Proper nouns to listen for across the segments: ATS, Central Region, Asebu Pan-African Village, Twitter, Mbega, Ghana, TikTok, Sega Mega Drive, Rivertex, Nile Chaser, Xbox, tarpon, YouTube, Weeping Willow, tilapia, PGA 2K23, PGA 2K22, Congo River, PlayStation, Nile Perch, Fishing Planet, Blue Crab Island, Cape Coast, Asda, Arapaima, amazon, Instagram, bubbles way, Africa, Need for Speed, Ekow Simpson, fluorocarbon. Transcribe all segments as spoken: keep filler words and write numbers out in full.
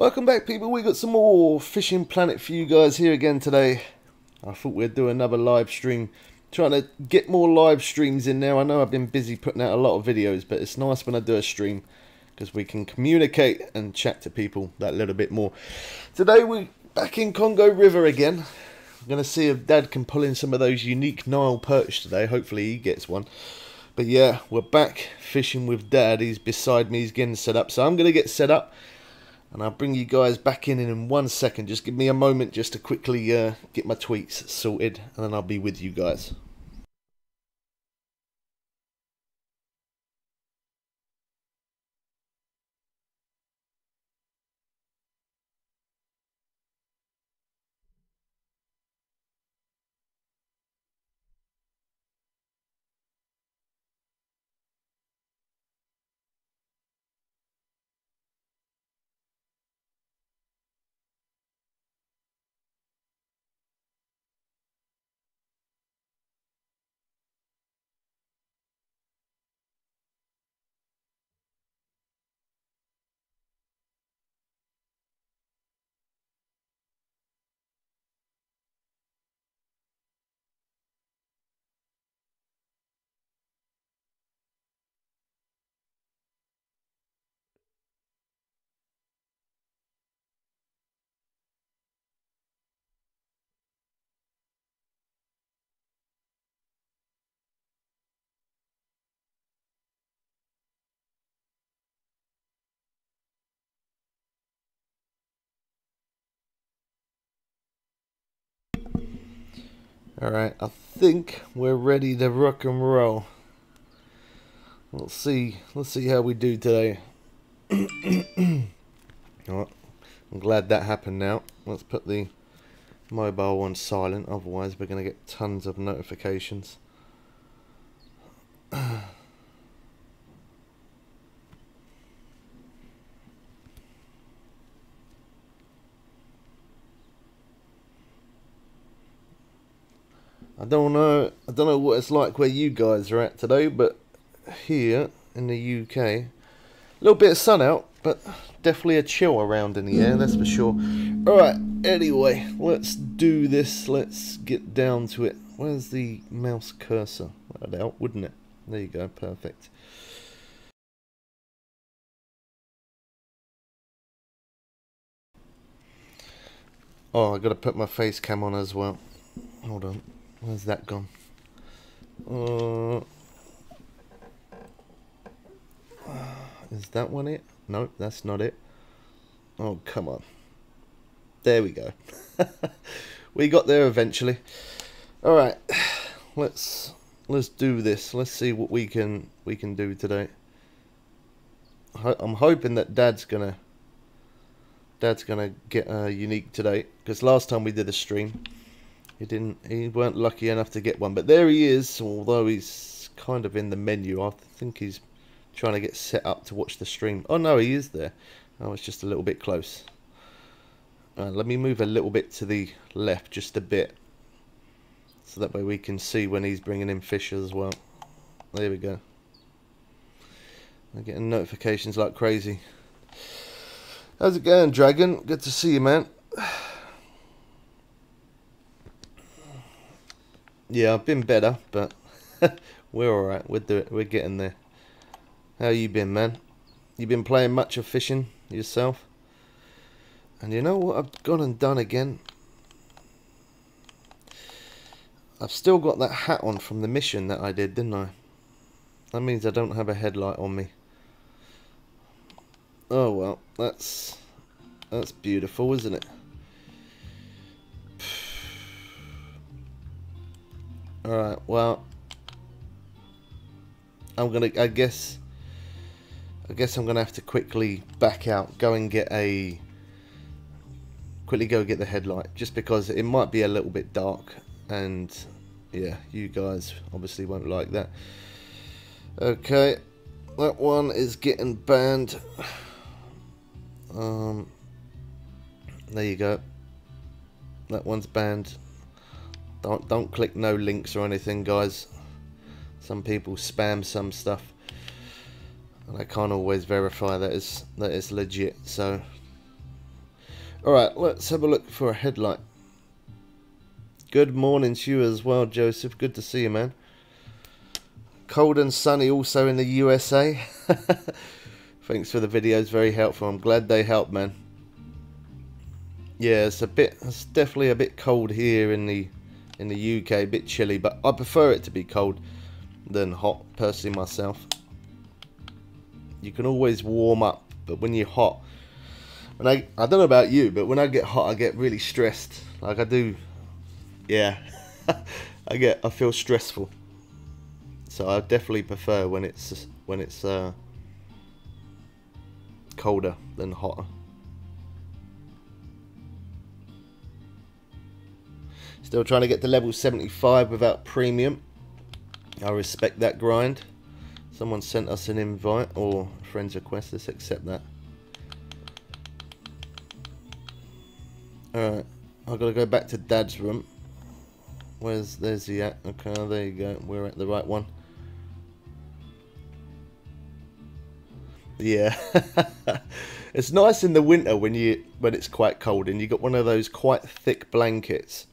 Welcome back, people. We got some more Fishing Planet for you guys here again today. I thought we'd do another live stream. Trying to get more live streams in there. I know I've been busy putting out a lot of videos, but it's nice when I do a stream because we can communicate and chat to people that little bit more. Today we're back in Congo River again. I'm going to see if Dad can pull in some of those unique Nile Perch today. Hopefully he gets one. But yeah, we're back fishing with Dad. He's beside me. He's getting set up. So I'm going to get set up. And I'll bring you guys back in in one second. Just give me a moment just to quickly uh, get my tweets sorted. And then I'll be with you guys. Alright, I think we're ready to rock and roll. Let's see, let's see how we do today. Alright, I'm glad that happened now. Let's put the mobile on silent, otherwise we're going to get tons of notifications. I don't know, I don't know what it's like where you guys are at today, but here in the U K, a little bit of sun out, but definitely a chill around in the air, that's for sure. Alright, anyway, let's do this, let's get down to it. Where's the mouse cursor? That'd help, wouldn't it? There you go, perfect. Oh, I've got to put my face cam on as well. Hold on. Where's that gone? Uh, is that one it? No, that's not it. Oh, come on. There we go. We got there eventually. All right, let's let's do this. Let's see what we can we can do today. I'm hoping that Dad's gonna Dad's gonna get uh, unique today, because last time we did a stream, He didn't. He weren't lucky enough to get one, but there he is. Although he's kind of in the menu, I think he's trying to get set up to watch the stream. Oh no, he is there. I was just a little bit close. Uh, let me move a little bit to the left, just a bit, so that way we can see when he's bringing in fish as well. There we go. I'm getting notifications like crazy. How's it going, Dragon? Good to see you, man. Yeah, I've been better, but we're alright. We're do it. We're getting there. How you been, man? You been playing much of fishing yourself? And you know what I've gone and done again? I've still got that hat on from the mission that I did, didn't I? That means I don't have a headlight on me. Oh well, that's that's beautiful, isn't it? Alright, well, I'm gonna, I guess, I guess I'm gonna have to quickly back out, go and get a, quickly go get the headlight, just because it might be a little bit dark, and yeah, you guys obviously won't like that. Okay, that one is getting banned. Um, there you go, that one's banned. Don't, don't click no links or anything, guys. Some people spam some stuff, and I can't always verify that is, that is legit, so Alright, let's have a look for a headlight. Good morning to you as well, Joseph. Good to see you, man. Cold and sunny also in the U S A. Thanks for the videos, very helpful. I'm glad they helped, man. Yeah, it's a bit, it's definitely a bit cold here in the in the U K, a bit chilly, but I prefer it to be cold than hot, personally myself. You can always warm up, but when you're hot, and I I don't know about you, but when I get hot, I get really stressed. Like I do, yeah, I get I feel stressful. So I definitely prefer when it's when it's uh, colder than hotter. Still trying to get to level seventy-five without premium. I respect that grind. Someone sent us an invite or friends request. Let's accept that. Alright, I've got to go back to Dad's room. Where's, there's the at? Okay, there you go. We're at the right one. Yeah. It's nice in the winter when you when it's quite cold and you got one of those quite thick blankets.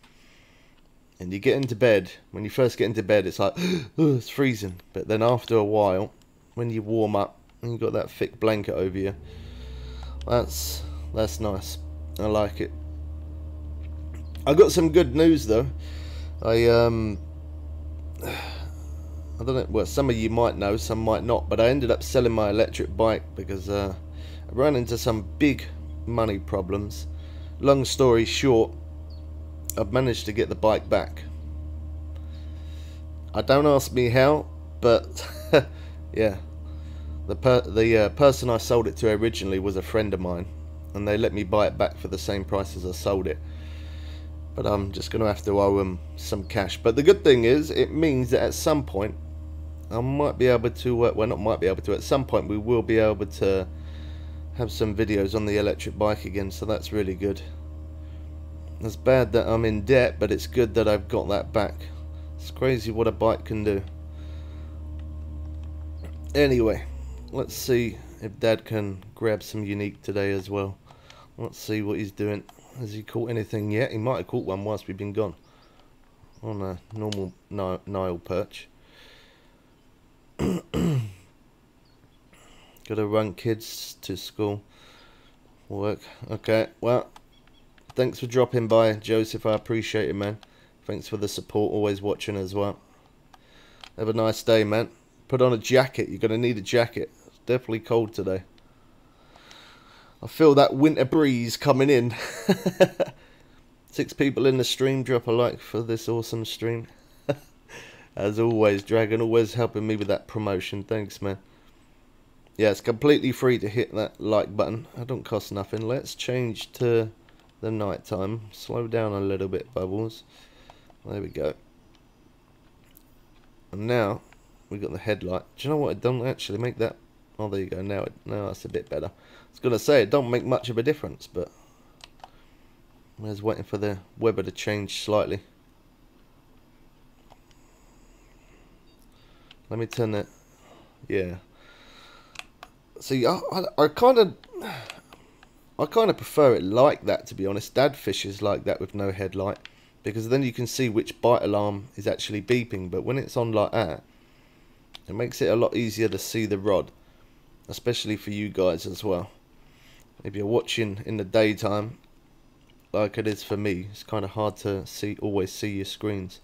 And you get into bed, when you first get into bed, it's like, oh, it's freezing. But then after a while, when you warm up, and you've got that thick blanket over you, that's, that's nice. I like it. I got some good news, though. I, um, I don't know, well, some of you might know, some might not, but I ended up selling my electric bike because uh, I ran into some big money problems. Long story short, I've managed to get the bike back. I don't ask me how, but yeah, the per the uh, person I sold it to originally was a friend of mine, and they let me buy it back for the same price as I sold it. But I'm just going to have to owe them some cash. But the good thing is, it means that at some point, I might be able to. Uh, well, not might be able to. At some point, we will be able to have some videos on the electric bike again. So that's really good. It's bad that I'm in debt, but it's good that I've got that back. It's crazy what a bike can do. Anyway, let's see if Dad can grab some unique today as well. Let's see what he's doing. Has he caught anything yet? He might have caught one whilst we've been gone. On a normal Nile Perch. Gotta run kids to school. Work. Okay, well... Thanks for dropping by, Joseph. I appreciate it, man. Thanks for the support. Always watching as well. Have a nice day, man. Put on a jacket. You're going to need a jacket. It's definitely cold today. I feel that winter breeze coming in. Six people in the stream. Drop a like for this awesome stream. As always, Dragon always helping me with that promotion. Thanks, man. Yeah, it's completely free to hit that like button. It don't cost nothing. Let's change to... the night time. Slow down a little bit, Bubbles. There we go. And now we've got the headlight. Do you know what? It don't actually make that. Oh, there you go. Now, it, now that's a bit better. I was gonna say it don't make much of a difference, but I was waiting for the weather to change slightly. Let me turn that. Yeah. See, I I, I kind of. I kind of prefer it like that, to be honest. Dad fishes like that with no headlight, because then you can see which bite alarm is actually beeping. But when it's on like that, it makes it a lot easier to see the rod, especially for you guys as well. If you're watching in the daytime, like it is for me, it's kind of hard to see, always see your screens.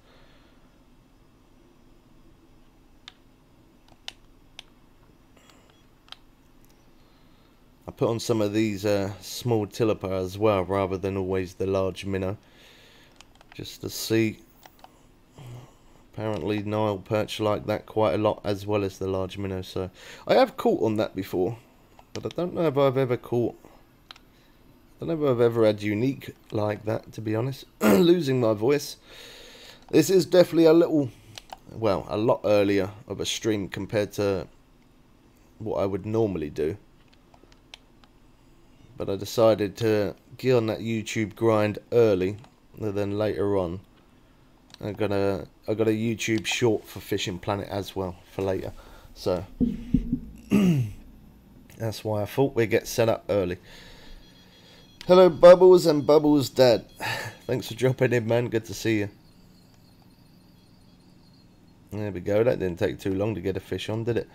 I put on some of these uh, small tilapia as well, rather than always the large minnow, just to see. Apparently Nile Perch like that quite a lot, as well as the large minnow. So I have caught on that before, but I don't know if I've ever caught. I don't know if I've ever had unique like that, to be honest. Losing my voice. This is definitely a little, well, a lot earlier of a stream compared to what I would normally do. But I decided to get on that YouTube grind early, and then later on, I'm gonna I got a YouTube short for Fishing Planet as well for later. So that's why I thought we'd get set up early. Hello Bubbles and Bubbles Dad. Thanks for dropping in, man, good to see you. There we go, that didn't take too long to get a fish on, did it?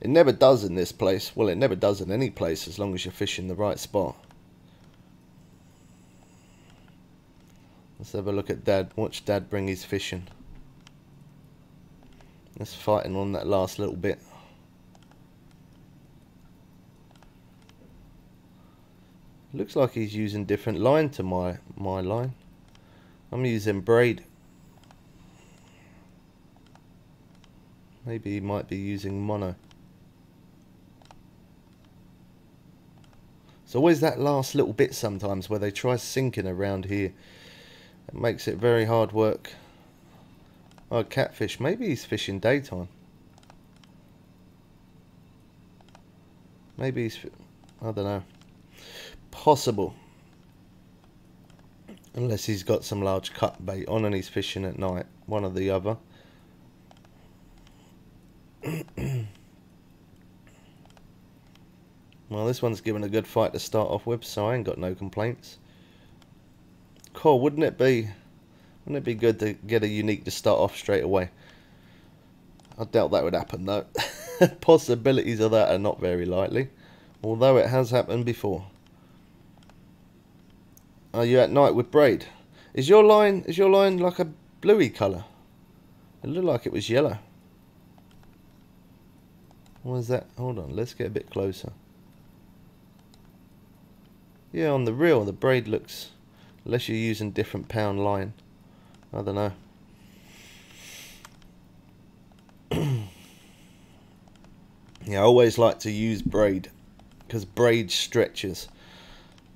It never does in this place. Well, it never does in any place as long as you're fishing the right spot. Let's have a look at Dad. Watch Dad bring his fishing. Let's fight him on that last little bit. Looks like he's using different line to my my line. I'm using braid. Maybe he might be using mono. It's always that last little bit sometimes where they try sinking around here. It makes it very hard work. Oh, catfish. Maybe he's fishing daytime. Maybe he's... I don't know. Possible, unless he's got some large cut bait on and he's fishing at night, one or the other. Well, this one's given a good fight to start off with, so I ain't got no complaints. Cool, wouldn't it be wouldn't it be good to get a unique to start off straight away? I doubt that would happen though. Possibilities of that are not very likely, although it has happened before. Are you at night with braid? Is your line is your line like a bluey colour? It looked like it was yellow. What is that? Hold on, let's get a bit closer. Yeah, on the reel the braid looks, unless you're using different pound line. I don't know. Yeah, I always like to use braid because braid stretches.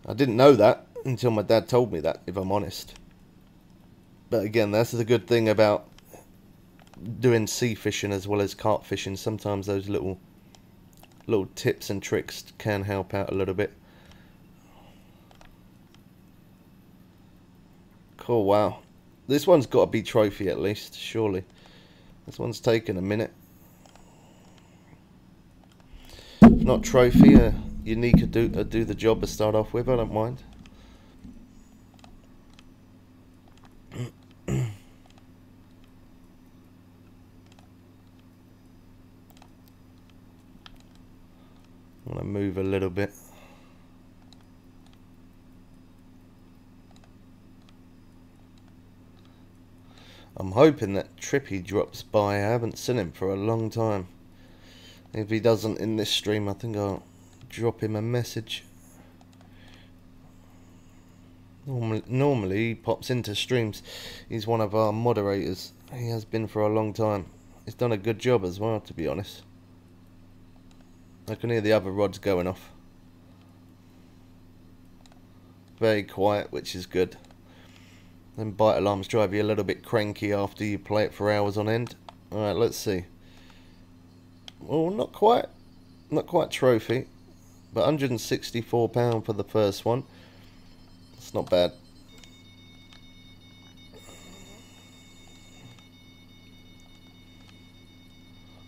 I didn't know that until my dad told me that, if I'm honest. But again, that's the good thing about doing sea fishing as well as carp fishing. Sometimes those little little tips and tricks can help out a little bit. Cool, wow. This one's got to be trophy at least, surely. This one's taken a minute. If not trophy, a unique would do, do the job to start off with, I don't mind. I'm going to move a little bit. I'm hoping that Trippy drops by. I haven't seen him for a long time. If he doesn't in this stream, I think I'll drop him a message. Normally, normally he pops into streams. He's one of our moderators. He has been for a long time. He's done a good job as well, to be honest. I can hear the other rods going off. Very quiet, which is good. Then bite alarms drive you a little bit cranky after you play it for hours on end. Alright, let's see. Well, not quite. Not quite trophy. But one hundred and sixty-four pounds for the first one. It's not bad.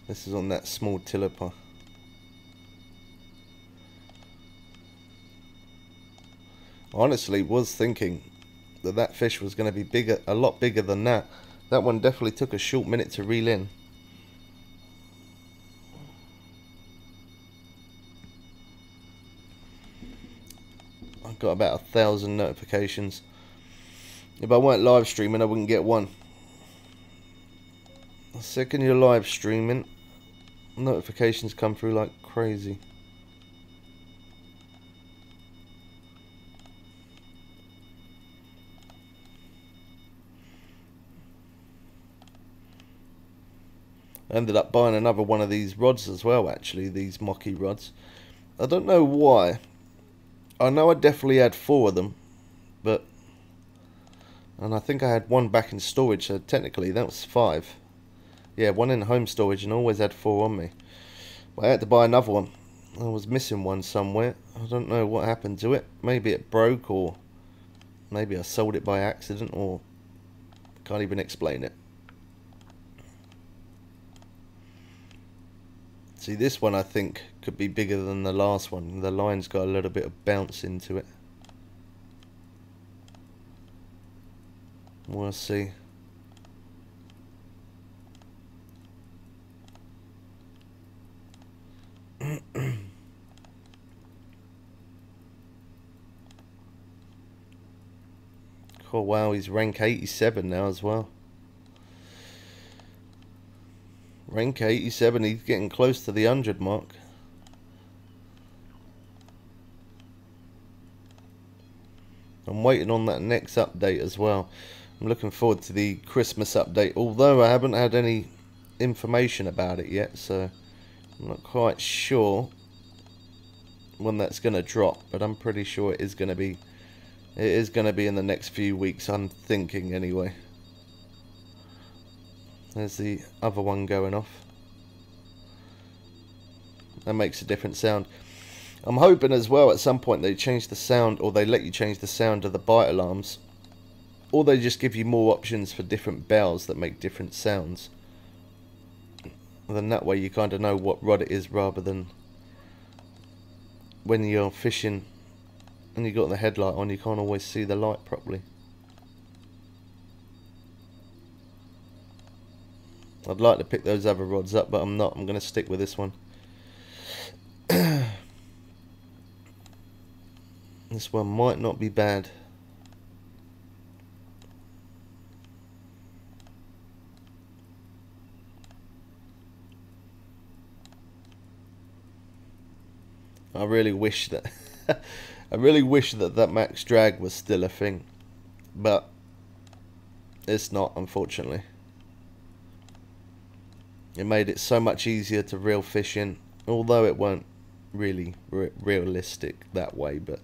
This is on that small tilapia. Honestly, was thinking that that fish was going to be bigger, a lot bigger than that. That one definitely took a short minute to reel in. I've got about a thousand notifications. If I weren't live streaming, I wouldn't get one. The second you're live streaming, notifications come through like crazy. I ended up buying another one of these rods as well, actually, these Mocky rods. I don't know why. I know I definitely had four of them, but... And I think I had one back in storage, so technically that was five. Yeah, one in home storage, and I always had four on me. But I had to buy another one. I was missing one somewhere. I don't know what happened to it. Maybe it broke, or maybe I sold it by accident, or... Can't even explain it. See, this one I think could be bigger than the last one. The line's got a little bit of bounce into it. We'll see. Oh wow, he's rank eighty-seven now as well. Rank eighty-seven, he's getting close to the one hundred mark. I'm waiting on that next update as well. I'm looking forward to the Christmas update, although I haven't had any information about it yet, so I'm not quite sure when that's going to drop, but I'm pretty sure it is going to be It is going to be in the next few weeks, I'm thinking anyway. There's the other one going off. That makes a different sound. I'm hoping as well at some point they change the sound, or they let you change the sound of the bite alarms. Or they just give you more options for different bells that make different sounds. And then that way you kind of know what rod it is, rather than when you're fishing and you got the headlight on, you can't always see the light properly. I'd like to pick those other rods up, but I'm not. I'm going to stick with this one. This one might not be bad. I really wish that... I really wish that that max drag was still a thing, but it's not, unfortunately. It made it so much easier to reel fish in, although it weren't really re realistic that way, but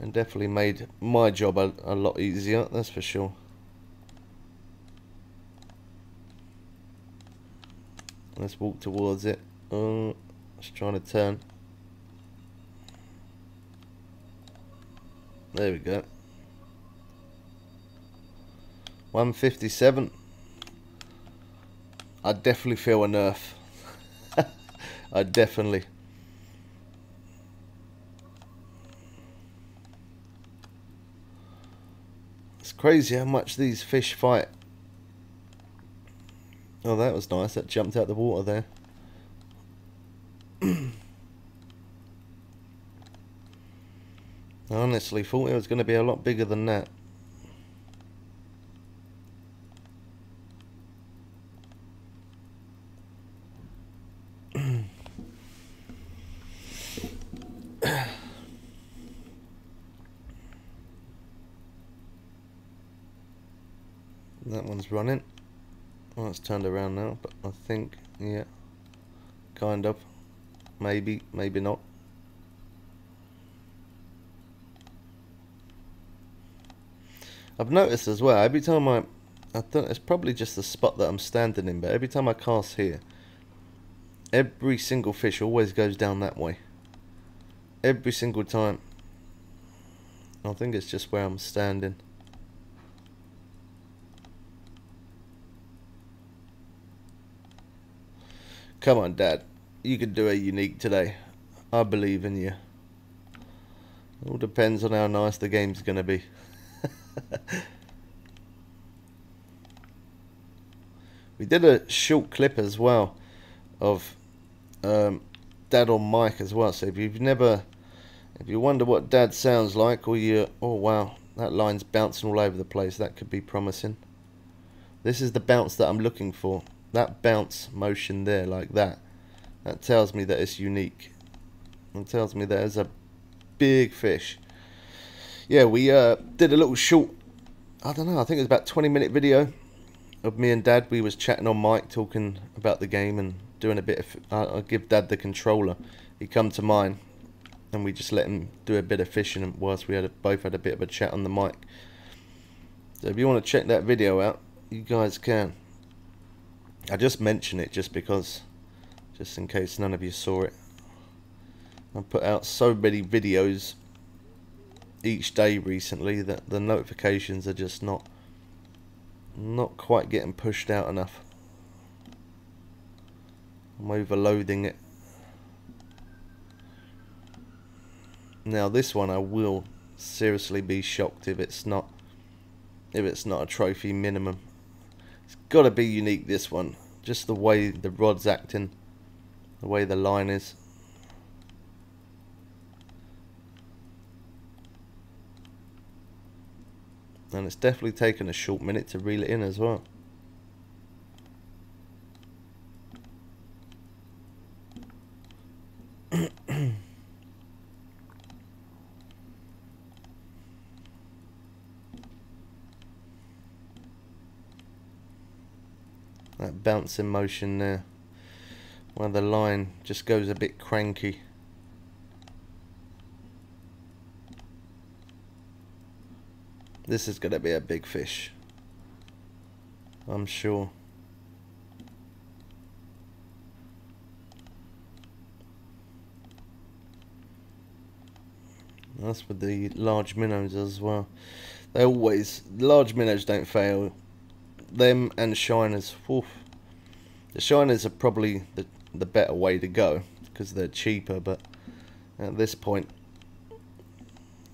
it definitely made my job a, a lot easier, that's for sure. Let's walk towards it. Oh, it's trying to turn. There we go. one fifty-seven. I definitely feel a nerf. I definitely. It's crazy how much these fish fight. Oh, that was nice. That jumped out the water there. I honestly thought it was going to be a lot bigger than that. That one's running. Well, it's turned around now, but I think, yeah, kind of. Maybe, maybe not. I've noticed as well, every time I, I don't, it's probably just the spot that I'm standing in, but every time I cast here, every single fish always goes down that way. Every single time. I think it's just where I'm standing. Come on, Dad. You can do a unique today. I believe in you. It all depends on how nice the game's going to be. We did a short clip as well of um, Dad on mic as well, so if you've never if you wonder what Dad sounds like, or you oh wow, that line's bouncing all over the place, that could be promising. This is the bounce that I'm looking for, that bounce motion there, like that that tells me that it's unique. It tells me that it's a big fish. Yeah, we uh, did a little short, I don't know, I think it was about twenty minute video of me and Dad. We was chatting on mic, talking about the game and doing a bit of, uh, I give Dad the controller, he come to mine, and we just let him do a bit of fishing whilst we had a, both had a bit of a chat on the mic. So if you want to check that video out, you guys can. I just mention it just because, just in case none of you saw it. I put out so many videos each day recently that the notifications are just not not quite getting pushed out enough. I'm overloading it. Now this one, I will seriously be shocked if it's not if it's not a trophy minimum. It's got to be unique, this one. Just the way the rod's acting, the way the line is. And it's definitely taken a short minute to reel it in as well. That bouncing motion there, where the line just goes a bit cranky. This is going to be a big fish, I'm sure. That's with the large minnows as well. They always, large minnows don't fail. Them and shiners. Oof. The shiners are probably the, the better way to go because they're cheaper, but at this point,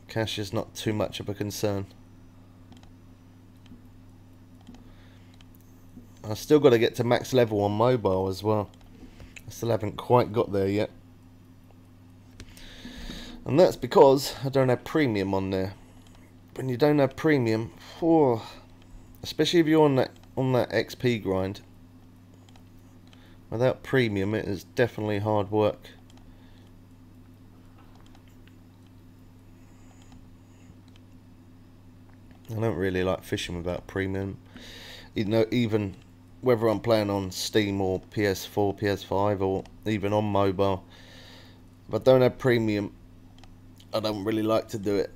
cash is not too much of a concern. I've still got to get to max level on mobile as well. I still haven't quite got there yet. And that's because I don't have premium on there. When you don't have premium, oh, especially if you're on that, on that X P grind, without premium it is definitely hard work. I don't really like fishing without premium. You know, even whether I'm playing on Steam or P S four, P S five, or even on mobile, if I don't have premium, I don't really like to do it,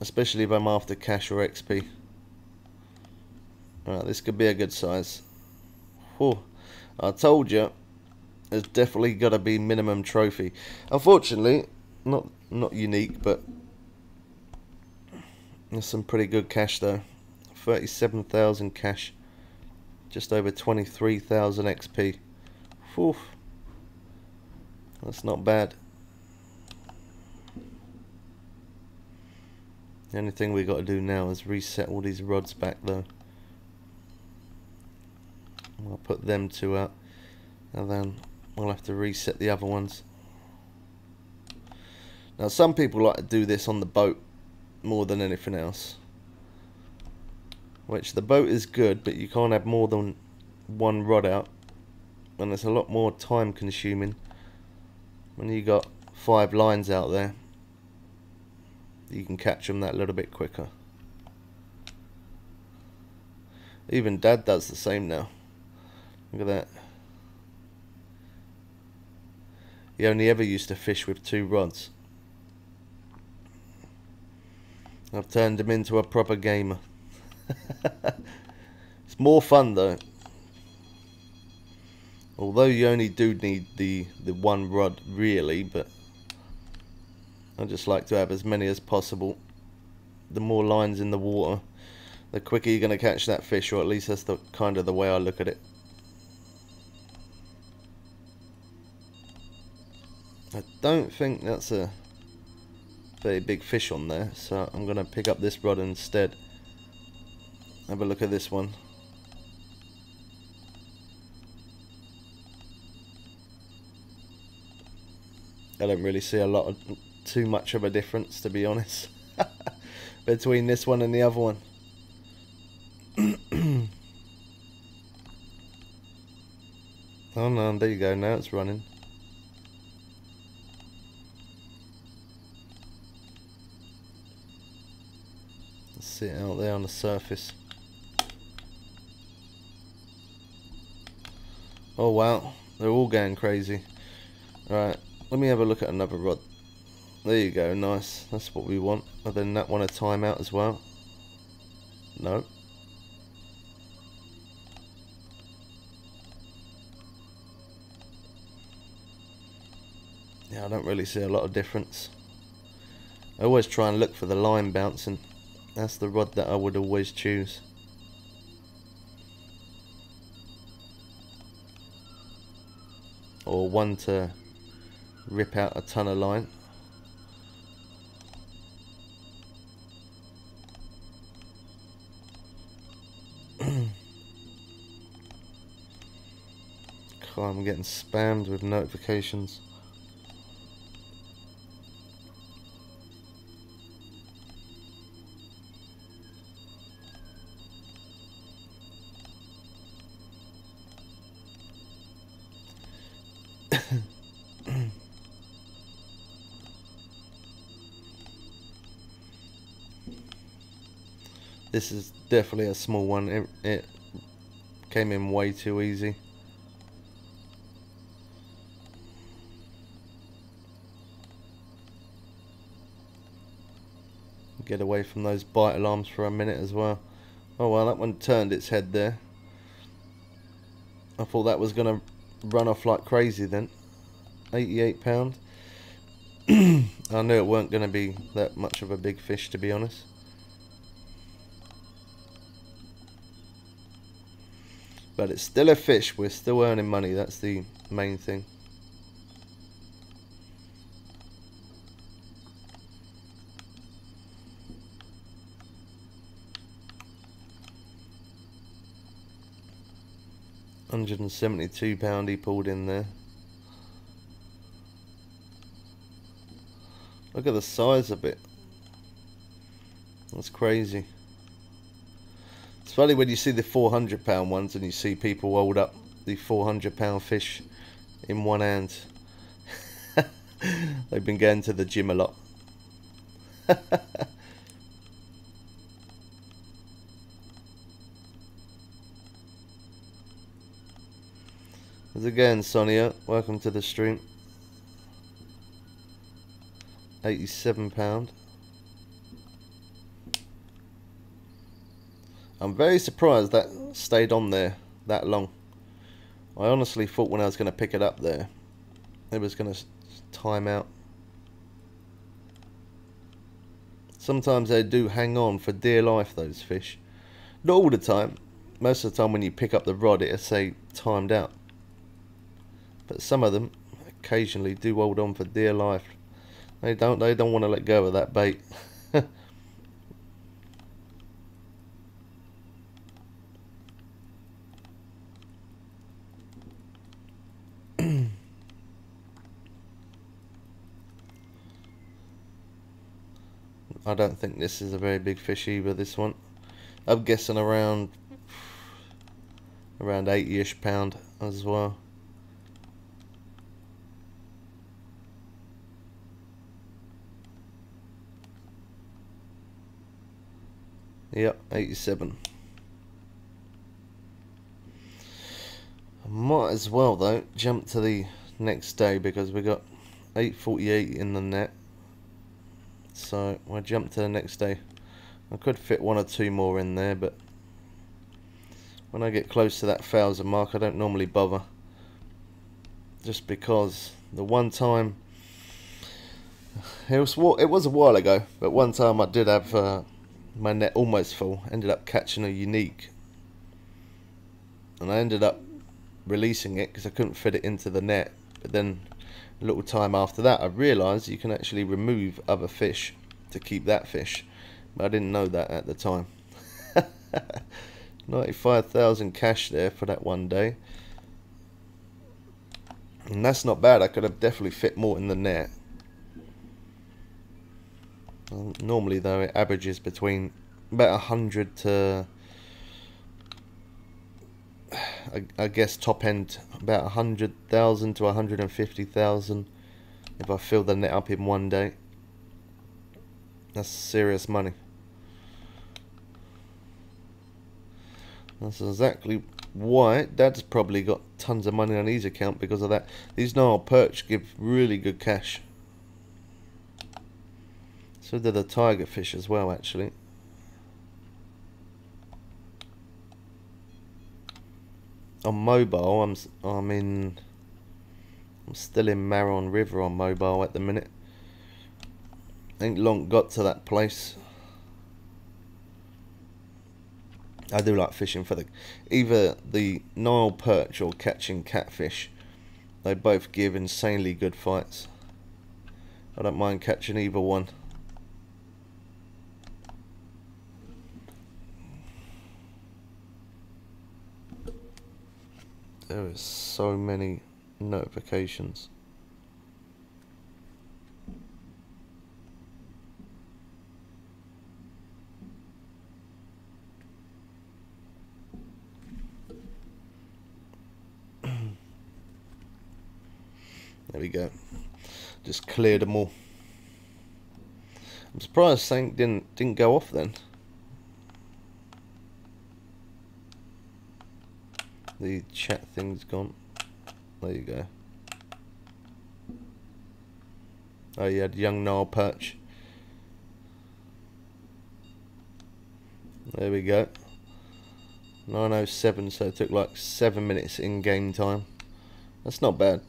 especially if I'm after cash or X P. Alright, this could be a good size. Whew. I told you, there's definitely got to be minimum trophy. Unfortunately, not not unique, but there's some pretty good cash though. thirty-seven thousand cash, just over twenty-three thousand X P. Whew. That's not bad. The only thing we've got to do now is reset all these rods back though. I'll put them two out and then we'll have to reset the other ones. Now some people like to do this on the boat more than anything else, which the boat is good, but you can't have more than one rod out, and it's a lot more time consuming when you got five lines out there. You can catch them that little bit quicker. Even Dad does the same now. Look at that. He only ever used to fish with two rods. I've turned him into a proper gamer. It's more fun though. Although you only do need the, the one rod really, but I just like to have as many as possible. The more lines in the water, the quicker you're going to catch that fish, or at least that's the kind of the way I look at it. I don't think that's a very big fish on there, so I'm going to pick up this rod instead. Have a look at this one. I don't really see a lot of, too much of a difference, to be honest, between this one and the other one. Oh no, there you go, now it's running. It out there on the surface. Oh wow, they're all going crazy. Alright, let me have a look at another rod. There you go, nice, that's what we want. And then that one a time out as well. No. Yeah, I don't really see a lot of difference. I always try and look for the line bouncing. That's the rod that I would always choose. Or one to rip out a ton of line. time. I'm getting spammed with notifications. This is definitely a small one. It, it came in way too easy. Get away from those bite alarms for a minute as well. Oh well, that one turned its head there. I thought that was going to run off like crazy then. eighty-eight pounds. I knew it weren't going to be that much of a big fish, to be honest. But it's still a fish, we're still earning money, that's the main thing. one hundred and seventy-two pounds he pulled in there. Look at the size of it. That's crazy. It's funny when you see the four hundred pound ones and you see people hold up the four hundred pound fish in one hand. They've been going to the gym a lot. How's it going, Sonia? Welcome to the stream. eighty-seven pound. I'm very surprised that stayed on there that long. I honestly thought when I was going to pick it up there, it was going to time out. Sometimes they do hang on for dear life, those fish. Not all the time. Most of the time when you pick up the rod, it'll say timed out. But some of them occasionally do hold on for dear life. They don't, they don't want to let go of that bait. I don't think this is a very big fish either, this one. I'm guessing around around eighty-ish pound as well. Yep, eighty-seven. I might as well though jump to the next day because we got eight forty-eight in the net. So I jumped to the next day. I could fit one or two more in there, but when I get close to that thousand mark, I don't normally bother. Just because the one time, it was it was a while ago, but one time I did have uh, my net almost full. Ended up catching a unique, and I ended up releasing it because I couldn't fit it into the net. But then a little time after that, I realised you can actually remove other fish to keep that fish, but I didn't know that at the time. ninety-five thousand cash there for that one day, and that's not bad. I could have definitely fit more in the net. Um, normally though, it averages between about one hundred to, I, I guess top end about one hundred thousand to one hundred fifty thousand if I fill the net up in one day. That's serious money. That's exactly why Dad's probably got tons of money on his account because of that. These Nile Perch give really good cash. So do the tiger fish as well, actually. On mobile, I'm I'm in I'm still in Marron River on mobile at the minute. Ain't long got to that place. I do like fishing for the either the Nile perch or catching catfish. They both give insanely good fights. I don't mind catching either one. There is so many notifications. There we go. Just cleared them all. I'm surprised Sank didn't didn't go off then. The chat thing's gone. There you go. Oh, you had young Nile Perch. There we go. nine oh seven, so it took like seven minutes in game time. That's not bad.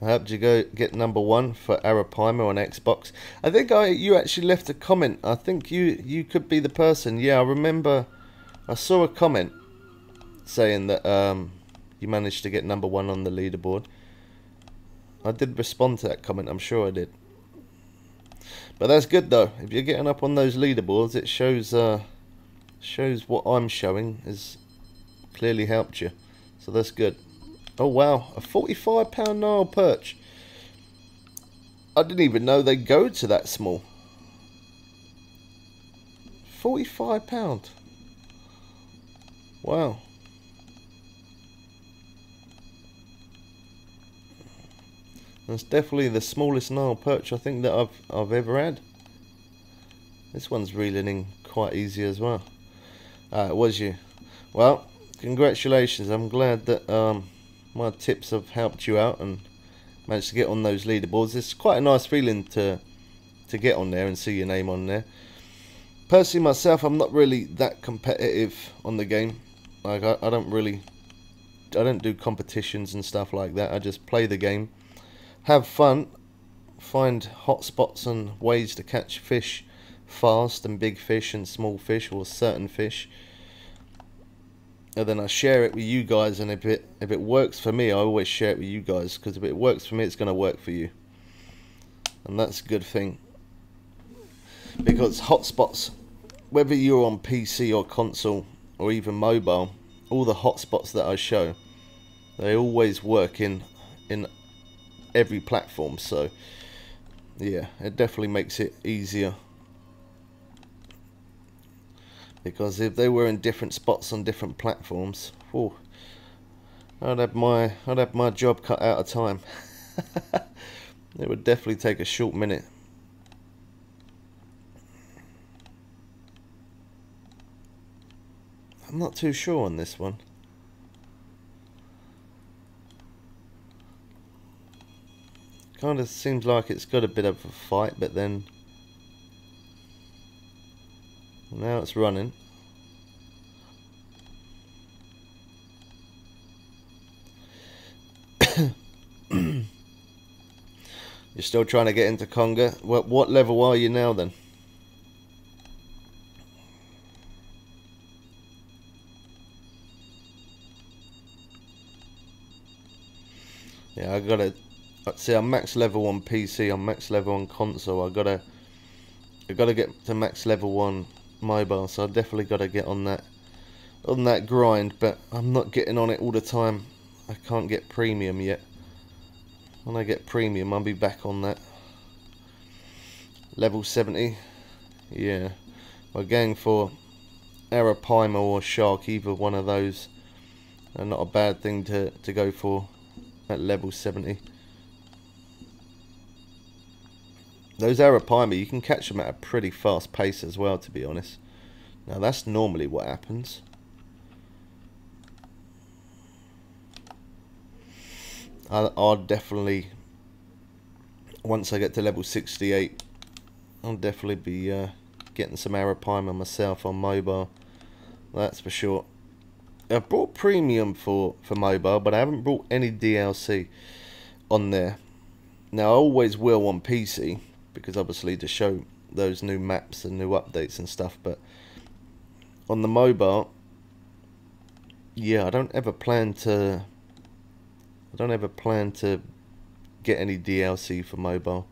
I hope you go get number one for Arapaima on Xbox. I think I you actually left a comment. I think you you could be the person. Yeah, I remember. I saw a comment saying that um, you managed to get number one on the leaderboard. I did respond to that comment. I'm sure I did. But that's good though. If you're getting up on those leaderboards, it shows uh, shows what I'm showing has clearly helped you. So that's good. Oh wow, a forty-five pound Nile Perch. I didn't even know they go to that small. forty-five pound. Wow. That's definitely the smallest Nile Perch I think that I've I've ever had. This one's reeling in quite easy as well. Ah, it was you. Well, congratulations. I'm glad that um my tips have helped you out and managed to get on those leaderboards. It's quite a nice feeling to to get on there and see your name on there. Personally, myself, I'm not really that competitive on the game. Like I, I don't really, I don't do competitions and stuff like that. I just play the game, have fun, find hot spots and ways to catch fish fast and big fish and small fish or certain fish. And then I share it with you guys, and if it if it works for me, I always share it with you guys, because if it works for me, it's going to work for you, and that's a good thing. Because hotspots, whether you're on P C or console or even mobile, all the hotspots that I show, they always work in in every platform. So yeah, it definitely makes it easier. Because if they were in different spots on different platforms, oh, I'd have my I'd have my job cut out of time. It would definitely take a short minute. I'm not too sure on this one. Kind of seems like it's got a bit of a fight, but then. Now it's running. You're still trying to get into Congo. What, what level are you now then? Yeah, I gotta see. I'm max level on P C. I'm max level on console. I gotta, I gotta get to max level one. Mobile, so I definitely got to get on that on that grind, but I'm not getting on it all the time. I can't get premium yet. When I get premium, I'll be back on that. Level seventy. Yeah, we're going for Arapaima or Shark, either one of those, and not a bad thing to, to go for at level seventy. Those Arapaima, you can catch them at a pretty fast pace as well, to be honest. Now that's normally what happens. I'll, I'll definitely, once I get to level sixty-eight, I'll definitely be uh, getting some Arapaima myself on mobile. That's for sure. I've brought premium for, for mobile, but I haven't brought any D L C on there. Now I always will on P C, because obviously to show those new maps and new updates and stuff, but on the mobile, yeah, I don't ever plan to I don't ever plan to get any D L C for mobile,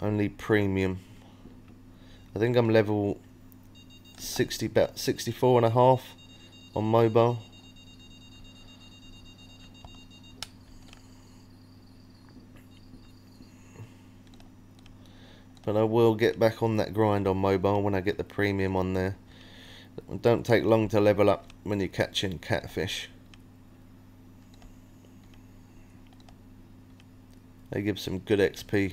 only premium. I think I'm level sixty, about sixty-four and a half on mobile. But I will get back on that grind on mobile when I get the premium on there. It don't take long to level up when you're catching catfish. They give some good X P.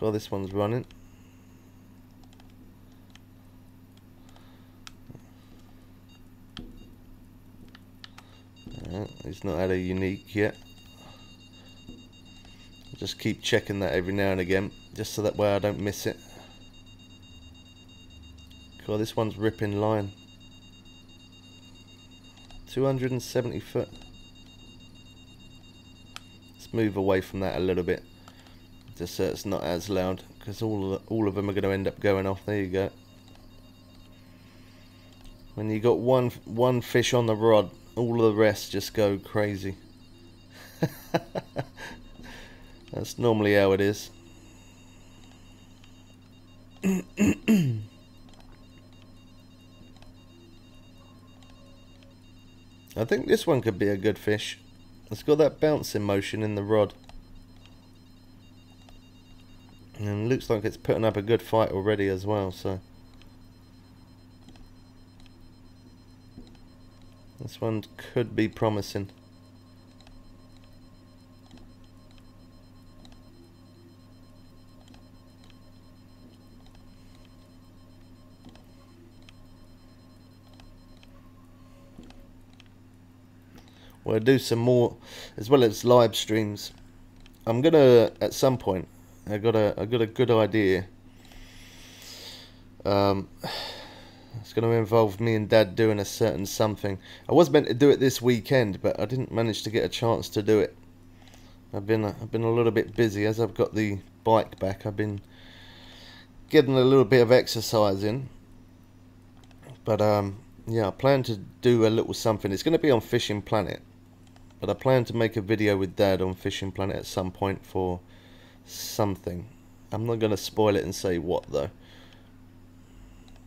Cool, this one's running. It's not had a unique yet. Just keep checking that every now and again, just so that way I don't miss it. Cool, this one's ripping line. two hundred seventy foot. Let's move away from that a little bit, just so it's not as loud, because all of, all of them are going to end up going off. There you go. When you got one one fish on the rod, all the rest just go crazy. That's normally how it is. I think this one could be a good fish. It's got that bouncing motion in the rod. And looks like it's putting up a good fight already as well, so. This one could be promising. We'll do some more, as well as live streams. I'm gonna at some point. I got a I got a good idea. Um. It's going to involve me and Dad doing a certain something. I was meant to do it this weekend, but I didn't manage to get a chance to do it. I've been I've been a little bit busy. As I've got the bike back, I've been getting a little bit of exercise in. But um, yeah, I plan to do a little something. It's going to be on Fishing Planet, but I plan to make a video with Dad on Fishing Planet at some point for something. I'm not going to spoil it and say what though.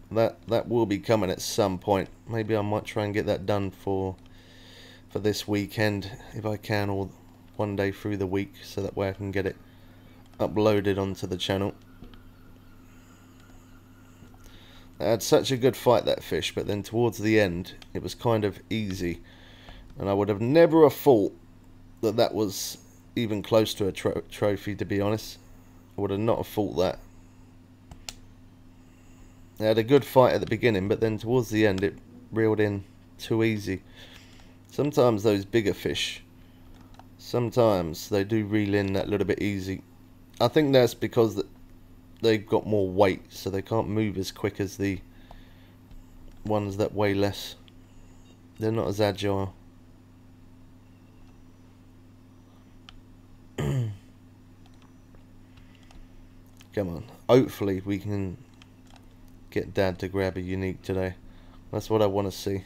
That that will be coming at some point. Maybe I might try and get that done for for this weekend if I can, or one day through the week, so that way I can get it uploaded onto the channel. I had such a good fight, that fish, but then towards the end it was kind of easy, and I would have never have thought that that was even close to a tro trophy. To be honest, I would have not have thought that. They had a good fight at the beginning, but then towards the end it reeled in too easy. Sometimes those bigger fish, sometimes they do reel in that little bit easy. I think that's because they've got more weight, so they can't move as quick as the ones that weigh less. They're not as agile. Come on. Hopefully we can get Dad to grab a unique today. That's what I want to see.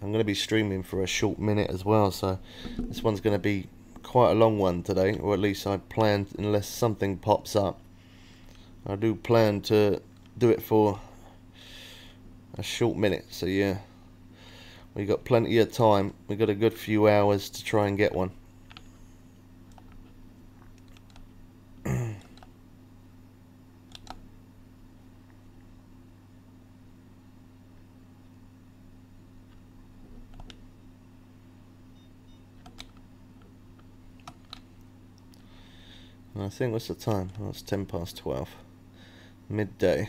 I'm going to be streaming for a short minute as well, so this one's going to be quite a long one today, or at least I planned, unless something pops up. I do plan to do it for a short minute, so yeah, we got plenty of time. We got a good few hours to try and get one. I think, what's the time? Oh, it's ten past twelve. Midday.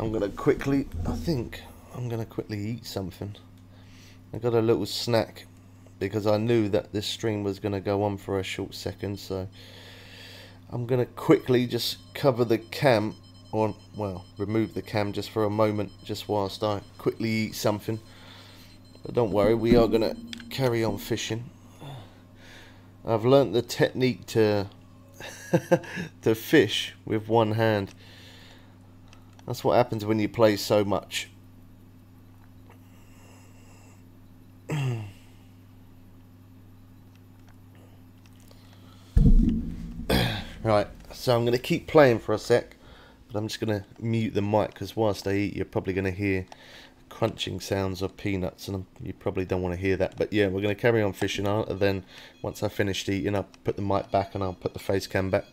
I'm going to quickly, I think, I'm going to quickly eat something. I got a little snack because I knew that this stream was going to go on for a short second. So I'm going to quickly just cover the cam, or, well, remove the cam just for a moment, just whilst I quickly eat something. But don't worry, we are going to carry on fishing. I've learnt the technique to to fish with one hand. That's what happens when you play so much. Right, so I'm going to keep playing for a sec, but I'm just going to mute the mic because whilst I eat, you're probably going to hear crunching sounds of peanuts, and you probably don't want to hear that. But yeah, we're going to carry on fishing, and then once I've finished eating, I'll put the mic back and I'll put the face cam back.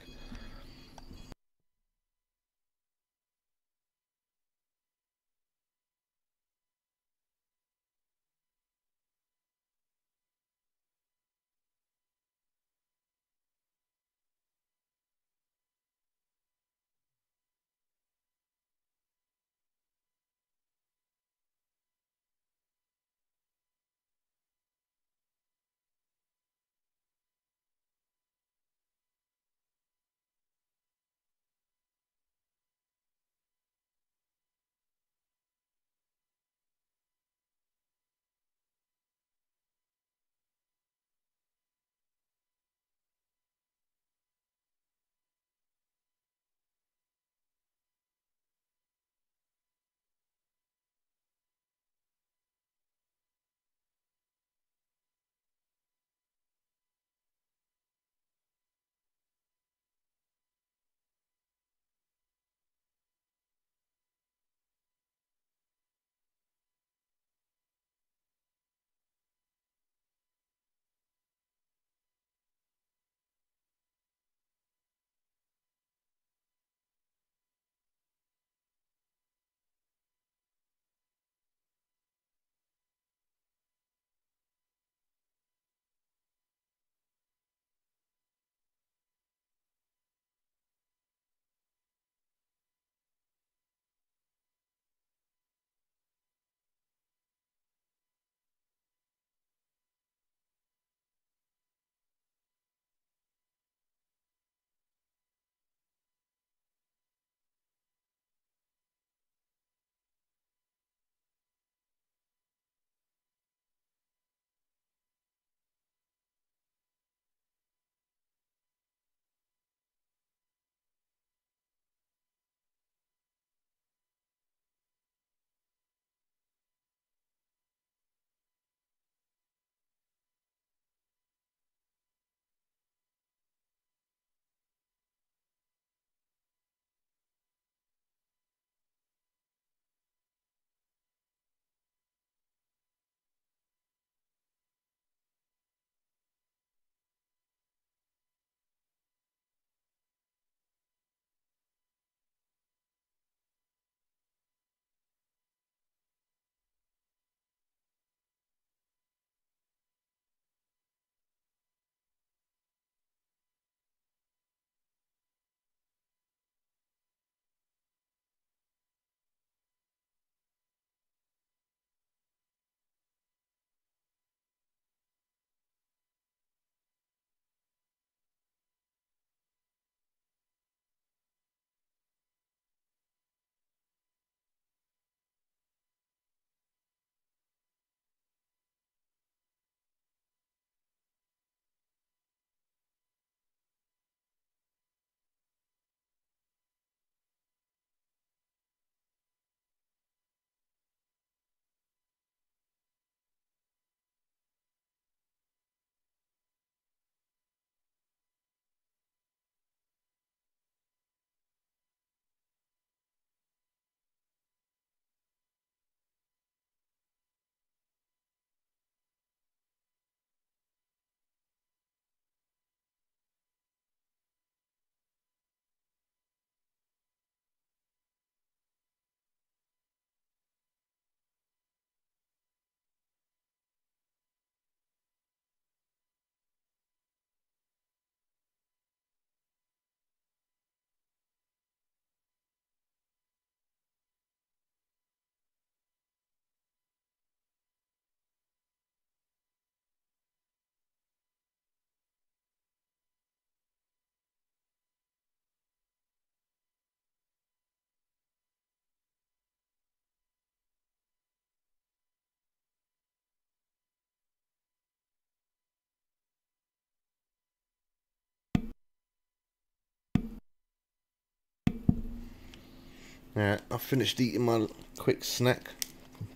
Alright, I've finished eating my quick snack,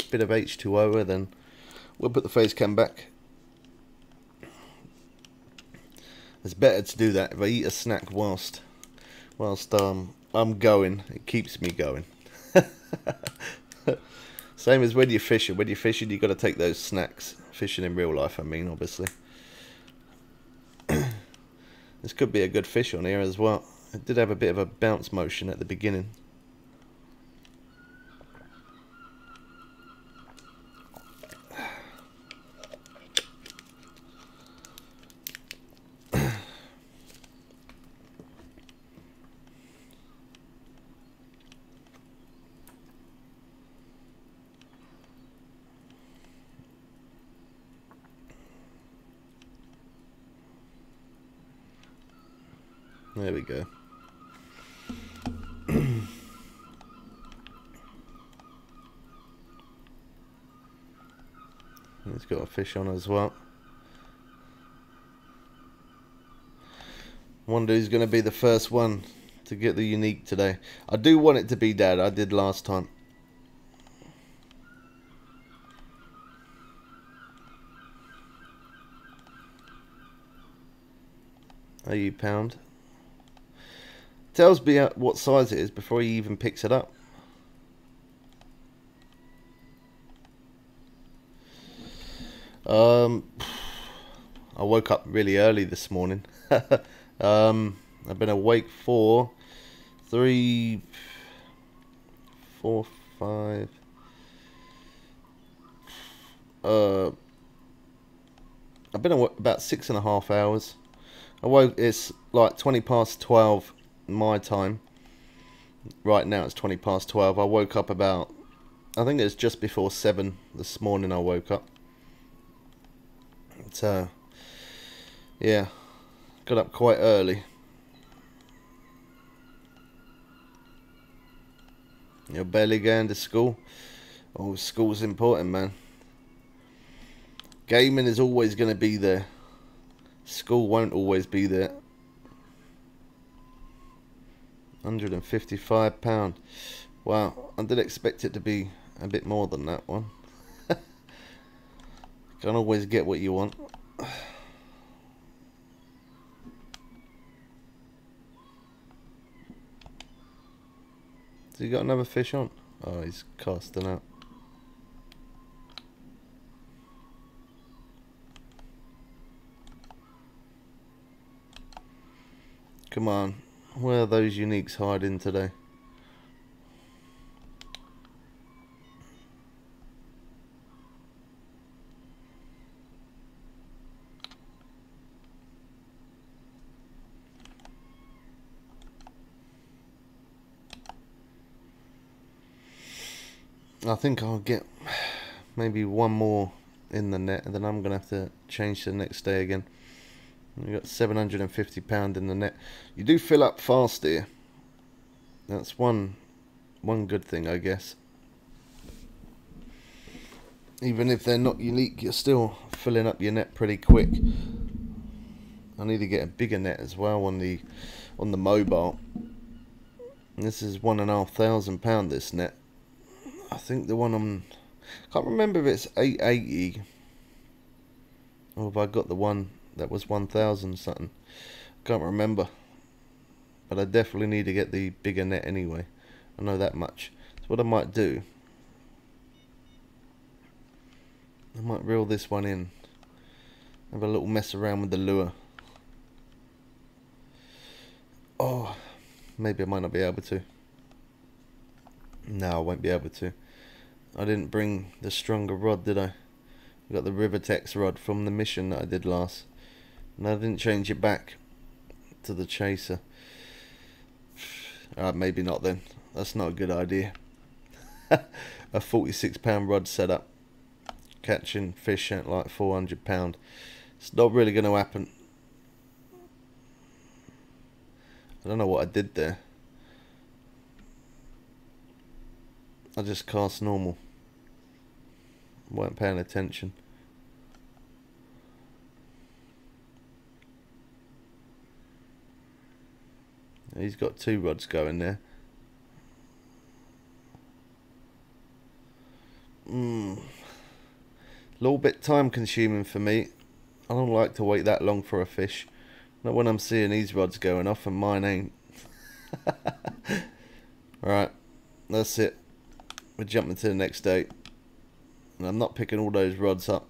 bit of H two O, and then We'll put the face cam back. It's better to do that. If I eat a snack whilst whilst um I'm going, it keeps me going. Same as when you're fishing. When you're fishing, you've got to take those snacks. Fishing in real life, I mean, obviously. This could be a good fish on here as well. It did have a bit of a bounce motion at the beginning. There we go. He's got a fish on as well. Wonder who's going to be the first one to get the unique today. I do want it to be Dad. I did last time. Are you pound? Tells me what size it is before he even picks it up. Um, I woke up really early this morning. um, I've been awake for three, four, five, uh, I've been awake about six and a half hours. I woke, it's like twenty past twelve. My time right now. It's twenty past twelve. I woke up about, I think it was just before seven this morning. I woke up. It's uh yeah, got up quite early. You're barely going to school. Oh, school's important, man. Gaming is always going to be there. School won't always be there. One hundred and fifty-five pound. Wow, I did expect it to be a bit more than that one. Can't always get what you want. Has he got another fish on? Oh, he's casting out. Come on. Where are those uniques hiding today? I think I'll get maybe one more in the net and then I'm going to have to change to the next day again. You got seven hundred and fifty pound in the net. You do fill up fast here. That's one one good thing, I guess. Even if they're not unique, you're still filling up your net pretty quick. I need to get a bigger net as well on the on the mobile. This is one and a half thousand pound, this net. I think the one I'm, I can't remember if it's eight eighty or if I got the one that was one thousand something. Can't remember. But I definitely need to get the bigger net anyway. I know that much. So what I might do, I might reel this one in. Have a little mess around with the lure. Oh, maybe I might not be able to. No, I won't be able to. I didn't bring the stronger rod, did I? I got the Rivertex rod from the mission that I did last. And I didn't change it back to the chaser. Uh, maybe not then. That's not a good idea. A forty-six pound rod setup. Catching fish at like four hundred pound. It's not really going to happen. I don't know what I did there. I just cast normal. Weren't paying attention. He's got two rods going there. Mm. A little bit time consuming for me. I don't like to wait that long for a fish. Not when I'm seeing these rods going off and mine ain't. Alright, that's it. We're jumping to the next day. And I'm not picking all those rods up.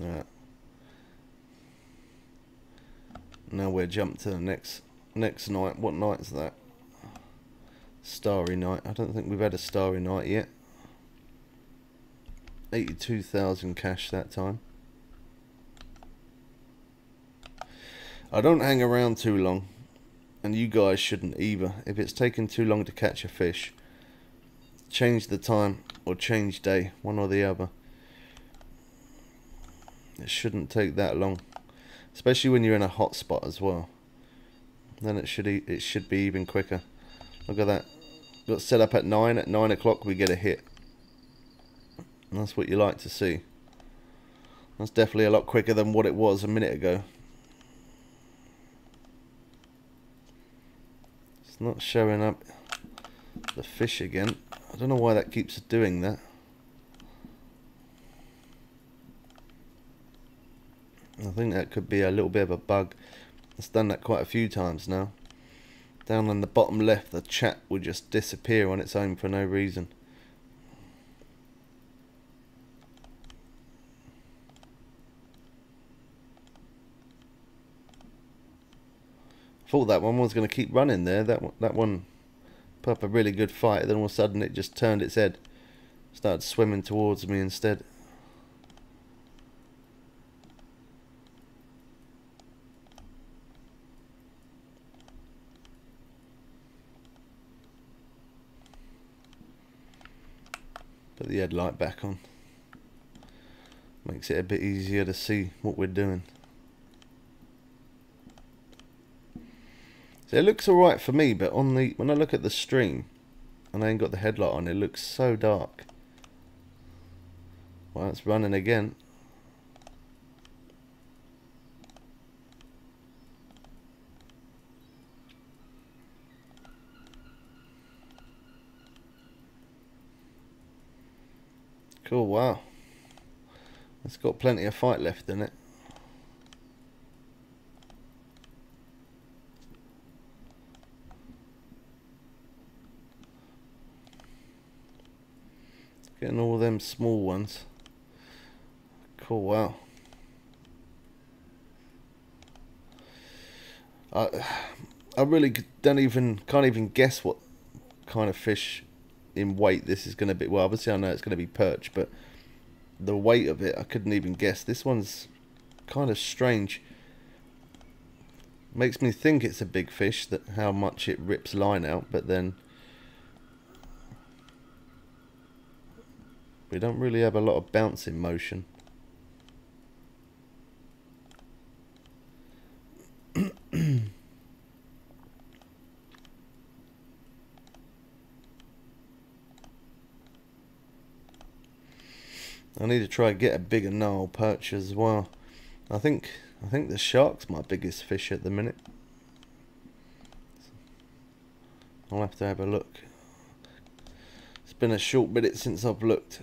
Alright. Now we're jumping to the next next night. What night is that? Starry night. I don't think we've had a starry night yet. eighty-two thousand cash that time. I don't hang around too long, and you guys shouldn't either. If it's taking too long to catch a fish, change the time or change day, one or the other. It shouldn't take that long, especially when you're in a hot spot as well. Then it should e it should be even quicker. Look at that. Got set up at nine. At nine o'clock we get a hit. And that's what you like to see. That's definitely a lot quicker than what it was a minute ago. It's not showing up the fish again. I don't know why that keeps doing that. I think that could be a little bit of a bug. It's done that quite a few times now. Down on the bottom left, the chat will just disappear on its own for no reason. I thought that one was going to keep running there. That one, that one put up a really good fight. Then all of a sudden it just turned its head. Started swimming towards me instead. Put the headlight back on. Makes it a bit easier to see what we're doing. So it looks alright for me, but on the when I look at the stream and I ain't got the headlight on, it looks so dark. Well, it's running again. Cool, wow. It's got plenty of fight left in it. Getting all them small ones. Cool, wow. I I really don't even can't even guess what kind of fish in weight this is going to be. Well, obviously I know it's going to be perch, but the weight of it I couldn't even guess. This one's kind of strange. Makes me think it's a big fish, that how much it rips line out, but then we don't really have a lot of bouncing motion. I need to try and get a bigger Nile perch as well. I think I think the shark's my biggest fish at the minute. I'll have to have a look. It's been a short minute since I've looked.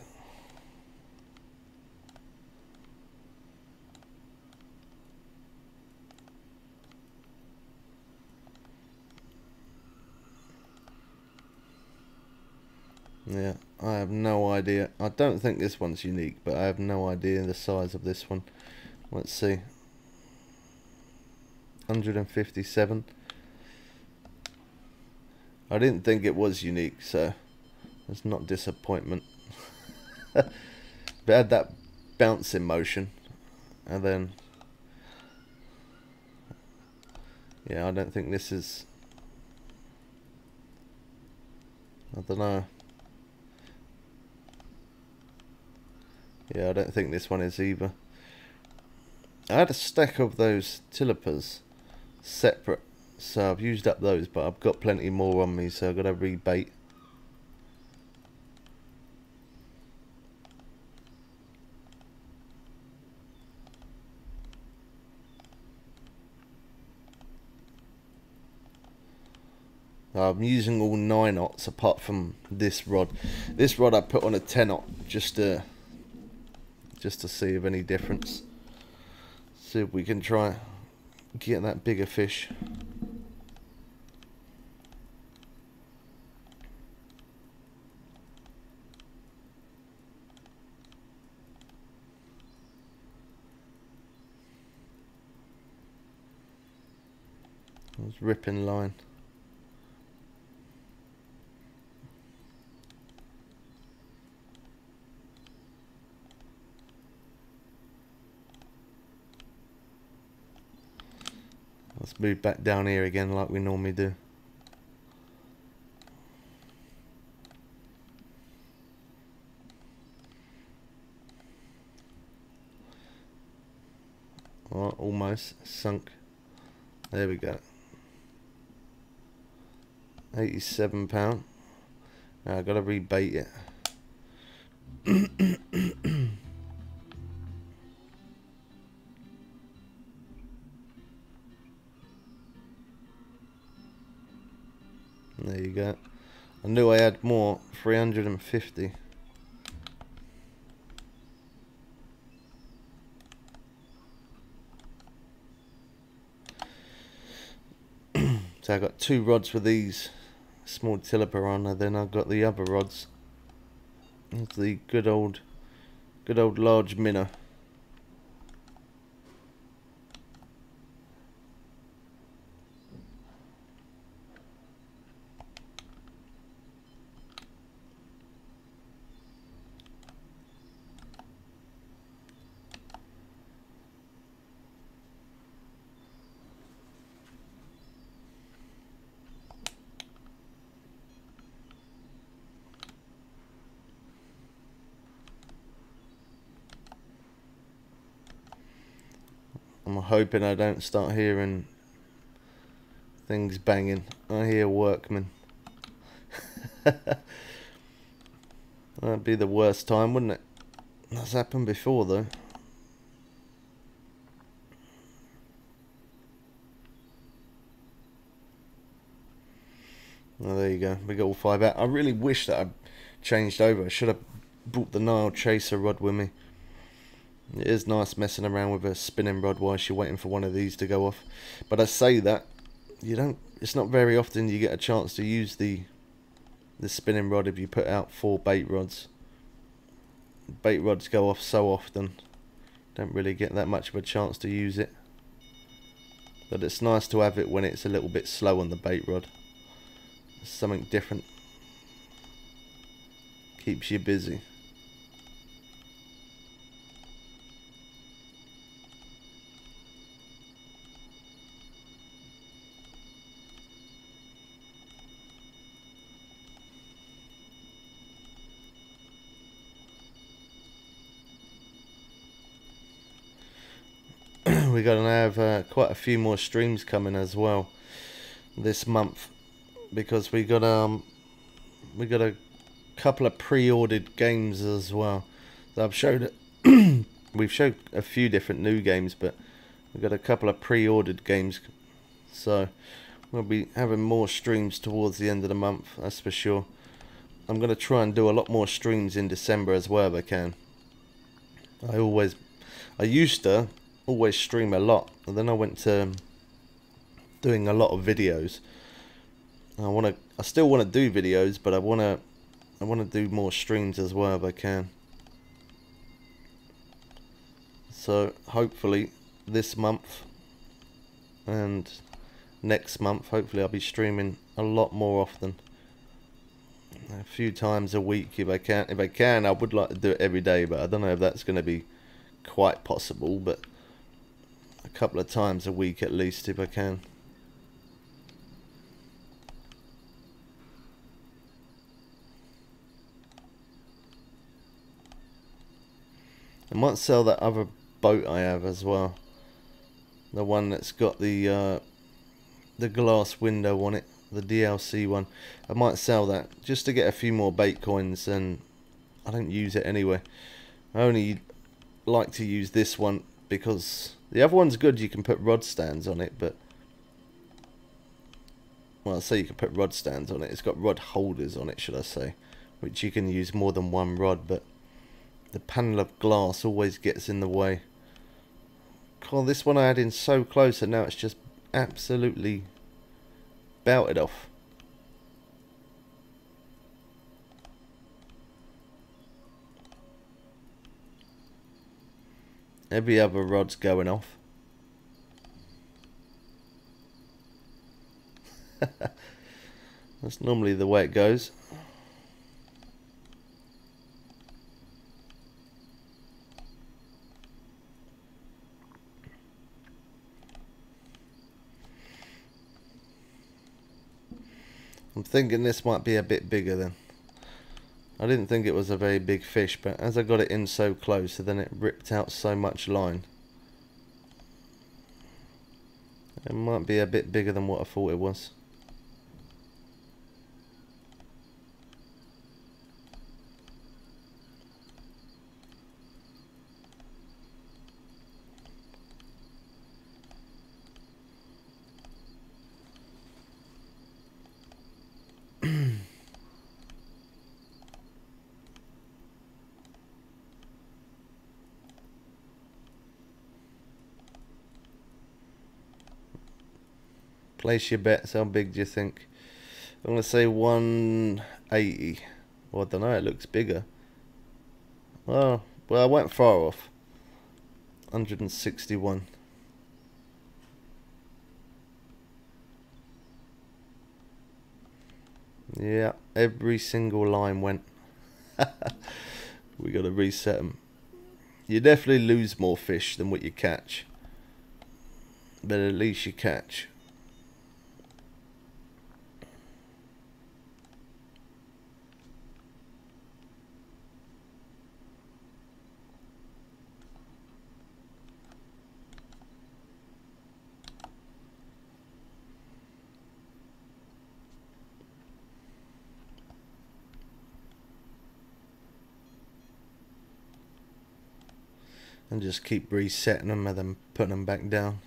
Yeah, I have no idea. I don't think this one's unique, but I have no idea the size of this one. Let's see. one hundred fifty-seven. I didn't think it was unique, so it's not disappointment. But it had that bouncing motion. And then, yeah, I don't think this is, I don't know. Yeah, I don't think this one is either. I had a stack of those tilapers separate, so I've used up those, but I've got plenty more on me, so I've got to rebait. I'm using all nine-aughts apart from this rod. This rod I put on a ten-aught just to, just to see if any difference. See if we can try get that bigger fish. I was ripping line. Let's move back down here again like we normally do. Oh, almost sunk. There we go. eighty-seven pound. Now I gotta rebait it. There you go. I knew I had more. three hundred fifty. So I got two rods with these small tilapia on, and then I've got the other rods. It's the good old, good old large minnow. I'm hoping I don't start hearing things banging. I hear workmen. That'd be the worst time, wouldn't it? That's happened before, though. Well, there you go. We got all five out. I really wish that I changed over. I should have brought the Nile Chaser rod with me. It is nice messing around with a spinning rod while you're waiting for one of these to go off. But I say that, you don't, it's not very often you get a chance to use the the spinning rod if you put out four bait rods. Bait rods go off so often. Don't really get that much of a chance to use it. But it's nice to have it when it's a little bit slow on the bait rod. It's something different. Keeps you busy. We're going to have uh, quite a few more streams coming as well this month, because we got um we got a couple of pre-ordered games as well. So I've showed we've showed a few different new games, but we've got a couple of pre-ordered games, so we'll be having more streams towards the end of the month, that's for sure. I'm going to try and do a lot more streams in December as well if I can. I always I used to always stream a lot, and then I went to doing a lot of videos. I want to, I still want to do videos, but I want to, I want to do more streams as well if I can. So hopefully this month and next month, hopefully I'll be streaming a lot more often, a few times a week if I can. If I can, I would like to do it every day, but I don't know if that's going to be quite possible. But a couple of times a week at least if I can. I might sell that other boat I have as well, the one that's got the uh, the glass window on it, the D L C one. I might sell that just to get a few more bait coins, and I don't use it anyway. I only like to use this one because the other one's good, you can put rod stands on it, but well, I say you can put rod stands on it. It's got rod holders on it, should I say, which you can use more than one rod, but the panel of glass always gets in the way. God, this one I had in so close and now it's just absolutely belted off. Every other rod's going off. That's normally the way it goes. I'm thinking this might be a bit bigger then. I didn't think it was a very big fish, but as I got it in so close, then it ripped out so much line. It might be a bit bigger than what I thought it was. Place your bets. How big do you think? I'm going to say one eighty. Well, I don't know. It looks bigger. Well, well, I went far off. one sixty-one. Yeah, every single line went. We got to reset them. You definitely lose more fish than what you catch. But at least you catch. And just keep resetting them and then putting them back down.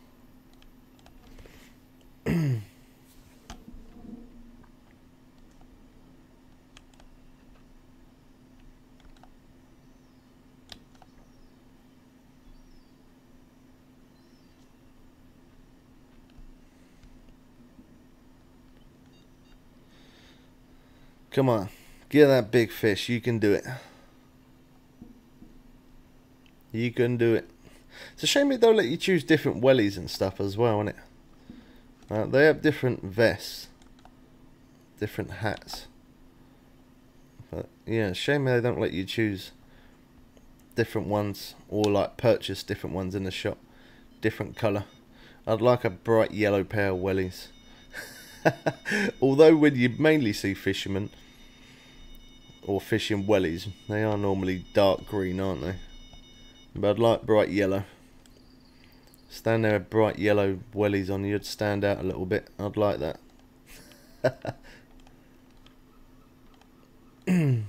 Come on, get that big fish, you can do it. You can do it. It's a shame it don't let you choose different wellies and stuff as well, isn't it? Uh, they have different vests, different hats. But yeah, shame they don't let you choose different ones or like purchase different ones in the shop, different colour. I'd like a bright yellow pair of wellies. Although when you mainly see fishermen or fishing wellies, they are normally dark green, aren't they? But I'd like bright yellow. Stand there with bright yellow wellies on, you'd stand out a little bit. I'd like that. I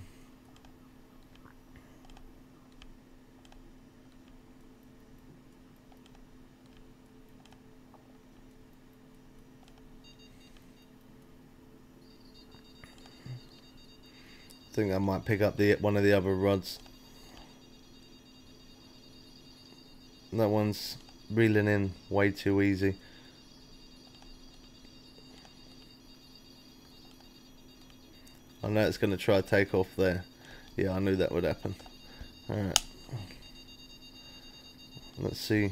think I might pick up the one of the other rods. That one's reeling in way too easy. I know it's going to try to take off there. Yeah, I knew that would happen. Alright. Let's see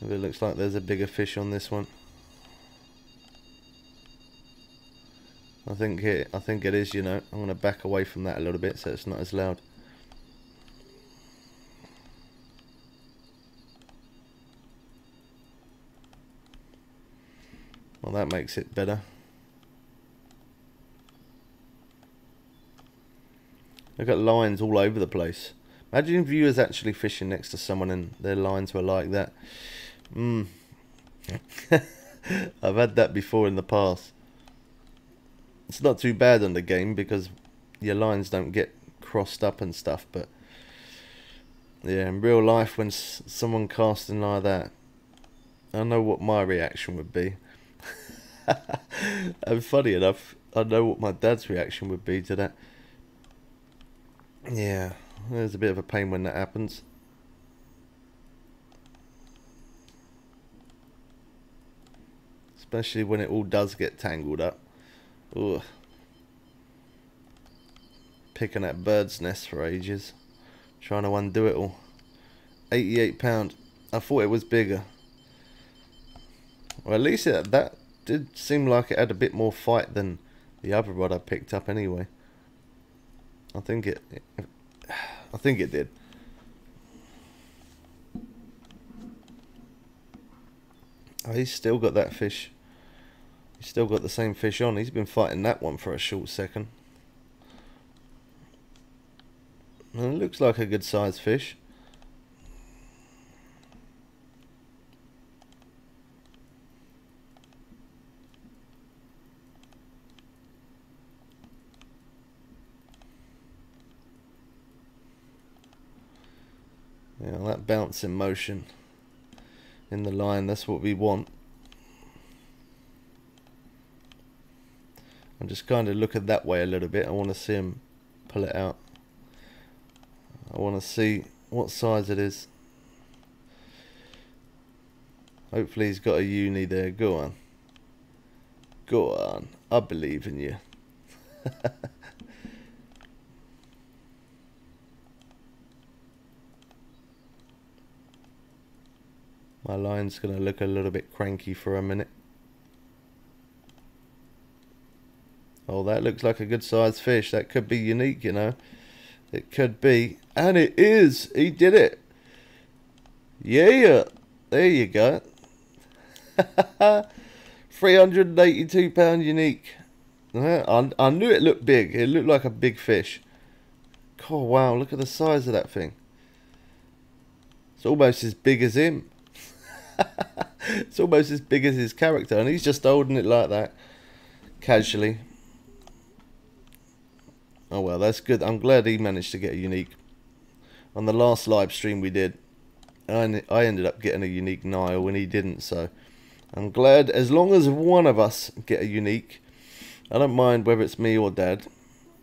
if it looks like there's a bigger fish on this one. I think it, I think it is, you know. I'm going to back away from that a little bit so it's not as loud. Well, that makes it better. I've got lines all over the place. Imagine if you was actually fishing next to someone and their lines were like that. Mm. I've had that before in the past. It's not too bad on the game because your lines don't get crossed up and stuff, but yeah, in real life when s someone casting like that, I know what my reaction would be. And funny enough, I know what my dad's reaction would be to that. Yeah, there's a bit of a pain when that happens. Especially when it all does get tangled up. Ugh. Picking at bird's nest for ages. Trying to undo it all. eighty-eight pound. I thought it was bigger. Well, at least it, that did seem like it had a bit more fight than the other rod I picked up anyway. I think it, it I think it did. Oh, he's still got that fish. He's still got the same fish on. He's been fighting that one for a short second. And it looks like a good sized fish. Yeah, that bouncing motion in the line, that's what we want. I'm just kind of looking that way a little bit. I want to see him pull it out. I want to see what size it is. Hopefully he's got a uni there. Go on. Go on. I believe in you. My line's going to look a little bit cranky for a minute. Oh, that looks like a good sized fish. That could be unique, you know. It could be. And it is. He did it. Yeah. There you go. three hundred and eighty-two pound unique. I, I knew it looked big. It looked like a big fish. Oh, wow. Look at the size of that thing. It's almost as big as him. It's almost as big as his character, and he's just holding it like that casually. Oh well, that's good. I'm glad he managed to get a unique. On the last live stream we did, I, I ended up getting a unique Nile when he didn't, so I'm glad. As long as one of us get a unique, I don't mind whether it's me or Dad,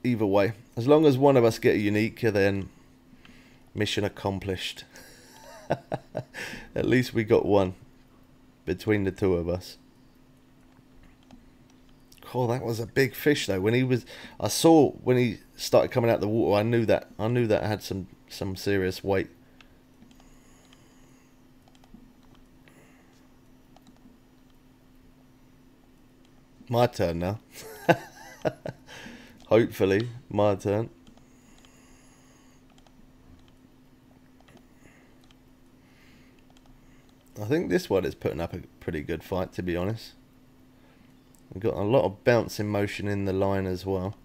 either way. As long as one of us get a unique, then mission accomplished. At least we got one between the two of us. Oh, that was a big fish though. When he was, I saw when he started coming out of the water, I knew that. I knew that had some some serious weight. My turn now. Hopefully, my turn. I think this one is putting up a pretty good fight, to be honest. We've got a lot of bouncing motion in the line as well.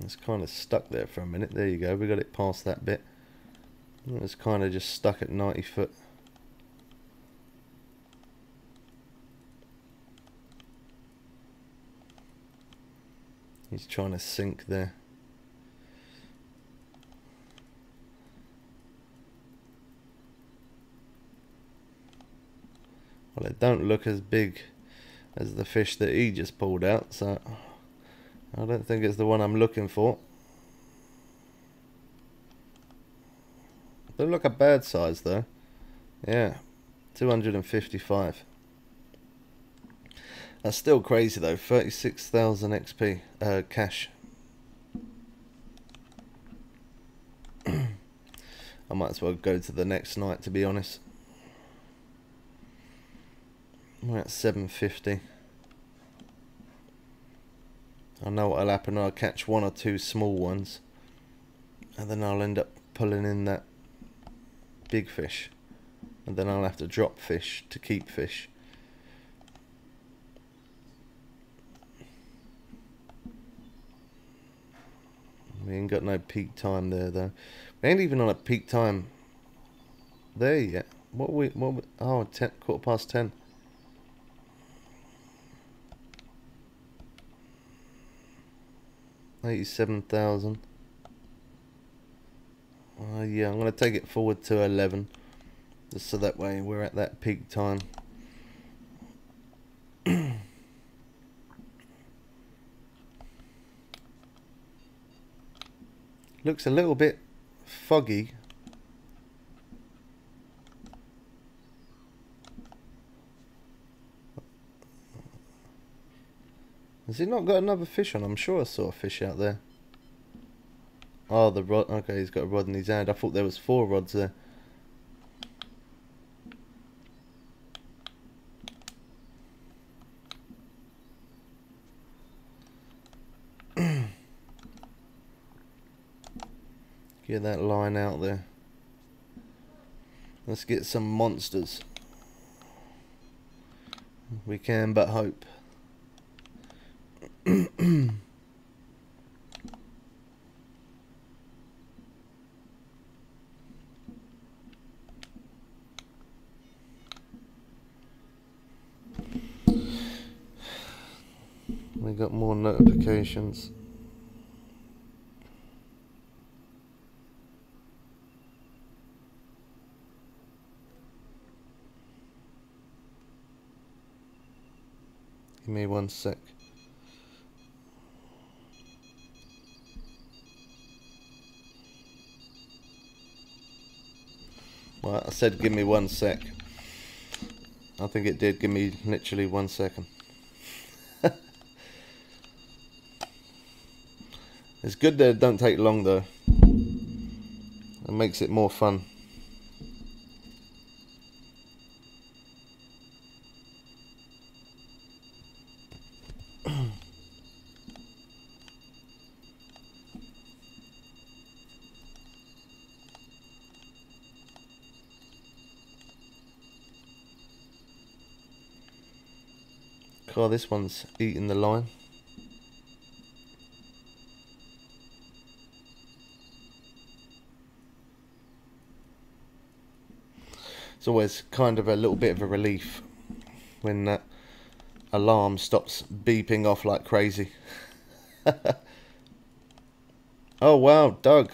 It's kind of stuck there for a minute. There you go, we got it past that bit. It's kind of just stuck at ninety foot. He's trying to sink there. Well, it don't look as big as the fish that he just pulled out, so I don't think it's the one I'm looking for. Don't look a bad size though. Yeah, two hundred and fifty-five. That's still crazy though. thirty-six thousand X P uh, cash. I might as well go to the next night, to be honest. We're at seven fifty. I know what'll happen. I'll catch one or two small ones, and then I'll end up pulling in that big fish, and then I'll have to drop fish to keep fish. We ain't got no peak time there though. We ain't even on a peak time there yet. What we? What? We, oh, ten, quarter past ten. Eighty-seven thousand. Uh, yeah, I'm going to take it forward to eleven. Just so that way we're at that peak time. Looks a little bit foggy. Has he not got another fish on? I'm sure I saw a fish out there. Oh, the rod. Okay, he's got a rod in his hand. I thought there was four rods there. Get that line out there. Let's get some monsters. We can but hope. We got more notifications. Give me one sec. Well, I said give me one sec. I think it did give me literally one second. It's good that it don't take long though. It makes it more fun. God, this one's eating the line. It's always kind of a little bit of a relief when that alarm stops beeping off like crazy. Oh wow, Doug,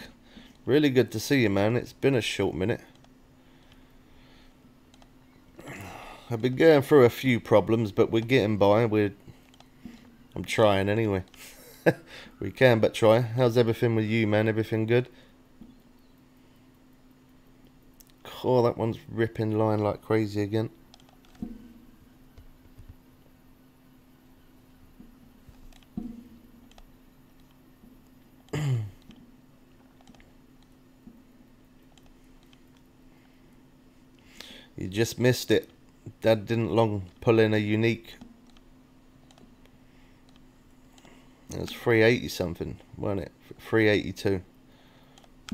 really good to see you, man. It's been a short minute. I've been going through a few problems, but we're getting by. We're, I'm trying anyway. We can but try. How's everything with you, man? Everything good? Oh, that one's ripping line like crazy again. You just missed it. Dad didn't long pull in a unique. It was three eighty something, wasn't it? three eighty-two.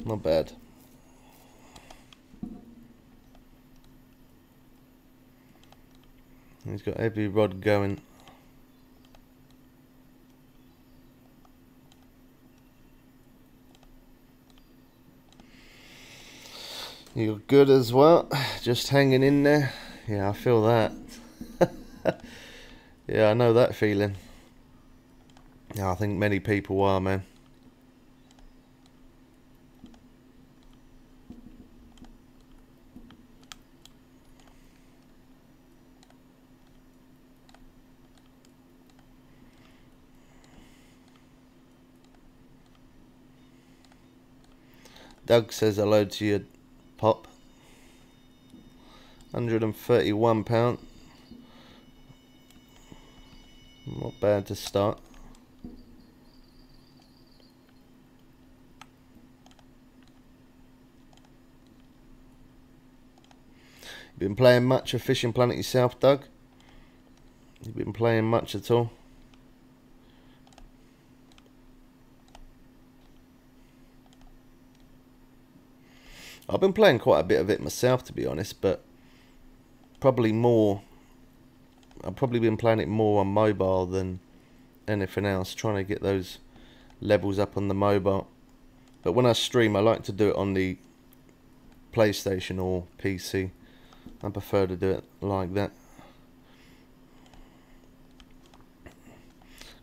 Not bad. He's got every rod going. You're good as well. Just hanging in there. Yeah, I feel that. Yeah, I know that feeling. Yeah, I think many people are, man. Doug says hello to you, Pop. one hundred and thirty-one pound. Not bad to start. You've been playing much of Fishing Planet yourself, Doug? You've been playing much at all? I've been playing quite a bit of it myself, to be honest, but probably more, I've probably been playing it more on mobile than anything else, trying to get those levels up on the mobile. But when I stream, I like to do it on the PlayStation or P C. I prefer to do it like that.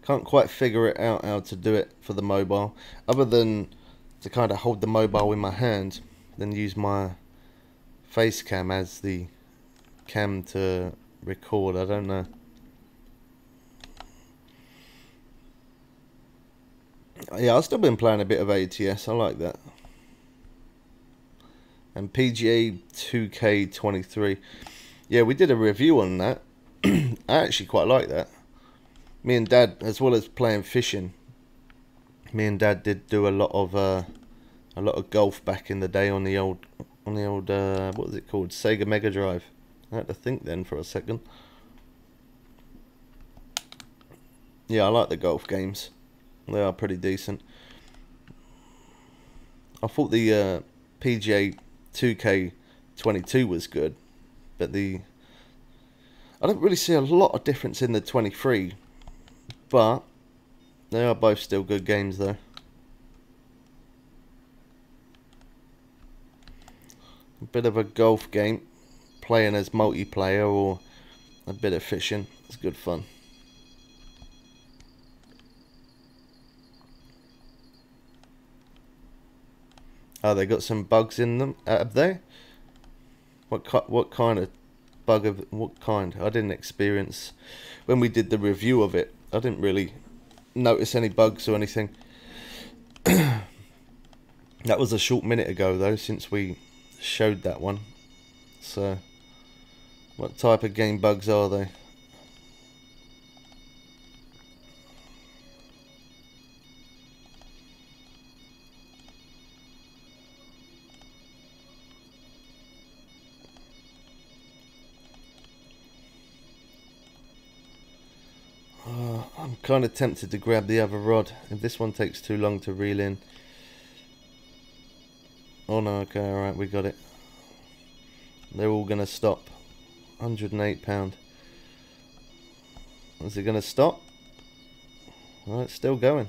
Can't quite figure it out how to do it for the mobile, other than to kind of hold the mobile in my hand, then use my face cam as the cam to record. I don't know. Yeah, I've still been playing a bit of A T S. I like that. And P G A two K twenty-three. Yeah, we did a review on that. I actually quite like that. Me and Dad, as well as playing fishing, me and Dad did do a lot of uh, a lot of golf back in the day on the old on the old uh, what was it called? Sega Mega Drive. I had to think then for a second. Yeah, I like the golf games. They are pretty decent. I thought the uh, P G A two K twenty-two was good, but the I don't really see a lot of difference in the twenty-three, but they are both still good games though. A bit of a golf game, playing as multiplayer or a bit of fishing. It's good fun. Oh, they got some bugs in them, have they? What ki what kind of bug of what kind? I didn't experience when we did the review of it. I didn't really notice any bugs or anything. That was a short minute ago though, since we showed that one. So, what type of game bugs are they? I'm kind of tempted to grab the other rod if this one takes too long to reel in. Oh no, okay, alright, we got it. They're all going to stop. one hundred and eight pound. Is it going to stop? Well, it's still going.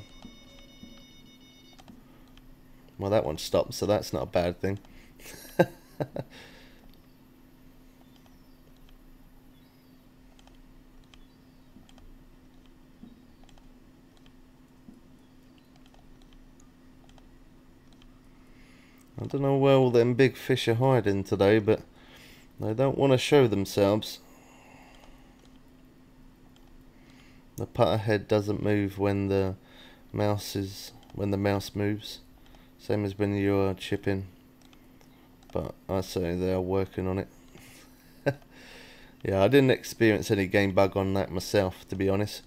Well, that one stopped, so that's not a bad thing. I don't know where all them big fish are hiding today, but they don't want to show themselves. The putter head doesn't move when the mouse is when the mouse moves, same as when you are chipping. But I say they are working on it. Yeah, I didn't experience any game bug on that myself, to be honest.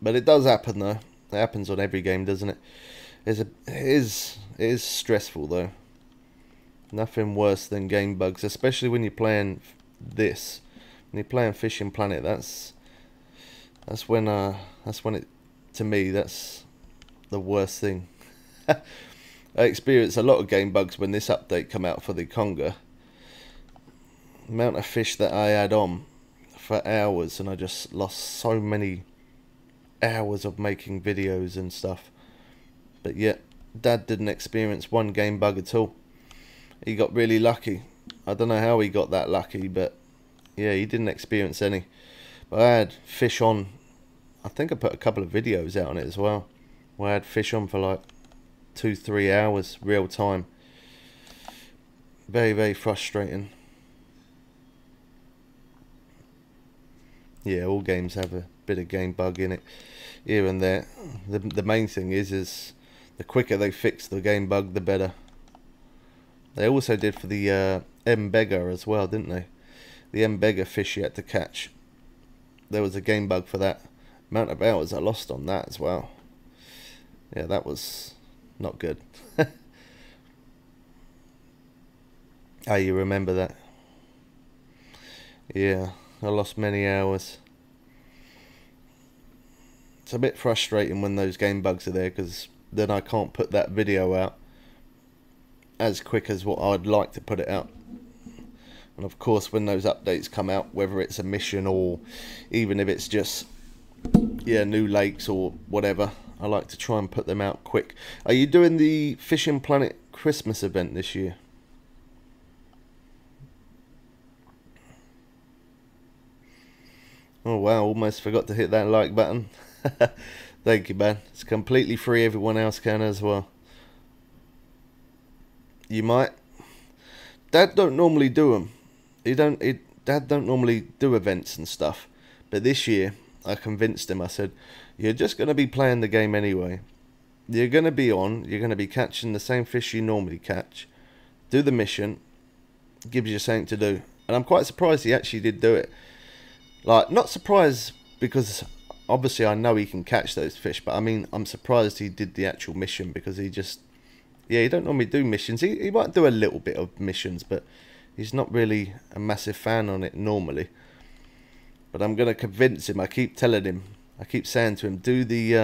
But it does happen though. It happens on every game, doesn't it? It's a, it is, it is stressful though. Nothing worse than game bugs, especially when you're playing this. When you're playing Fishing Planet, that's that's when uh that's when it to me that's the worst thing. I experienced a lot of game bugs when this update came out for the Congo. The amount of fish that I had on for hours, and I just lost so many hours of making videos and stuff. But yet, Dad didn't experience one game bug at all. He got really lucky. I don't know how he got that lucky, but yeah, he didn't experience any. But I had fish on. I think I put a couple of videos out on it as well, where I had fish on for like two, three hours real time. Very, very frustrating. Yeah, all games have a bit of game bug in it, here and there. The the main thing is is the quicker they fix the game bug, the better. They also did for the uh, Mbega as well, didn't they? The Mbega fish you had to catch. There was a game bug for that. Amount of hours I lost on that as well. Yeah, that was not good. Oh, you remember that? Yeah, I lost many hours. It's a bit frustrating when those game bugs are there, because then I can't put that video out as quick as what I'd like to put it out. And of course, when those updates come out, whether it's a mission or even if it's just yeah new lakes or whatever, I like to try and put them out quick. Are you doing the Fishing Planet Christmas event this year? Oh wow, almost forgot to hit that like button. Thank you, man. It's completely free. Everyone else can as well. you might. Dad don't normally do them. He don't. He, Dad don't normally do events and stuff. But this year, I convinced him. I said, "You're just going to be playing the game anyway. You're going to be on. You're going to be catching the same fish you normally catch. Do the mission. Gives you something to do." And I'm quite surprised he actually did do it. Like, not surprised because obviously I know he can catch those fish, but I mean, I'm surprised he did the actual mission because he just, yeah, he don't normally do missions. He, he might do a little bit of missions, but he's not really a massive fan on it normally. But I'm going to convince him. I keep telling him, I keep saying to him, do the,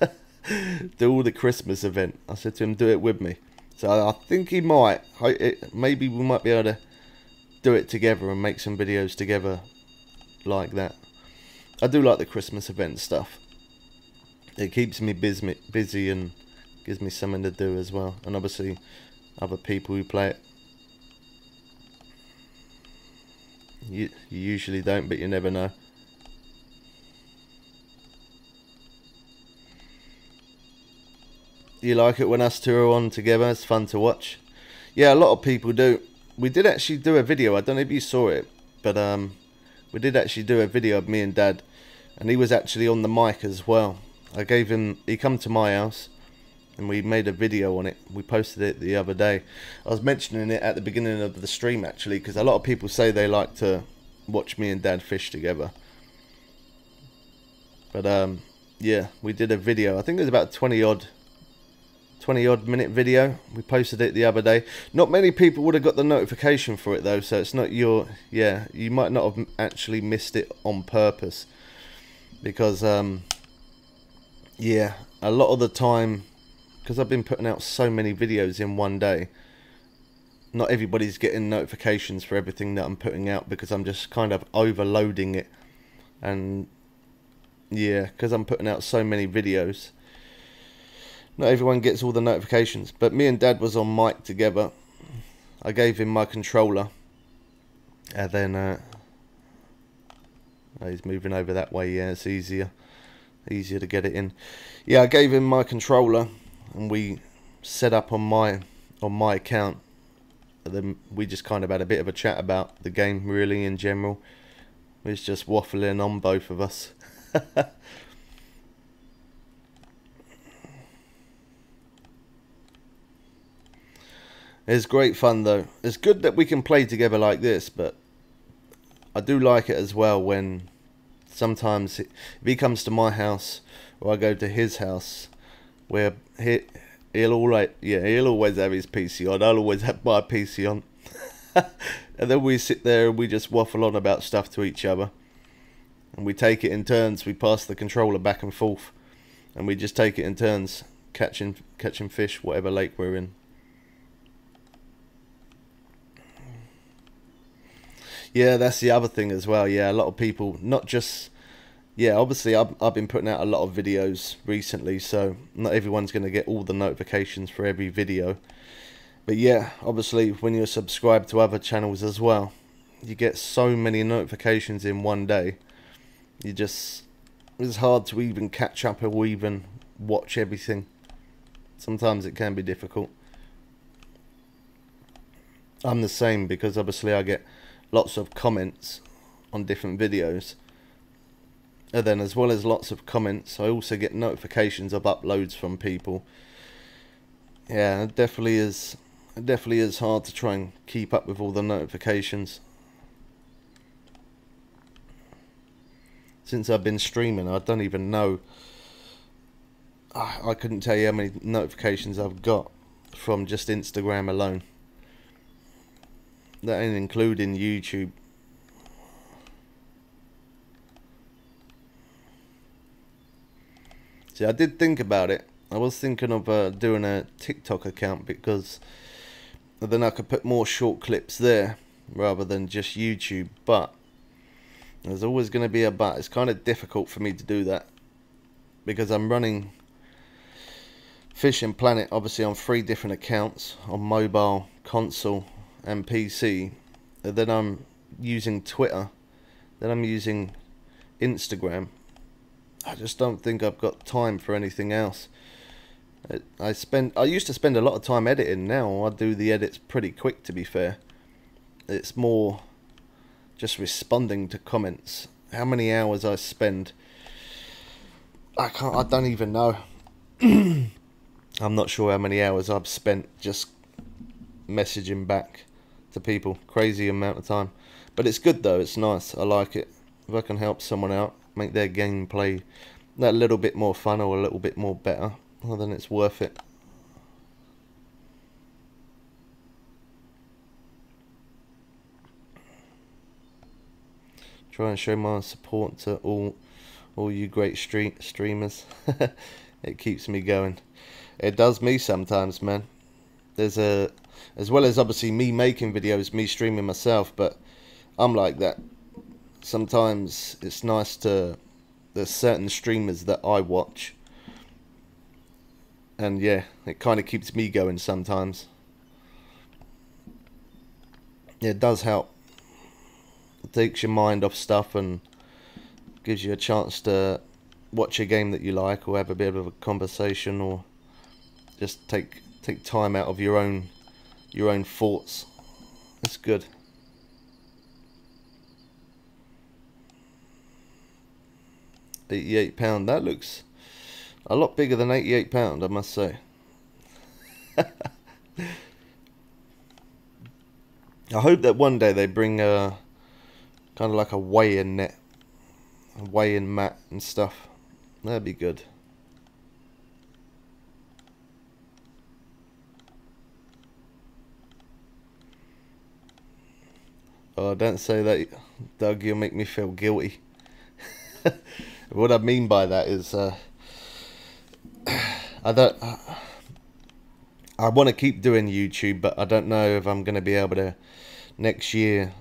uh, do all the Christmas event. I said to him, do it with me. So I think he might, maybe we might be able to do it together and make some videos together like that. I do like the Christmas event stuff. It keeps me busy and gives me something to do as well. And obviously other people who play it. You, you usually don't, but you never know. You like it when us two are on together? It's fun to watch. Yeah, a lot of people do. We did actually do a video. I don't know if you saw it, but um, we did actually do a video of me and Dad, and he was actually on the mic as well. I gave him. He come to my house, and we made a video on it. We posted it the other day. I was mentioning it at the beginning of the stream actually, because a lot of people say they like to watch me and Dad fish together. But um, yeah, we did a video. I think it was about twenty odd. twenty odd minute video. We posted it the other day. Not many people would have got the notification for it though, so it's not your, yeah, you might not have actually missed it on purpose, because um yeah, a lot of the time, because I've been putting out so many videos in one day, not everybody's getting notifications for everything that I'm putting out, because I'm just kind of overloading it. And yeah, because I'm putting out so many videos, not everyone gets all the notifications. But me and Dad was on mic together. I gave him my controller. And then... Uh, he's moving over that way, yeah, it's easier. Easier to get it in. Yeah, I gave him my controller. And we set up on my, on my account. And then we just kind of had a bit of a chat about the game, really, in general. It was just waffling on, both of us. It's great fun though. It's good that we can play together like this, but I do like it as well when sometimes if he comes to my house or I go to his house, where he, he'll always, yeah, he'll always have his P C on. I'll always have my P C on. And then we sit there and we just waffle on about stuff to each other. And we take it in turns. We pass the controller back and forth. And we just take it in turns, catching, catching fish, whatever lake we're in. Yeah, that's the other thing as well. Yeah, a lot of people, not just, yeah, obviously I've, I've been putting out a lot of videos recently, so not everyone's going to get all the notifications for every video. But yeah, obviously when you're subscribed to other channels as well, you get so many notifications in one day. You just, it's hard to even catch up or even watch everything. Sometimes it can be difficult. I'm the same, because obviously I get lots of comments on different videos, and then as well as lots of comments, I also get notifications of uploads from people. Yeah, it definitely is, it definitely is hard to try and keep up with all the notifications. Since I've been streaming, I don't even know, I, I couldn't tell you how many notifications I've got from just Instagram alone. That ain't including YouTube. See, I did think about it. I was thinking of uh, doing a TikTok account, because then I could put more short clips there rather than just YouTube. But there's always going to be a but. It's kind of difficult for me to do that, because I'm running Fishing Planet obviously on three different accounts, on mobile, console and P C, and then I'm using Twitter, then I'm using Instagram. I just don't think I've got time for anything else. I spend I used to spend a lot of time editing. Now I do the edits pretty quick, to be fair. It's more just responding to comments. How many hours I spend, I can't I don't even know. I'm not sure how many hours I've spent just messaging back to people. Crazy amount of time. But it's good though, it's nice, I like it. If I can help someone out, make their gameplay that little bit more fun or a little bit more better, well then it's worth it. Try and show my support to all all you great street streamers. It keeps me going. It does me sometimes, man. There's a, as well as obviously me making videos, me streaming myself, but I'm like that. Sometimes it's nice to, there's certain streamers that I watch, and yeah, it kind of keeps me going sometimes. Yeah, it does help. It takes your mind off stuff and gives you a chance to watch a game that you like, or have a bit of a conversation, or just take take time out of your own your own thoughts. It's good. eighty-eight pound, that looks a lot bigger than eighty-eight pound, I must say. I hope that one day they bring a kind of like a weigh-in net, a weigh-in mat and stuff. That'd be good. Oh, don't say that, Doug, you'll make me feel guilty. What I mean by that is, uh, I don't. Uh, I want to keep doing YouTube, but I don't know if I'm going to be able to next year.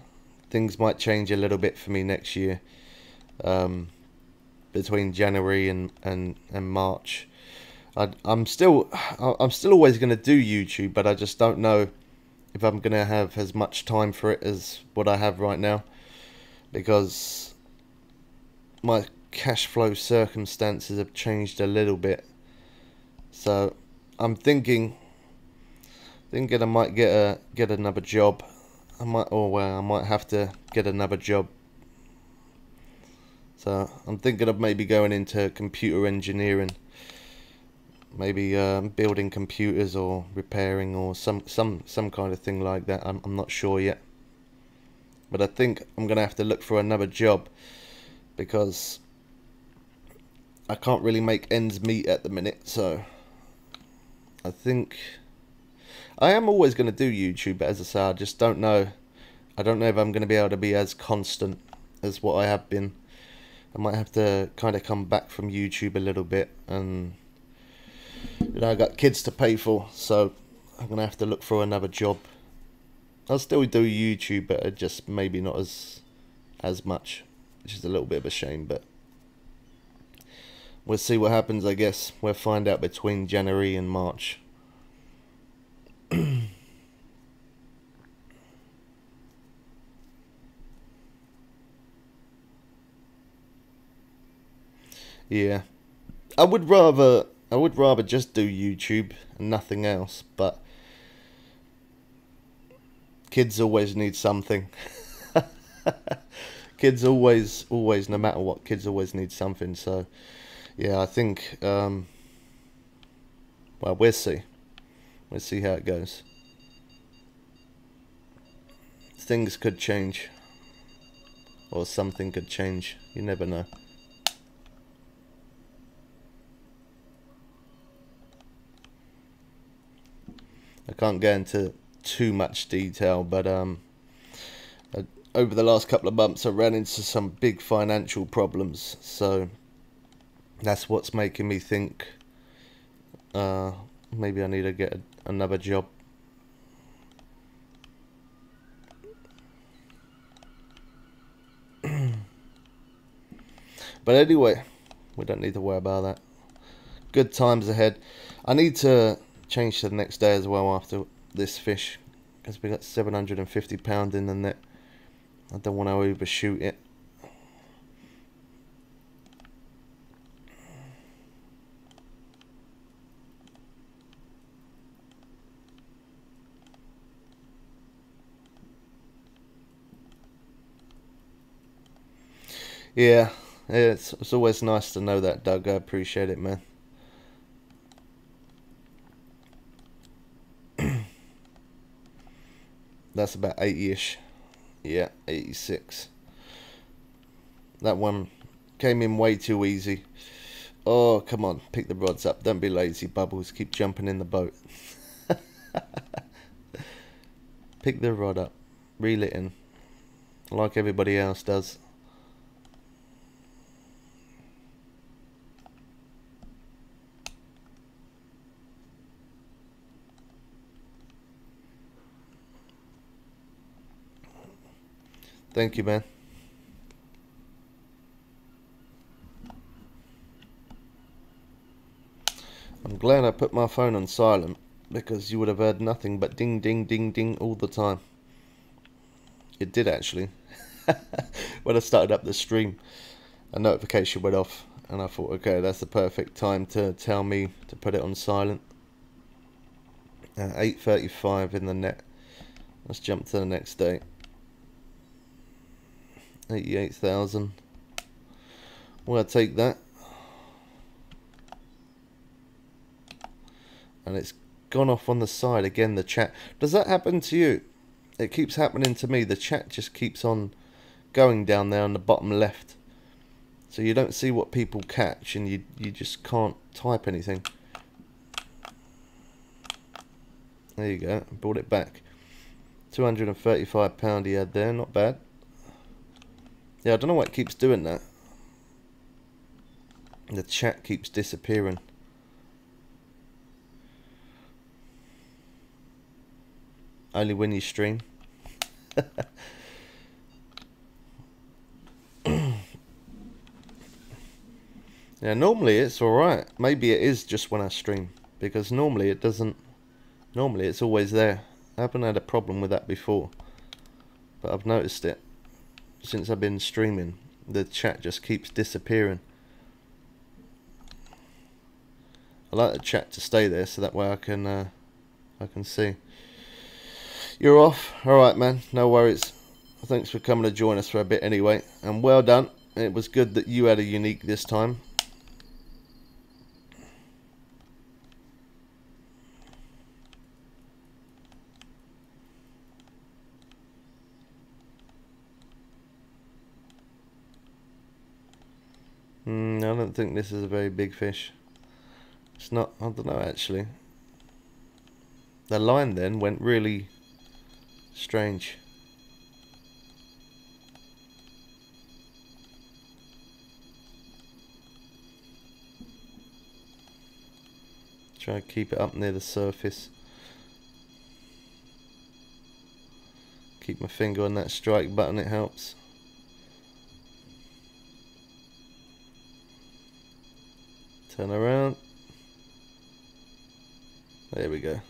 Things might change a little bit for me next year, um, between January and and and March. I, I'm still I'm still always going to do YouTube, but I just don't know if I'm going to have as much time for it as what I have right now, because my cash flow circumstances have changed a little bit. So I'm thinking, thinking I might get a get another job. I might, oh well, I might have to get another job. So I'm thinking of maybe going into computer engineering, maybe um, building computers or repairing or some some some kind of thing like that. I'm I'm not sure yet, but I think I'm gonna have to look for another job, because I can't really make ends meet at the minute. So I think I am always going to do YouTube, but as I say, I just don't know. I don't know if I'm going to be able to be as constant as what I have been. I might have to kind of come back from YouTube a little bit, and you know, I got kids to pay for, so I'm going to have to look for another job. I'll still do YouTube, but just maybe not as as much, which is a little bit of a shame, but we'll see what happens, I guess. We'll find out between January and March. Yeah. I would rather I would rather just do YouTube and nothing else, but kids always need something. Kids always, always, no matter what, kids always need something. So, yeah, I think, um, well, we'll see. We'll see how it goes. Things could change. Or something could change. You never know. I can't go into too much detail, but, um, I, over the last couple of months, I ran into some big financial problems, so that's what's making me think uh, maybe I need to get a, another job. But anyway, we don't need to worry about that. Good times ahead. I need to change to the next day as well after this fish, because we got seven hundred and fifty pounds in the net. I don't want to overshoot it. Yeah, it's, it's always nice to know that, Doug. I appreciate it, man. That's about eighty-ish. Yeah, eighty-six. That one came in way too easy. Oh, come on. Pick the rods up. Don't be lazy, Bubbles. Keep jumping in the boat. Pick the rod up. Reel it in. Like everybody else does. Thank you, man. I'm glad I put my phone on silent, because you would have heard nothing but ding, ding, ding, ding all the time. It did, actually. When I started up the stream, a notification went off, and I thought, okay, that's the perfect time to tell me to put it on silent. Uh, eight thirty-five in the net. Let's jump to the next day. eighty-eight thousand. Well, I take that. And it's gone off on the side again, the chat. Does that happen to you? It keeps happening to me. The chat just keeps on going down there on the bottom left. So you don't see what people catch, and you, you just can't type anything. There you go. Brought it back. two hundred thirty-five pound he had there. Not bad. Yeah, I don't know why it keeps doing that. The chat keeps disappearing. Only when you stream. Yeah, normally it's alright. Maybe it is just when I stream. Because normally it doesn't... Normally it's always there. I haven't had a problem with that before. But I've noticed it. Since I've been streaming, the chat just keeps disappearing. I like the chat to stay there, so that way I can uh, I can see. You're off, all right, man. No worries. Thanks for coming to join us for a bit anyway, and well done. It was good that you had a unique this time. Mm, I don't think this is a very big fish. It's not, I don't know actually. The line then went really strange. Try to keep it up near the surface. Keep my finger on that strike button, it helps. Turn around. There we go.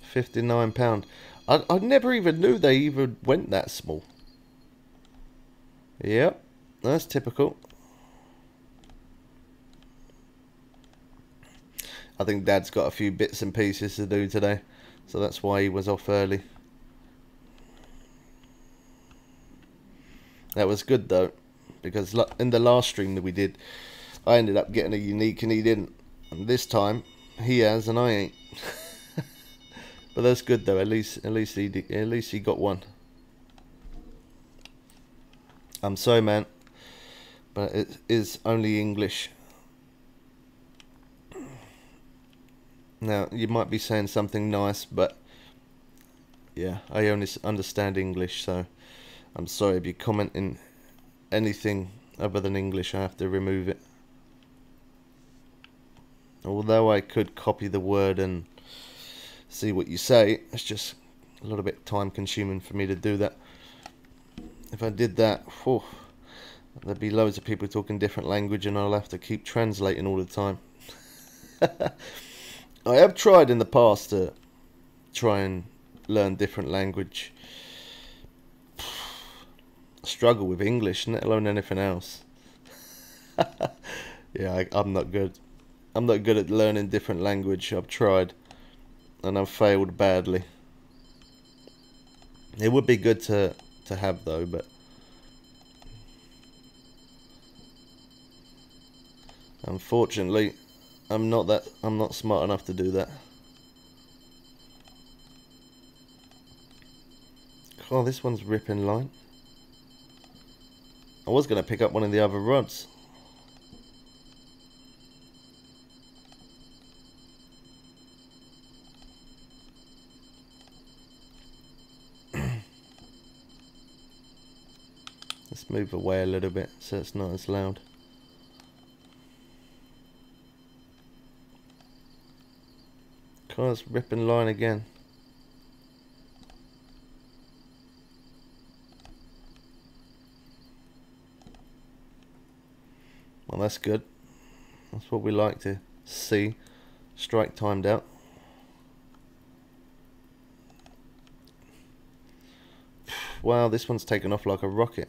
fifty-nine pound. I, I never even knew they even went that small. Yep. That's typical. I think Dad's got a few bits and pieces to do today. So that's why he was off early. That was good though. Because in the last stream that we did, I ended up getting a unique and he didn't. And this time, he has and I ain't. But that's good though. At least, at least he, at least he got one. I'm sorry, man, but it is only English. Now you might be saying something nice, but yeah, I only understand English, so I'm sorry if you're commenting anything other than English. I have to remove it, although I could copy the word and see what you say. It's just a little bit time consuming for me to do that. If I did that, whew, there'd be loads of people talking different language and I'll have to keep translating all the time. I have tried in the past to try and learn different language. Struggle with English, let alone anything else. Yeah, I, I'm not good. I'm not good at learning different language. I've tried, and I've failed badly. It would be good to to have though, but Unfortunately, I'm not that I'm not smart enough to do that. Oh, this one's ripping line. I was going to pick up one of the other rods. Let's move away a little bit so it's not as loud. It's ripping line again. Well, that's good. That's what we like to see. Strike timed out. Wow, this one's taken off like a rocket.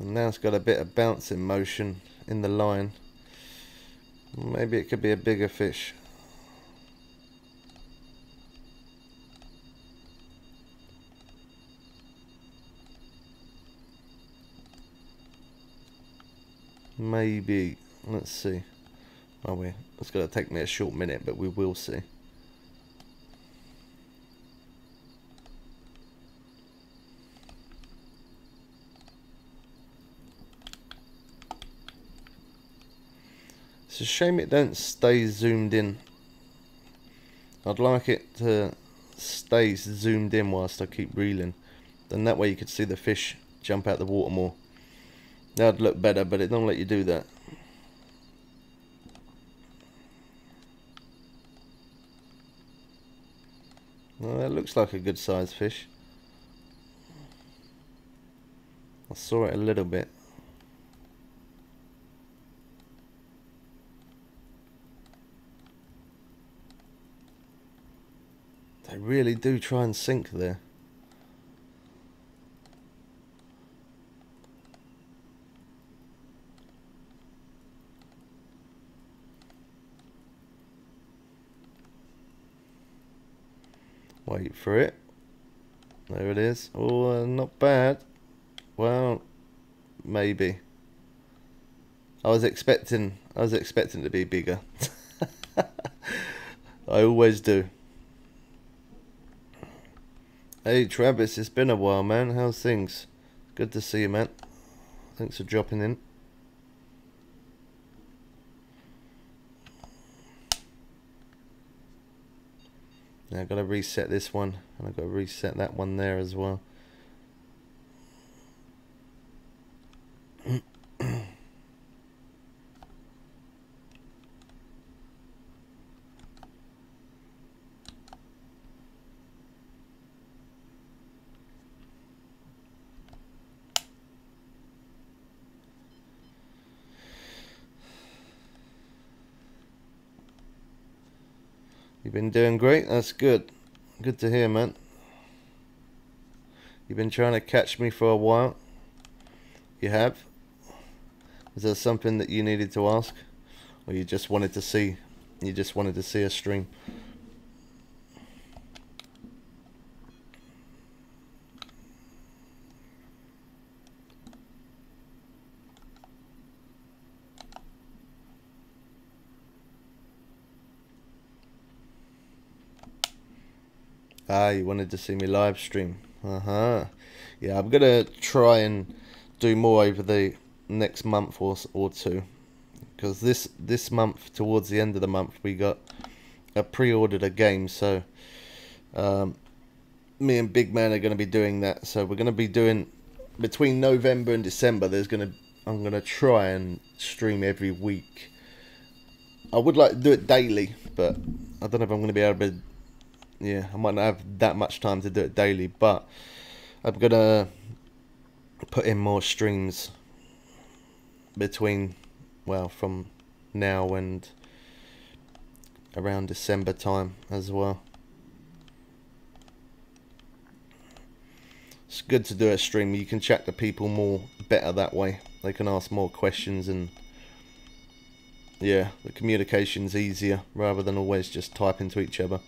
And now it's got a bit of bouncing motion in the line. Maybe it could be a bigger fish. Maybe. Let's see. Oh, we? It's going to take me a short minute, but we will see. It's a shame it don't stay zoomed in. I'd like it to stay zoomed in whilst I keep reeling. Then that way you could see the fish jump out the water more. That'd look better, but it don't let you do that. Well, that looks like a good sized fish. I saw it a little bit. They really do try and sink there. Wait for it. There it is. Oh, uh, not bad. Well, maybe. I was expecting. I was expecting to be bigger. I always do. Hey Travis, it's been a while, man. How's things? Good to see you, man. Thanks for dropping in. Now I've got to reset this one, and I've got to reset that one there as well. You've been doing great, that's good. Good to hear, man. You've been trying to catch me for a while. You have? Is there something that you needed to ask? Or you just wanted to see, you just wanted to see a stream? Ah, you wanted to see me live stream. Uh-huh. Yeah, I'm going to try and do more over the next month or, or two. Because this, this month, towards the end of the month, we got a pre-ordered a game. So, um, me and Big Man are going to be doing that. So, we're going to be doing, between November and December, there's going to I'm going to try and stream every week. I would like to do it daily, but I don't know if I'm going to be able to... Yeah, I might not have that much time to do it daily, but I'm going to put in more streams between, well, from now and around December time as well. It's good to do a stream. You can chat to people more better that way. They can ask more questions and yeah, the communication's easier rather than always just typing to each other.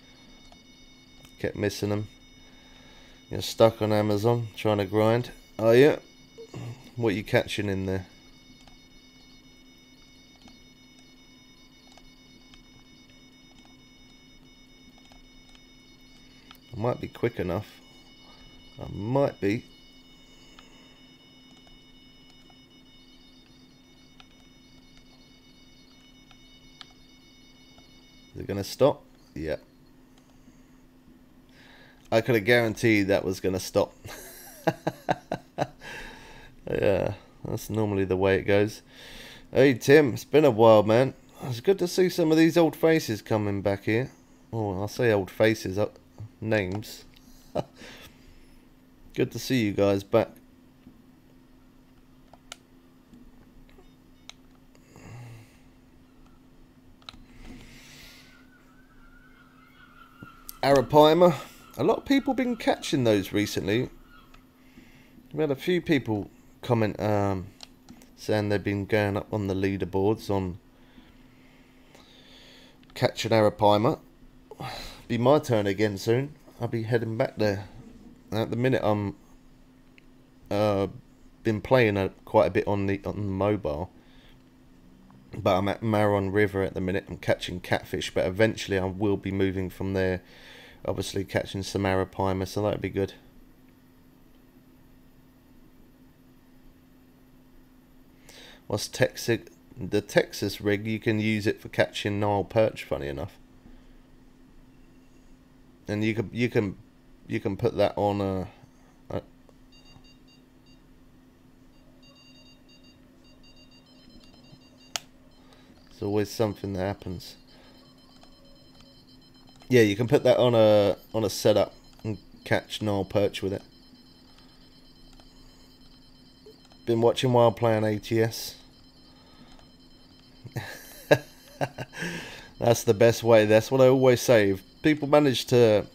Kept missing them. You're stuck on Amazon trying to grind. Oh yeah. What are you catching in there? I might be quick enough. I might be. Is it going to stop? Yeah. I could have guaranteed that was going to stop. Yeah, that's normally the way it goes. Hey Tim, it's been a while, man. It's good to see some of these old faces coming back here. Oh, I'll say old faces, up names. Good to see you guys back. Arapaima. A lot of people been catching those recently. We had a few people comment um, saying they've been going up on the leaderboards on catching Arapaima. Be my turn again soon. I'll be heading back there. At the minute, I'm uh, been playing a, quite a bit on the on the mobile, but I'm at Marron River at the minute. I'm catching catfish, but eventually I will be moving from there. Obviously catching some arapaima, so that'd be good. What's Texas? The Texas rig, you can use it for catching Nile Perch, funny enough. And you can you can you can put that on a, a There's always something that happens. Yeah, you can put that on a on a setup and catch Nile Perch with it. Been watching while playing A T S. That's the best way. That's what I always say. If people manage to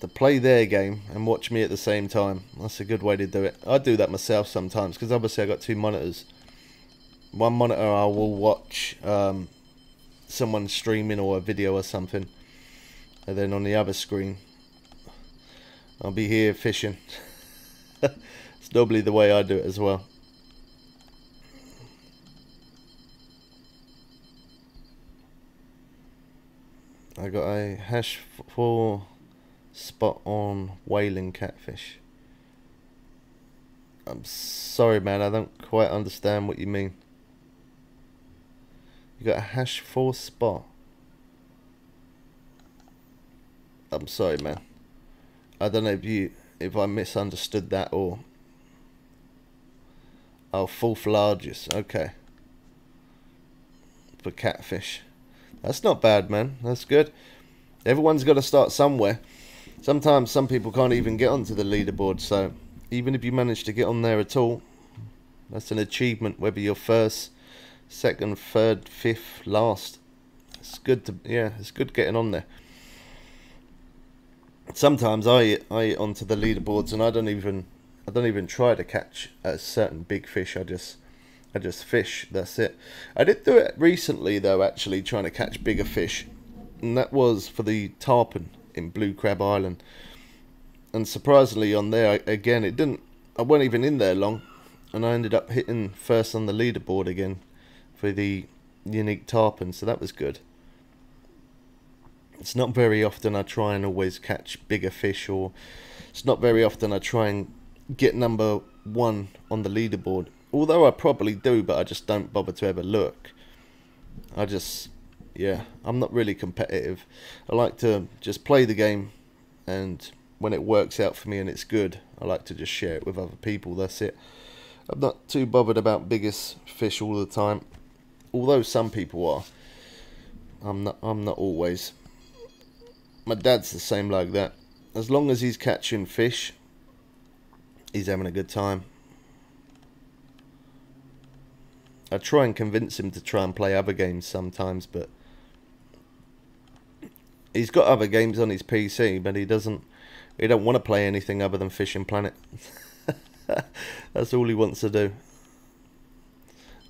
to play their game and watch me at the same time, that's a good way to do it. I do that myself sometimes because obviously I got two monitors. One monitor I will watch Um, someone streaming or a video or something, and then on the other screen I'll be here fishing. It's normally the way I do it as well. I got a hash four spot on whaling catfish. I'm sorry man, I don't quite understand what you mean. You got a hash four spot. I'm sorry, man. I don't know if you, if I misunderstood that or. Oh, fourth largest. Okay. For catfish, that's not bad, man. That's good. Everyone's got to start somewhere. Sometimes some people can't even get onto the leaderboard. So even if you manage to get on there at all, that's an achievement. Whether you're first, second, third, fifth, last. It's good to, yeah, it's good getting on there. Sometimes I I get onto the leaderboards and I don't even I don't even try to catch a certain big fish. I just I just fish. That's it. I did do it recently though, actually trying to catch bigger fish, and that was for the tarpon in Blue Crab Island. And surprisingly, on there again, it didn't. I wasn't even in there long, and I ended up hitting first on the leaderboard again for the unique tarpon, so that was good. It's not very often I try and always catch bigger fish, or it's not very often I try and get number one on the leaderboard, although I probably do, but I just don't bother to ever look. I just, yeah, I'm not really competitive. I like to just play the game, and when it works out for me and it's good, I like to just share it with other people. That's it. I'm not too bothered about biggest fish all the time, although some people are. I'm not I'm not always. My dad's the same like that. As long as he's catching fish, he's having a good time. I try and convince him to try and play other games sometimes, but he's got other games on his P C, but he doesn't he don't want to play anything other than Fishing Planet. That's all he wants to do.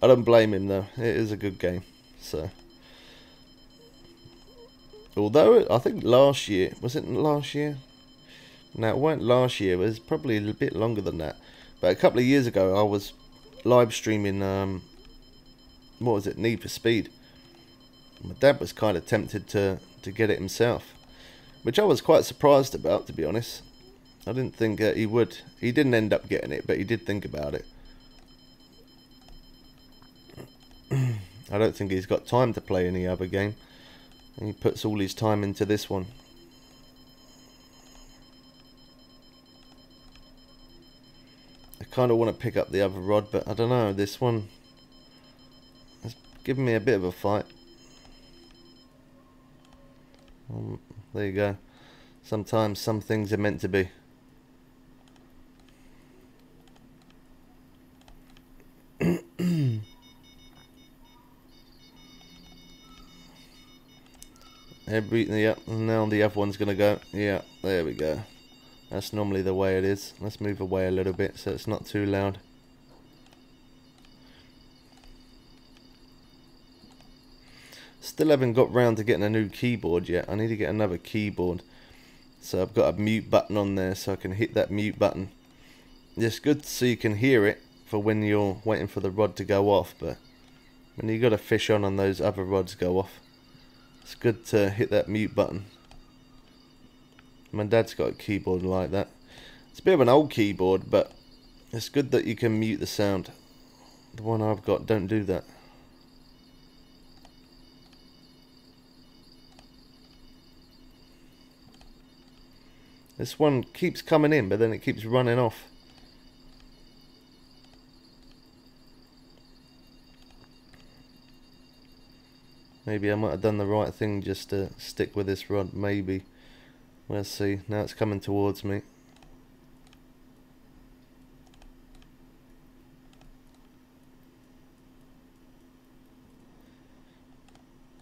I don't blame him though. It is a good game. So, although I think last year, was it last year? No, it weren't last year. It was probably a bit longer than that. But a couple of years ago, I was live streaming. Um, what was it? Need for Speed. My dad was kind of tempted to to get it himself, which I was quite surprised about, to be honest. I didn't think uh, he would. He didn't end up getting it, but he did think about it. I don't think he's got time to play any other game. And he puts all his time into this one. I kind of want to pick up the other rod, but I don't know. This one has given me a bit of a fight. Um, there you go. Sometimes some things are meant to be. Every, yeah, now the other one's gonna go. Yeah, there we go. That's normally the way it is. Let's move away a little bit so it's not too loud. Still haven't got round to getting a new keyboard yet. I need to get another keyboard. So I've got a mute button on there so I can hit that mute button. It's good so you can hear it for when you're waiting for the rod to go off, but when you got a fish on and those other rods go off, it's good to hit that mute button. My dad's got a keyboard like that. It's a bit of an old keyboard, but it's good that you can mute the sound. The one I've got don't do that. This one keeps coming in, but then it keeps running off. Maybe I might have done the right thing just to stick with this rod, maybe. Let's see, now it's coming towards me.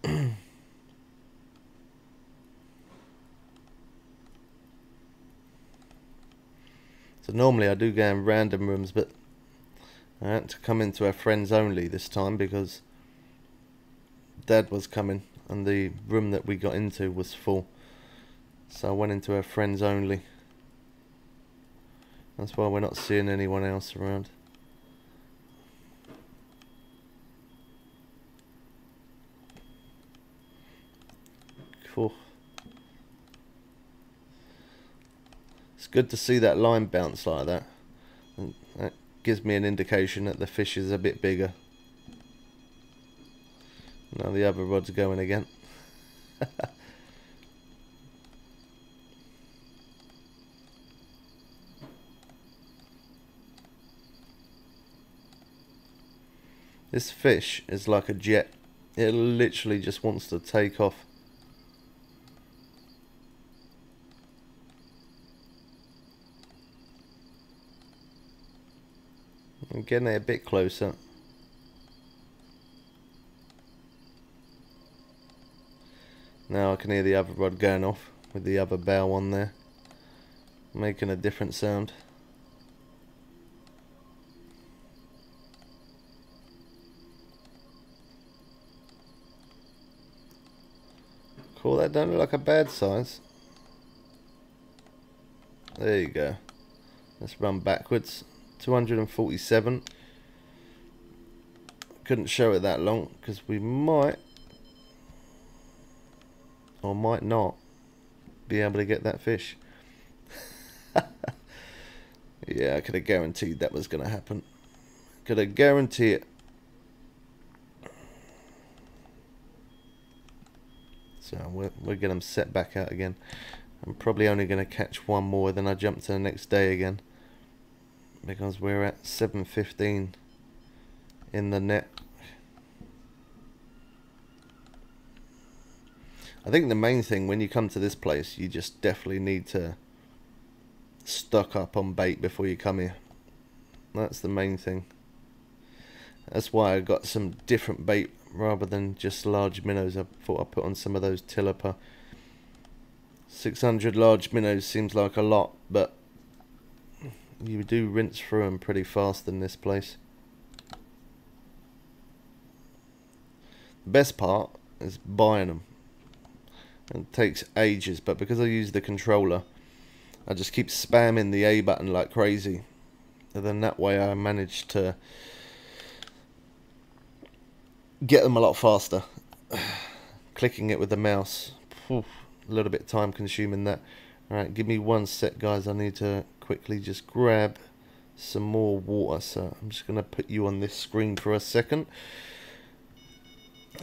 So normally I do go in random rooms, but I had to come into our friends only this time because Dad was coming and the room that we got into was full, so I went into our friends only. That's why we're not seeing anyone else around. Cool. It's good to see that line bounce like that, and that gives me an indication that the fish is a bit bigger. Now the other rod's going again. This fish is like a jet. It literally just wants to take off. I'm getting it a bit closer. Now I can hear the other rod going off with the other bow on there, making a different sound. Cool, that don't look like a bad size. There you go. Let's run backwards. two hundred forty-seven. Couldn't show it that long because we might or might not be able to get that fish. Yeah, I could have guaranteed that was going to happen. Could have guaranteed it. So we're, we're going to set back out again. I'm probably only going to catch one more, then I jump to the next day again, because we're at seven fifteen in the net. I think the main thing when you come to this place, you just definitely need to stock up on bait before you come here. That's the main thing. That's why I got some different bait rather than just large minnows. I thought I'd put on some of those tilapia. six hundred large minnows seems like a lot, but you do rinse through them pretty fast in this place. Best part is buying them. And it takes ages, but because I use the controller, I just keep spamming the A button like crazy. And then that way I manage to get them a lot faster. Clicking it with the mouse. Oof, a little bit time consuming that. Alright, give me one sec, guys. I need to quickly just grab some more water. So I'm just going to put you on this screen for a second.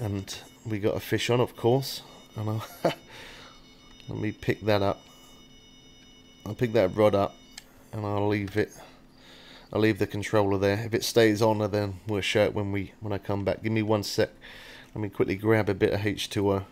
And we got a fish on, of course. And I'll let me pick that up. I'll pick that rod up and I'll leave it. I'll leave the controller there. If it stays on, then we'll show it when we when I come back. Give me one sec. Let me quickly grab a bit of H two O.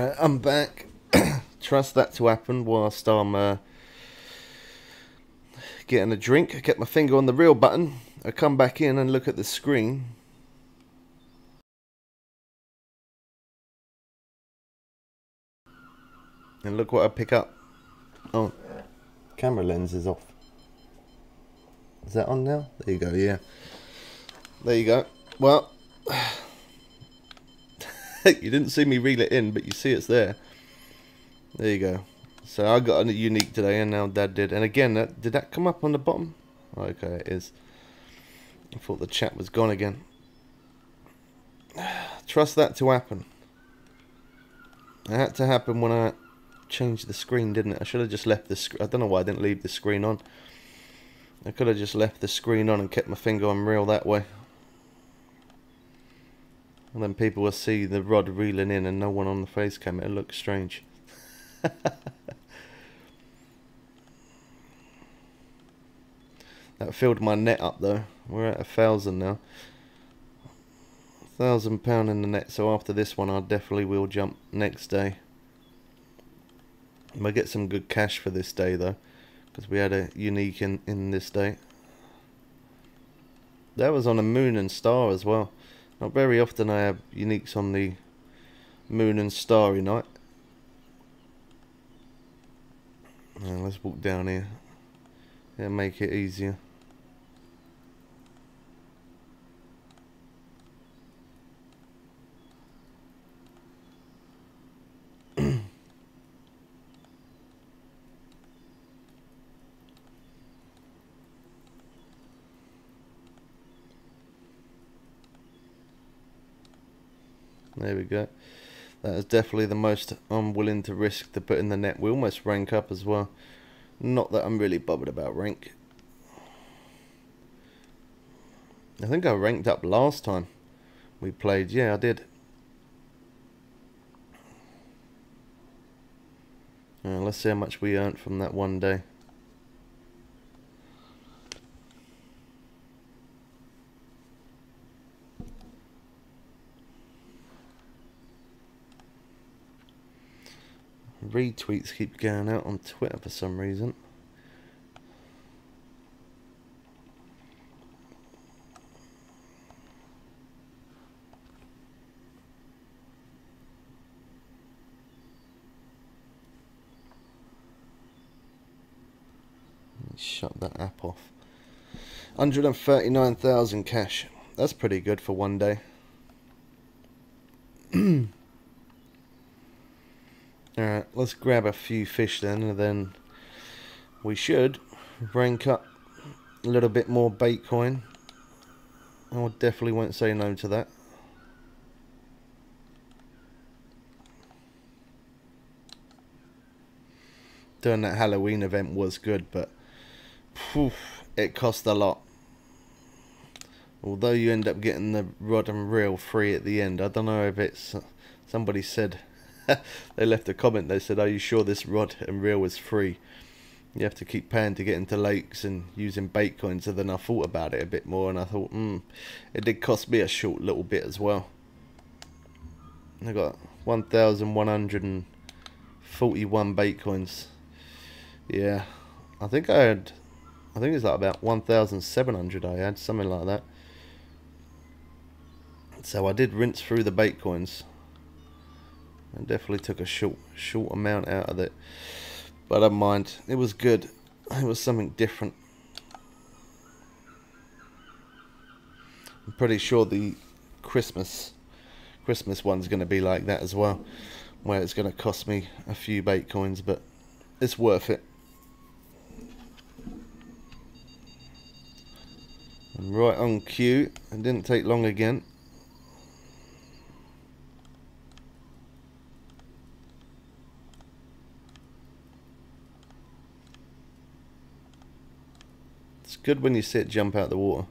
Uh, I'm back. Trust that to happen whilst I'm uh, getting a drink. I kept my finger on the reel button. I come back in and look at the screen. And look what I pick up. Oh, camera lens is off. Is that on now? There you go, yeah. There you go. Well... You didn't see me reel it in, but you see it's there. There you go. So I got a unique today, and now Dad did. And again, that, did that come up on the bottom? Okay, it is. I thought the chat was gone again. Trust that to happen. It had to happen when I changed the screen, didn't it? I should have just left the screen. I don't know why I didn't leave the screen on. I could have just left the screen on and kept my finger on reel that way. And then people will see the rod reeling in and no one on the face cam. It looks strange. That filled my net up though. We're at a thousand now. Thousand pound in the net. So after this one, I definitely will jump next day. I might get some good cash for this day though, because we had a unique in in this day. That was on a moon and star as well. Not very often I have uniques on the moon and starry night. And let's walk down here. That'll make it easier. There we go. That is definitely the most I'm willing to risk to put in the net. We almost rank up as well. Not that I'm really bothered about rank. I think I ranked up last time we played. Yeah, I did. Uh, let's see how much we earned from that one day. Retweets keep going out on Twitter for some reason. Shut that app off. one hundred thirty-nine thousand cash. That's pretty good for one day. Alright, let's grab a few fish then, and then we should rank up a little bit more bait coin. I definitely won't say no to that. Doing that Halloween event was good, but phew, it cost a lot. Although you end up getting the rod and reel free at the end. I don't know if it's... Somebody said... They left a comment. They said, "Are you sure this rod and reel was free? You have to keep paying to get into lakes and using bait coins." So then I thought about it a bit more, and I thought, "Hmm, it did cost me a short little bit as well." I got one thousand one hundred and forty-one bait coins. Yeah, I think I had. I think it's like about one thousand seven hundred. I had something like that. So I did rinse through the bait coins. I definitely took a short short amount out of it, but I don't mind. It was good. It was something different. I'm pretty sure the Christmas Christmas one's going to be like that as well, where it's going to cost me a few bait coins, but it's worth it. And right on cue. It didn't take long again. Good when you see it jump out the water.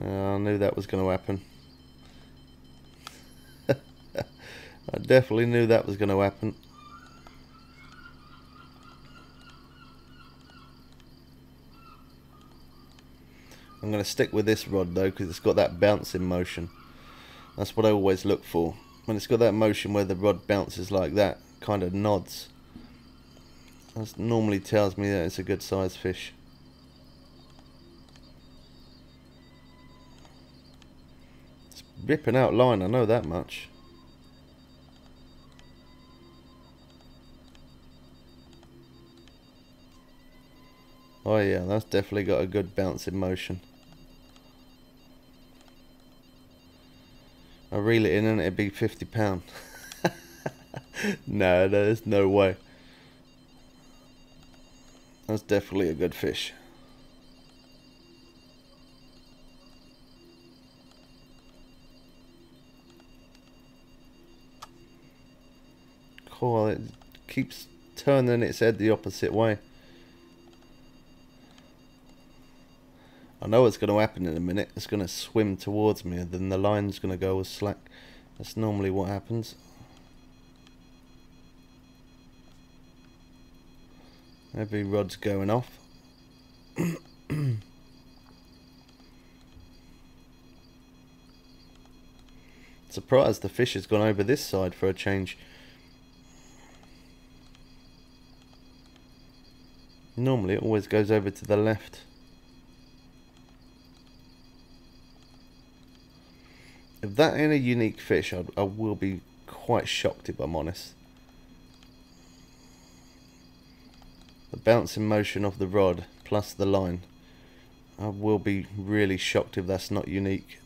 Uh, I knew that was going to happen. I definitely knew that was going to happen. I'm going to stick with this rod though, because it's got that bouncing motion. That's what I always look for. When it's got that motion where the rod bounces like that, kind of nods. That normally tells me that it's a good sized fish. It's ripping out line, I know that much. Oh yeah, that's definitely got a good bouncing motion. I reel it in and it'd be fifty pounds. No, there's no way. That's definitely a good fish. Cool, it keeps turning its head the opposite way. I know what's going to happen in a minute. It's going to swim towards me, and then the line's going to go all slack. That's normally what happens. Every rod's going off. Surprised the fish has gone over this side for a change. Normally it always goes over to the left. If that ain't a unique fish, I, I will be quite shocked if I'm honest. bouncing motion of the rod plus the line. I will be really shocked if that's not unique.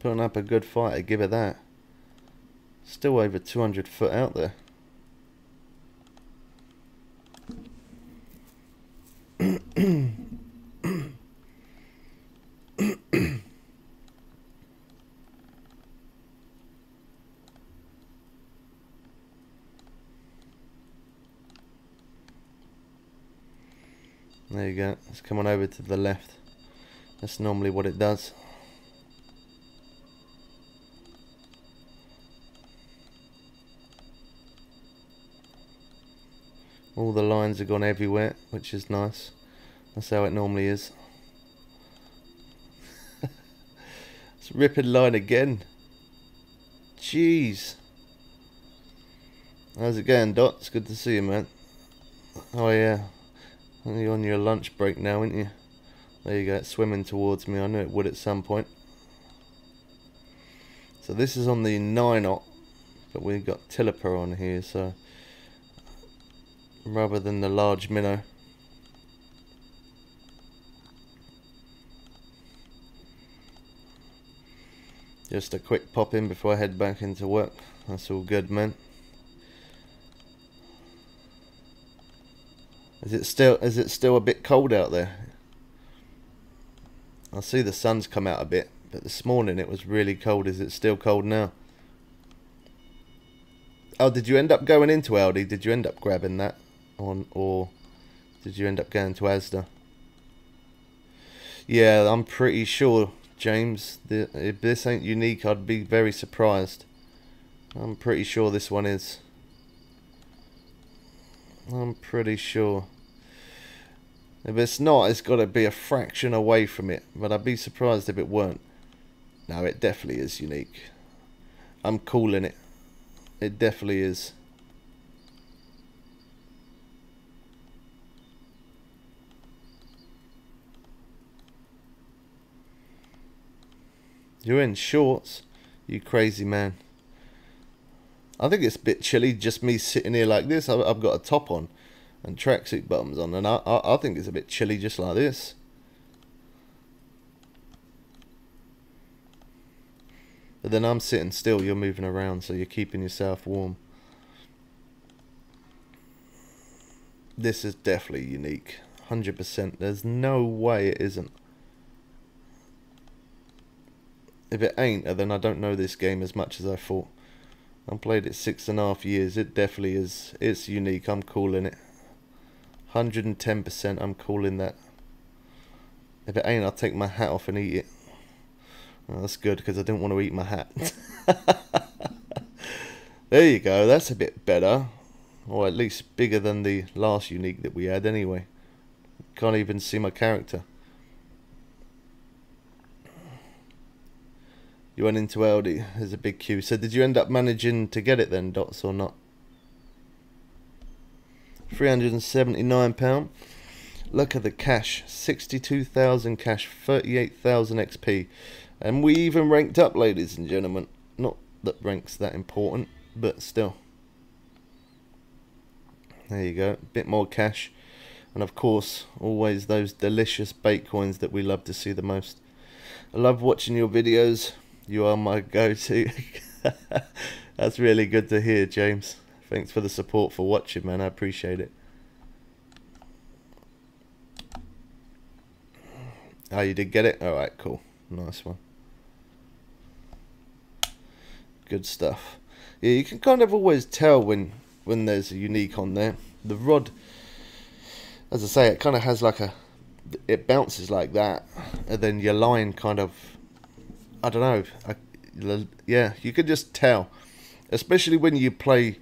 Putting up a good fight, I give it that. Still over two hundred foot out there. There you go, it's coming over to the left. That's normally what it does. All the lines have gone everywhere, which is nice. That's how it normally is. It's a ripping line again. Jeez. How's it going, Dot? It's good to see you, man. Oh yeah, you're on your lunch break now, aren't you? There you go, it's swimming towards me. I knew it would at some point. So this is on the nine aught, but we've got tilapia on here, so rather than the large minnow. Just a quick pop in before I head back into work. That's all good, man. Is it still is it still a bit cold out there? I see the sun's come out a bit, but this morning it was really cold. Is it still cold now? Oh, did you end up going into Aldi? Did you end up grabbing that on, or did you end up going to Asda? Yeah, I'm pretty sure, James, the, if this ain't unique, I'd be very surprised. I'm pretty sure this one is. I'm pretty sure. If it's not, it's got to be a fraction away from it, but I'd be surprised if it weren't. No, it definitely is unique. I'm calling it. It definitely is. You're in shorts, you crazy man. I think it's a bit chilly, just me sitting here like this. I've got a top on and tracksuit bottoms on, and I, I, I think it's a bit chilly just like this. But then I'm sitting still, you're moving around, so you're keeping yourself warm. This is definitely unique, one hundred percent. There's no way it isn't. If it ain't, then I don't know this game as much as I thought. I've played it six and a half years. It definitely is. It's unique. I'm calling it. one hundred ten percent I'm calling that. If it ain't, I'll take my hat off and eat it. Oh, that's good, because I didn't want to eat my hat. There you go, that's a bit better. Or at least bigger than the last unique that we had anyway. Can't even see my character. You went into Aldi, there's a big queue. So did you end up managing to get it then, Dots, or not? three hundred seventy-nine pounds. Look at the cash, sixty-two thousand cash, thirty-eight thousand X P. And we even ranked up, ladies and gentlemen. Not that rank's that important, but still. There you go, bit more cash. And of course, always those delicious bait coins that we love to see the most. I love watching your videos. You are my go-to. That's really good to hear, James. Thanks for the support for watching, man. I appreciate it. Oh, you did get it? Alright, cool. Nice one. Good stuff. Yeah, you can kind of always tell when when there's a unique on there. The rod, as I say, it kind of has like a, it bounces like that, and then your line kind of, I don't know, I, yeah, you can just tell, especially when you play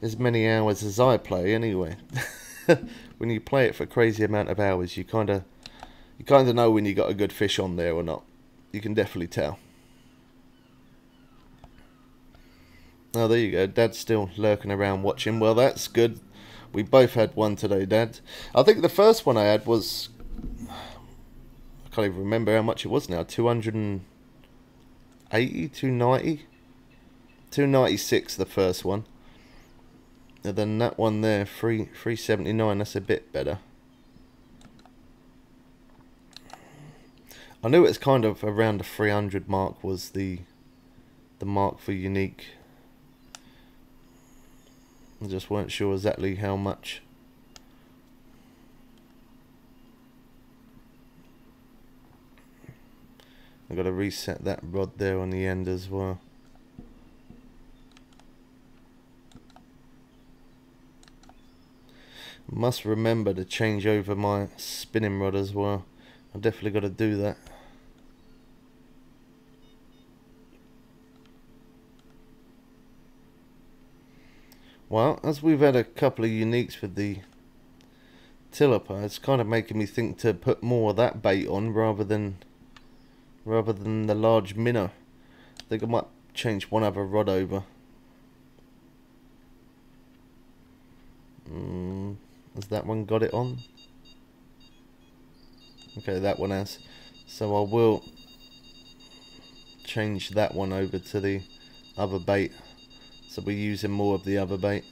as many hours as I play anyway. When you play it for a crazy amount of hours, you kind of you kind of know when you got a good fish on there or not. You can definitely tell. Oh, there you go. Dad's still lurking around watching. Well, that's good. We both had one today, Dad. I think the first one I had was, I can't even remember how much it was now. two eighty, two ninety? two ninety-six, the first one. And then that one there, three seventy-nine, that's a bit better. I knew it's kind of around the three hundred mark was the the mark for unique. I just weren't sure exactly how much. I've got to reset that rod there on the end as well. Must remember to change over my spinning rod as well. I've definitely got to do that. Well, as we've had a couple of uniques with the tilapia, it's kind of making me think to put more of that bait on rather than rather than the large minnow. I think I might change one other rod over. Mm, has that one got it on? Okay, that one has. So I will change that one over to the other bait. So we're using more of the other bait.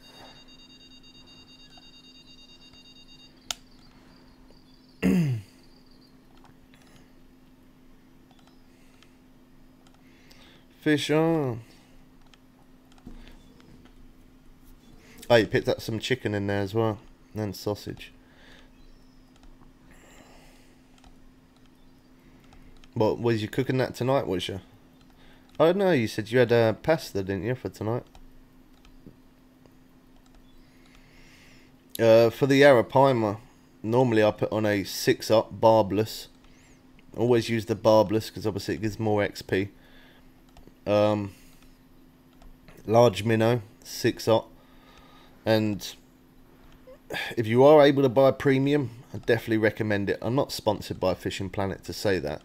Fish on. Oh, you picked up some chicken in there as well, and sausage. What, was you cooking that tonight, was you? Oh no, you said you had a uh, pasta, didn't you, for tonight? Uh, for the Arapaima, normally I put on a six up barbless. Always use the barbless because obviously it gives more X P. Um, large minnow, six up. And if you are able to buy premium, I definitely recommend it. I'm not sponsored by Fishing Planet to say that.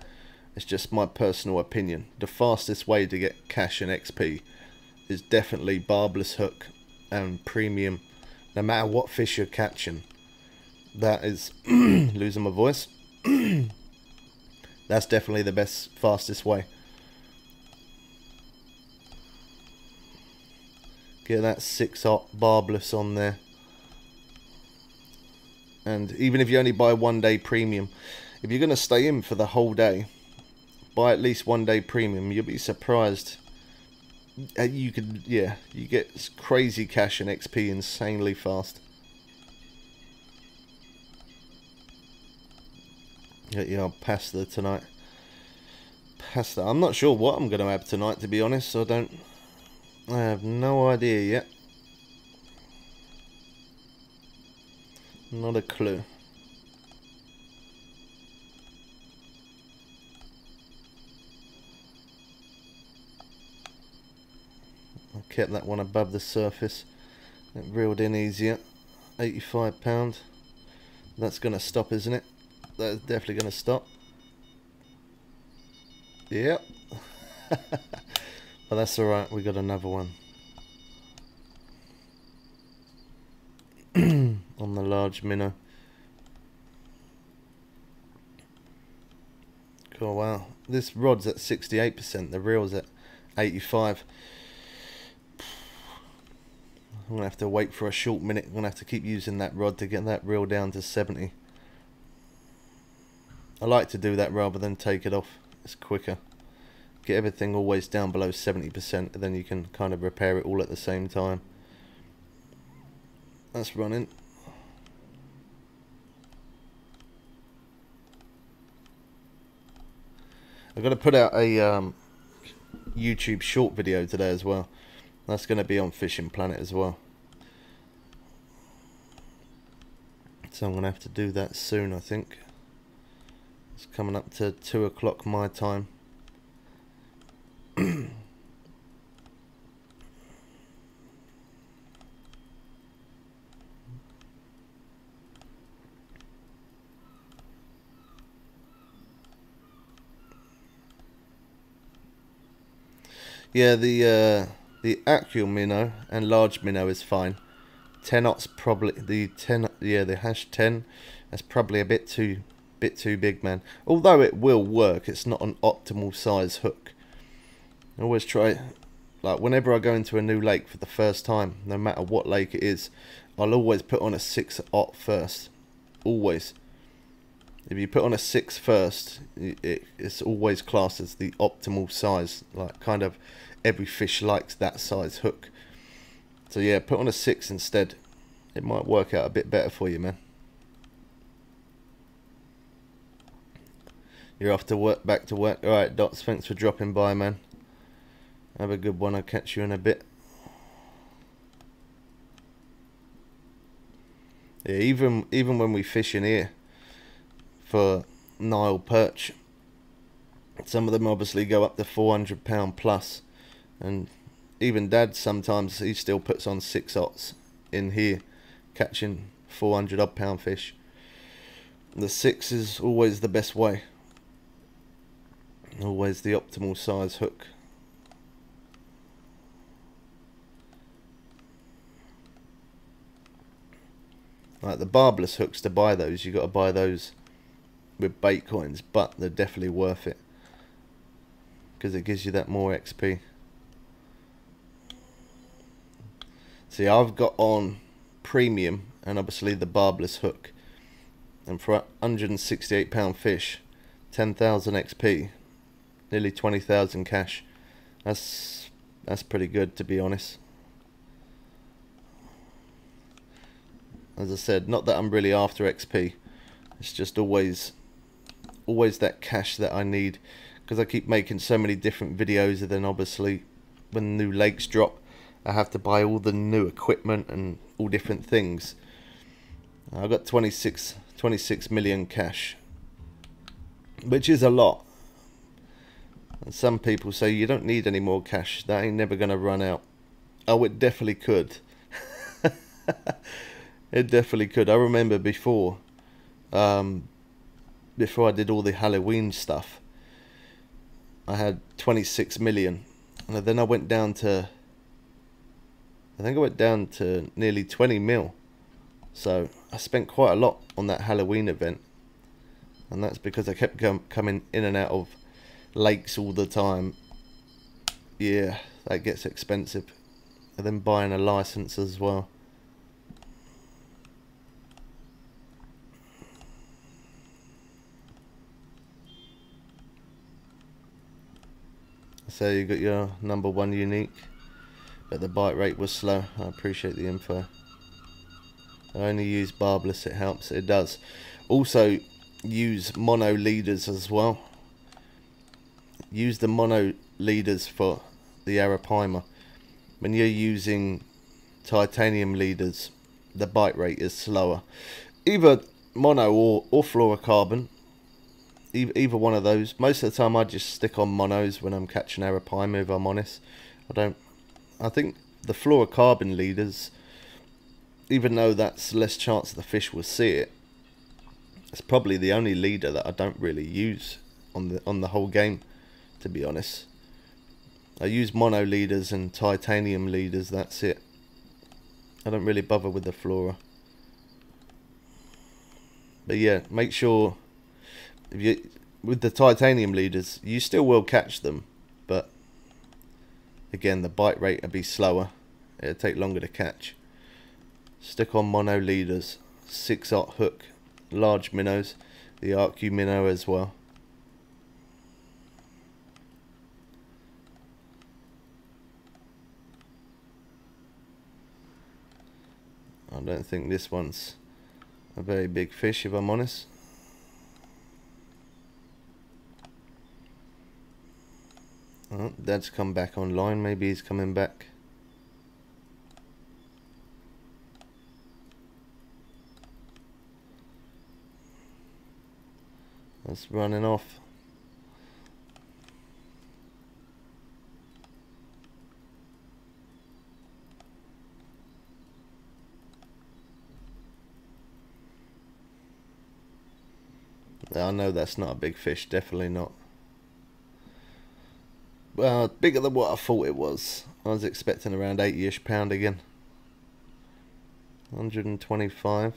It's just my personal opinion. The fastest way to get cash and X P is definitely barbless hook and premium, no matter what fish you're catching. That is losing my voice. That's definitely the best, fastest way. Get that six-aught barbless on there. And even if you only buy one day premium, if you're going to stay in for the whole day, buy at least one day premium. You'll be surprised. You could, yeah, you get crazy cash and X P insanely fast. Yeah, yeah, I'll pass the tonight. Pasta. I'm not sure what I'm going to have tonight, to be honest. So I don't. I have no idea yet. Not a clue. I kept that one above the surface. It reeled in easier. eighty-five pound. That's going to stop, isn't it? That's definitely going to stop. Yep. But that's alright, we got another one. On the large minnow. Cool, wow. This rod's at sixty-eight percent, the reel's at eighty-five. I'm going to have to wait for a short minute. I'm going to have to keep using that rod to get that reel down to seventy. I like to do that rather than take it off. It's quicker. Get everything always down below seventy percent, and then you can kind of repair it all at the same time. That's running. I've got to put out a um, YouTube short video today as well. That's going to be on Fishing Planet as well. So I'm going to have to do that soon, I think. It's coming up to two o'clock my time. Yeah, the uh, the axial minnow and large minnow is fine. Ten knots probably the ten. Yeah, the hash ten. That's probably a bit too Bit too big, man. Although it will work, it's not an optimal size hook. I always try, like whenever I go into a new lake for the first time, no matter what lake it is, I'll always put on a six aught first. Always. If you put on a six first, it, it's always classed as the optimal size. Like, kind of every fish likes that size hook. So yeah, put on a six instead. It might work out a bit better for you, man. You're off to work, back to work. Alright, Dots, thanks for dropping by, man. Have a good one, I'll catch you in a bit. Yeah, even, even when we fish in here for Nile Perch, some of them obviously go up to four hundred pound plus. And even Dad sometimes, he still puts on six aughts in here, catching four hundred odd pound fish. The six is always the best way. Always the optimal size hook. Like the barbless hooks, to buy those, you got to buy those with bait coins, but they're definitely worth it because it gives you that more X P. See, I've got on premium and obviously the barbless hook, and for a one hundred and sixty-eight pound fish, ten thousand X P. Nearly twenty thousand cash. That's that's pretty good, to be honest. As I said, not that I'm really after X P. It's just always always that cash that I need, because I keep making so many different videos, and then obviously when new lakes drop, I have to buy all the new equipment and all different things. I've got twenty-six million cash, which is a lot. And some people say you don't need any more cash, that ain't never gonna run out. Oh, it definitely could. It definitely could. I remember before um, before I did all the Halloween stuff, I had twenty-six million, and then I went down to, I think I went down to nearly twenty mil. So I spent quite a lot on that Halloween event, and that's because I kept com coming in and out of lakes all the time. Yeah, that gets expensive, and then buying a license as well. So you got your number one unique, but the bite rate was slow. I appreciate the info. I only use barbless, it helps. It does. Also use mono leaders as well. Use the mono leaders for the Arapaima. When you're using titanium leaders, the bite rate is slower. Either mono or, or fluorocarbon. Either, either one of those. Most of the time I just stick on monos when I'm catching Arapaima, if I'm honest. I don't... I think the fluorocarbon leaders, even though that's less chance the fish will see it, it's probably the only leader that I don't really use on the on the whole game, to be honest. I use mono leaders and titanium leaders, that's it. I don't really bother with the flora. But yeah, make sure if you with the titanium leaders, you still will catch them, but again the bite rate will be slower. It'll take longer to catch. Stick on mono leaders, six aught hook, large minnows, the A R C U minnow as well. I don't think this one's a very big fish, if I'm honest. Oh, Dad's come back online, maybe he's coming back. That's running off. I know that's not a big fish, definitely not. Well, bigger than what I thought it was. I was expecting around eighty-ish pound again. one hundred and twenty-five.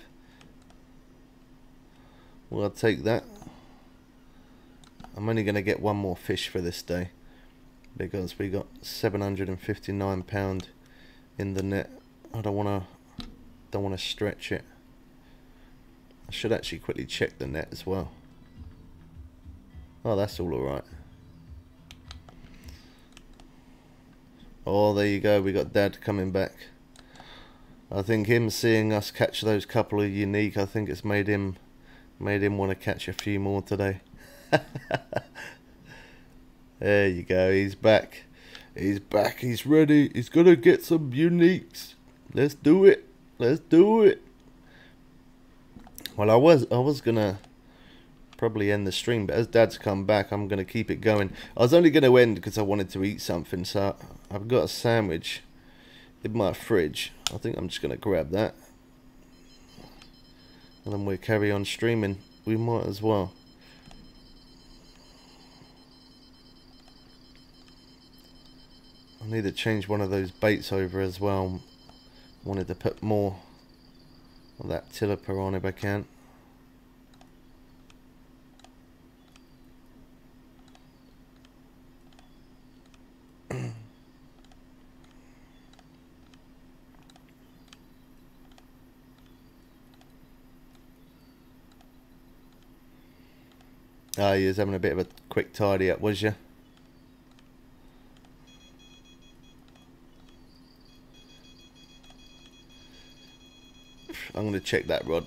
Well, I'll take that. I'm only going to get one more fish for this day, because we got seven hundred fifty-nine pound in the net. I don't want to don't want to stretch it. I should actually quickly check the net as well. Oh, that's all alright. Oh, there you go, we got Dad coming back. I think him seeing us catch those couple of unique, I think it's made him made him want to catch a few more today. There you go, he's back. He's back, he's ready, he's gonna get some uniques. Let's do it, let's do it. Well, I was I was gonna probably end the stream, but as Dad's come back, I'm gonna keep it going. I was only gonna end because I wanted to eat something, so I've got a sandwich in my fridge. I think I'm just gonna grab that, and then we'll carry on streaming. We might as well. I need to change one of those baits over as well. I wanted to put more of that tilapia on if I can. Oh, you was having a bit of a quick tidy up, was you? I'm going to check that rod.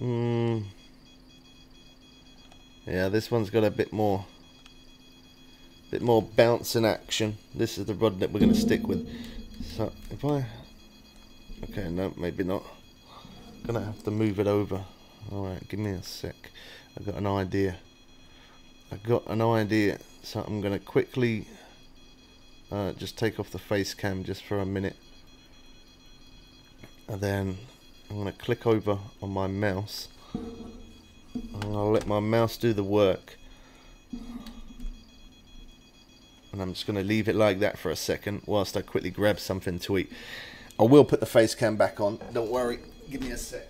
Mm. Yeah, this one's got a bit more bit more bounce in action. This is the rod that we're going to stick with. So if I... Okay, no, maybe not. I'm going to have to move it over. Alright, give me a sec. I've got an idea. I've got an idea. So I'm going to quickly... Uh, just take off the face cam just for a minute, and then I'm going to click over on my mouse, and I'll let my mouse do the work, and I'm just going to leave it like that for a second whilst I quickly grab something to eat. I will put the face cam back on, don't worry, give me a sec.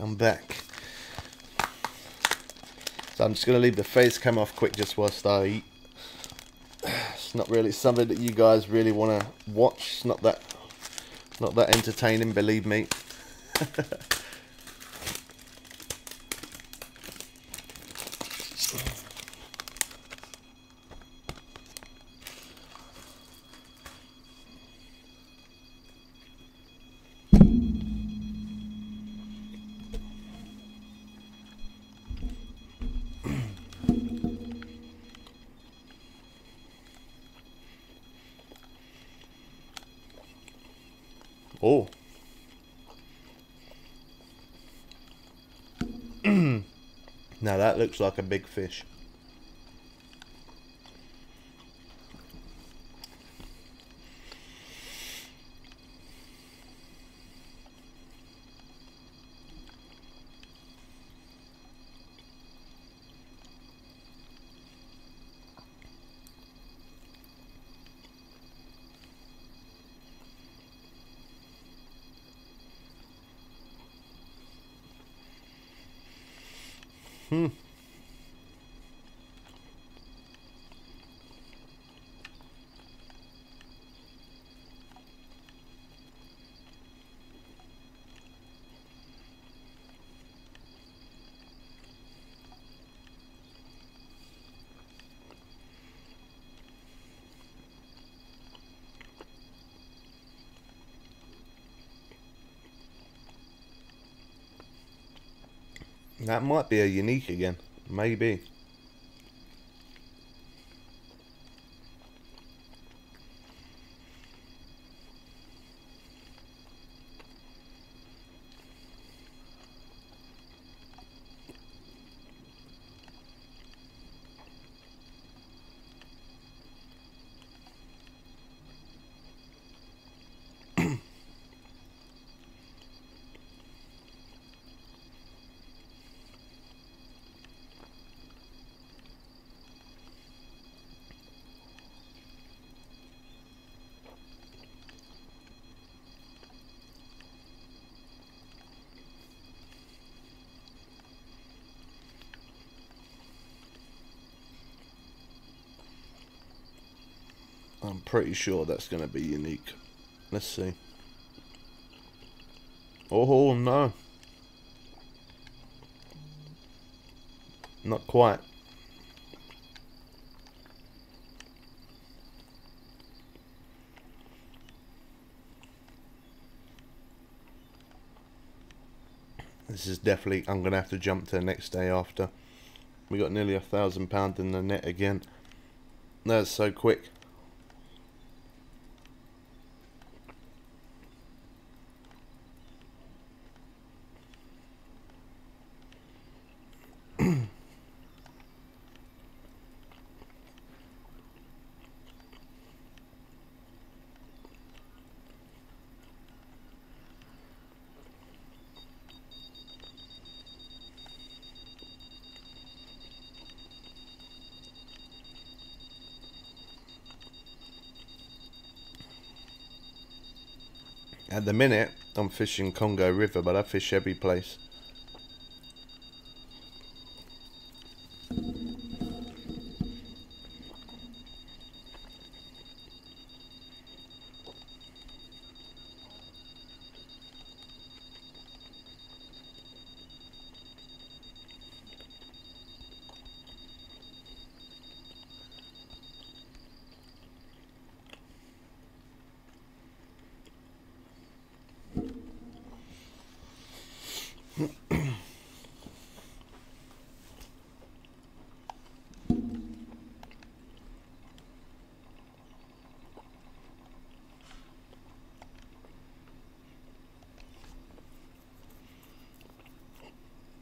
I'm back. So I'm just going to leave the face cam off quick just whilst I eat. It's not really something that you guys really want to watch. It's not that, not that entertaining, believe me. Oh. Now that looks like a big fish. Hmm. That might be a unique again, maybe. I'm pretty sure that's going to be unique. Let's see. Oh no. Not quite. This is definitely, I'm going to have to jump to the next day after. We got nearly a thousand pound in the net again. That's so quick. At the minute, I'm fishing Congo River, but I fish every place.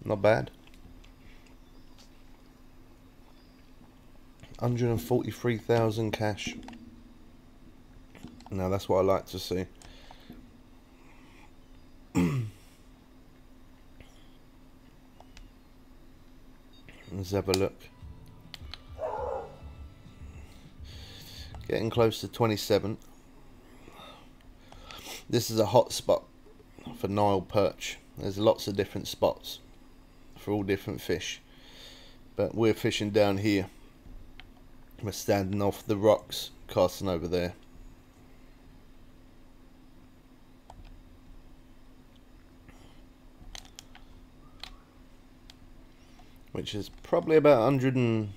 Not bad. one hundred forty-three thousand cash. Now that's what I like to see. Let's have a look. Getting close to twenty-seven. This is a hot spot for Nile Perch. There's lots of different spots for all different fish, but we're fishing down here. We're standing off the rocks, casting over there. Which is probably about one hundred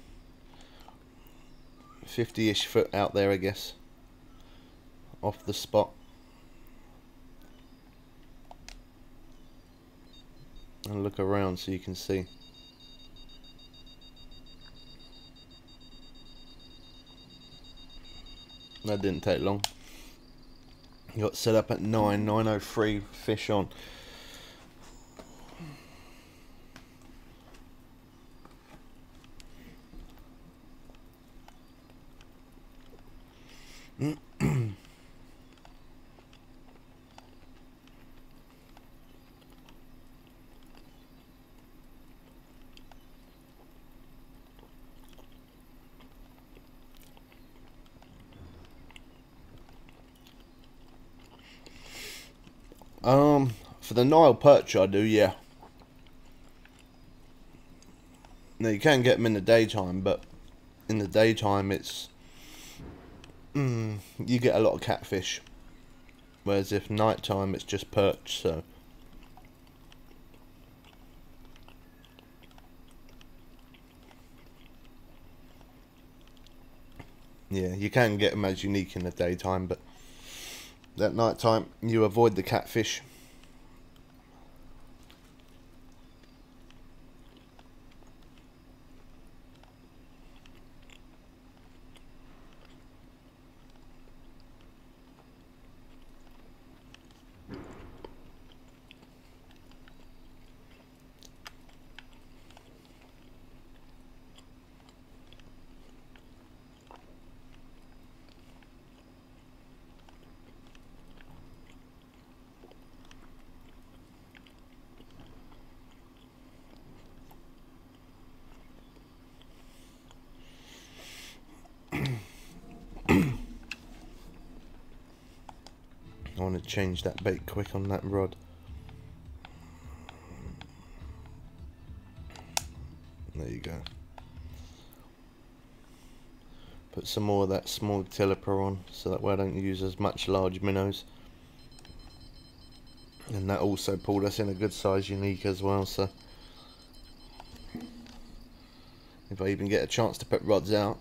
fifty-ish foot out there, I guess, off the spot. And look around so you can see. That didn't take long. You got set up at nine, nine oh three, fish on. Um, for the Nile Perch I do, yeah. Now you can get them in the daytime, but in the daytime it's, mm, you get a lot of catfish. Whereas if nighttime it's just perch, so. Yeah, you can get them as unique in the daytime, but at night time you avoid the catfish. I want to change that bait quick on that rod. There you go. put some more of that small tilapia on so that way I don't use as much large minnows. And that also pulled us in a good size unique as well, so if I even get a chance to put rods out.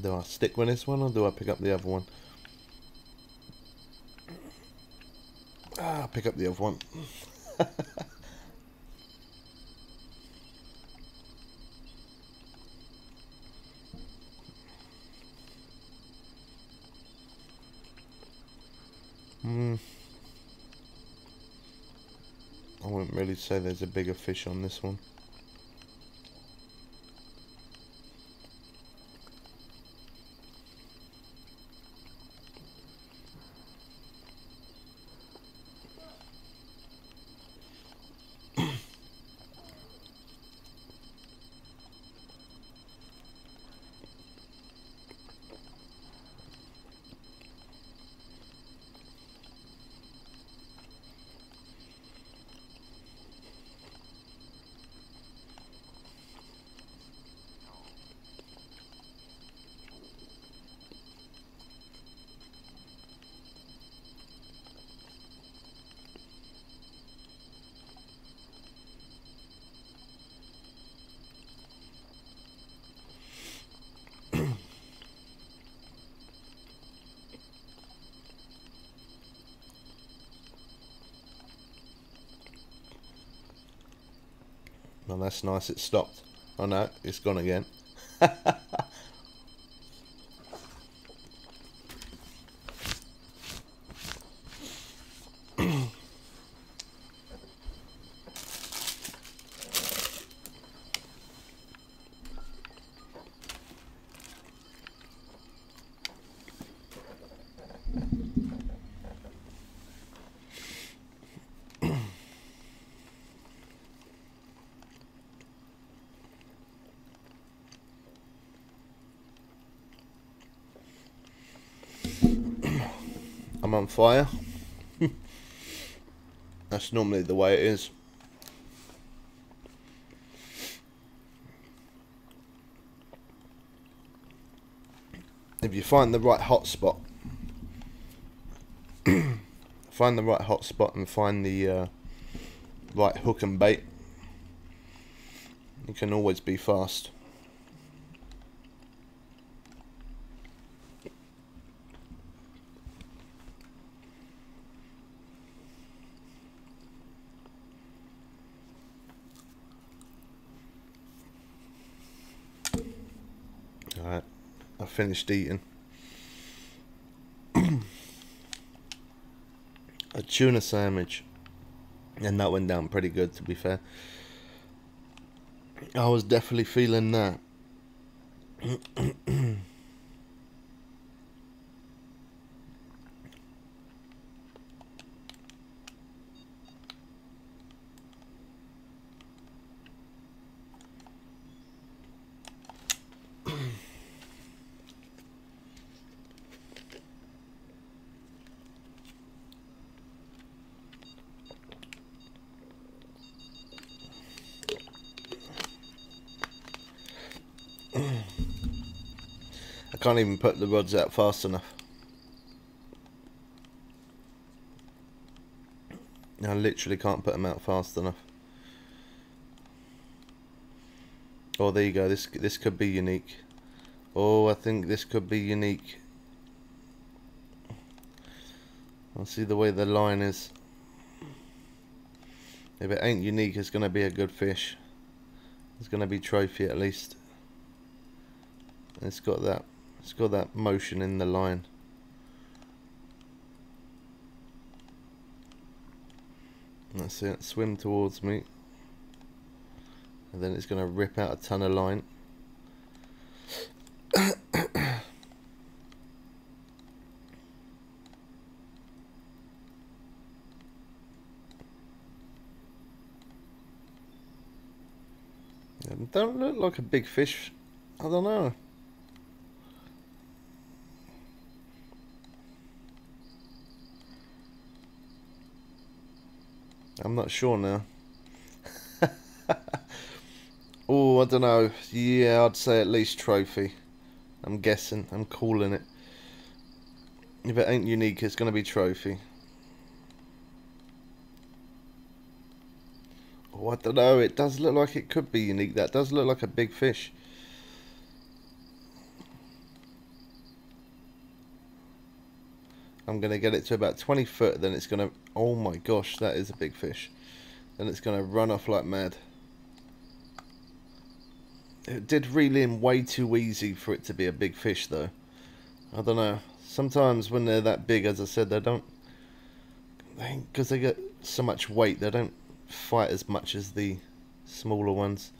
Do I stick with this one or do I pick up the other one? Ah, pick up the other one. Hmm. I wouldn't really say there's a bigger fish on this one. Well, that's nice, it stopped. Oh no, it's gone again. I'm on fire. That's normally the way it is. If you find the right hot spot, find the right hot spot and find the uh, right hook and bait, you can always be fast. Finished eating. A tuna sandwich, and that went down pretty good, to be fair. I was definitely feeling that. I can't even put the rods out fast enough. I literally can't put them out fast enough. Oh, there you go. This this could be unique. Oh, I think this could be unique. I'll see the way the line is. If it ain't unique, it's going to be a good fish. It's going to be trophy at least. And it's got that it's got that motion in the line. And that's it, swim towards me. And then it's gonna rip out a ton of line. Don't look like a big fish. I don't know. I'm not sure now. Oh, I don't know. Yeah, I'd say at least trophy. I'm guessing. I'm calling it. If it ain't unique, it's going to be trophy. Oh, I don't know. It does look like it could be unique. That does look like a big fish. I'm going to get it to about twenty foot. Then it's going to... Oh my gosh, that is a big fish. Then it's going to run off like mad. It did reel in way too easy for it to be a big fish, though. I don't know. Sometimes when they're that big, as I said, they don't... Because they get so much weight, they don't... fight as much as the smaller ones.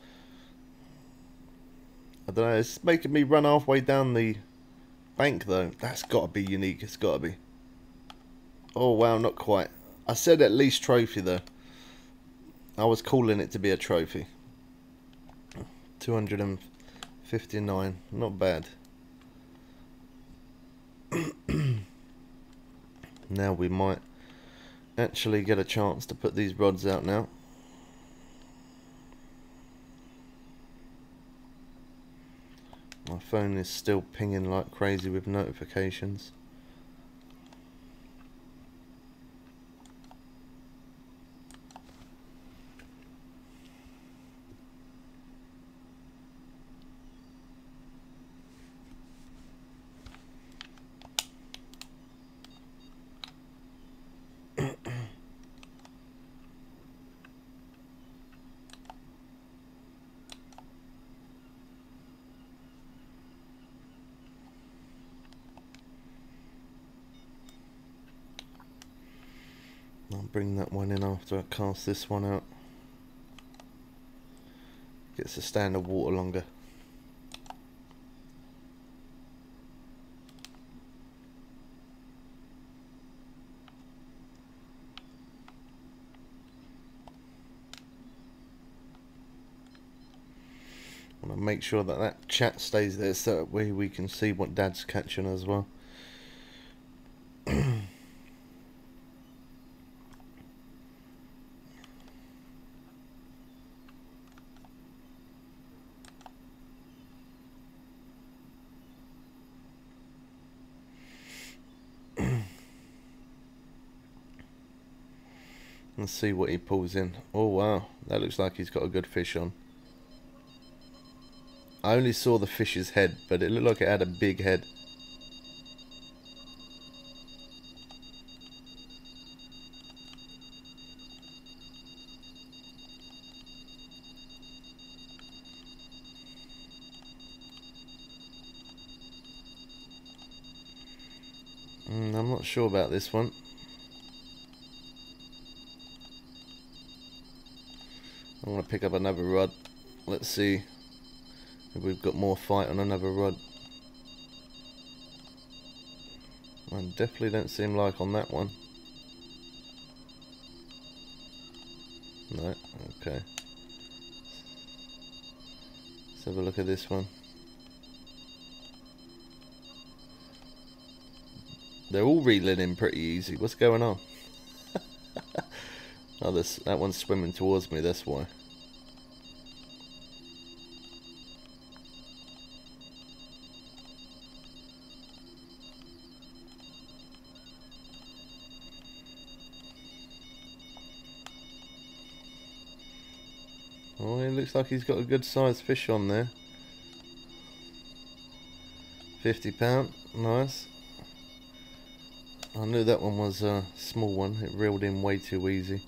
I don't know, it's making me run halfway down the bank though. That's got to be unique, it's got to be. Oh wow, not quite. I said at least trophy though. I was calling it to be a trophy. two hundred fifty-nine, not bad. Now we might actually get a chance to put these rods out now. My phone is still pinging like crazy with notifications. Bring that one in after I cast this one out. Gets to stand in water longer. I want to make sure that that chat stays there so that way we can see what Dad's catching as well. Let's see what he pulls in. Oh wow, that looks like he's got a good fish on. I only saw the fish's head, but it looked like it had a big head. Mm, I'm not sure about this one. I'm going to pick up another rod. Let's see if we've got more fight on another rod. I definitely don't seem like on that one. No, okay. Let's have a look at this one. They're all reeling in pretty easy. What's going on? Oh, this, that one's swimming towards me, that's why. Oh, it looks like he's got a good sized fish on there. fifty pound, nice. I knew that one was a small one, it reeled in way too easy.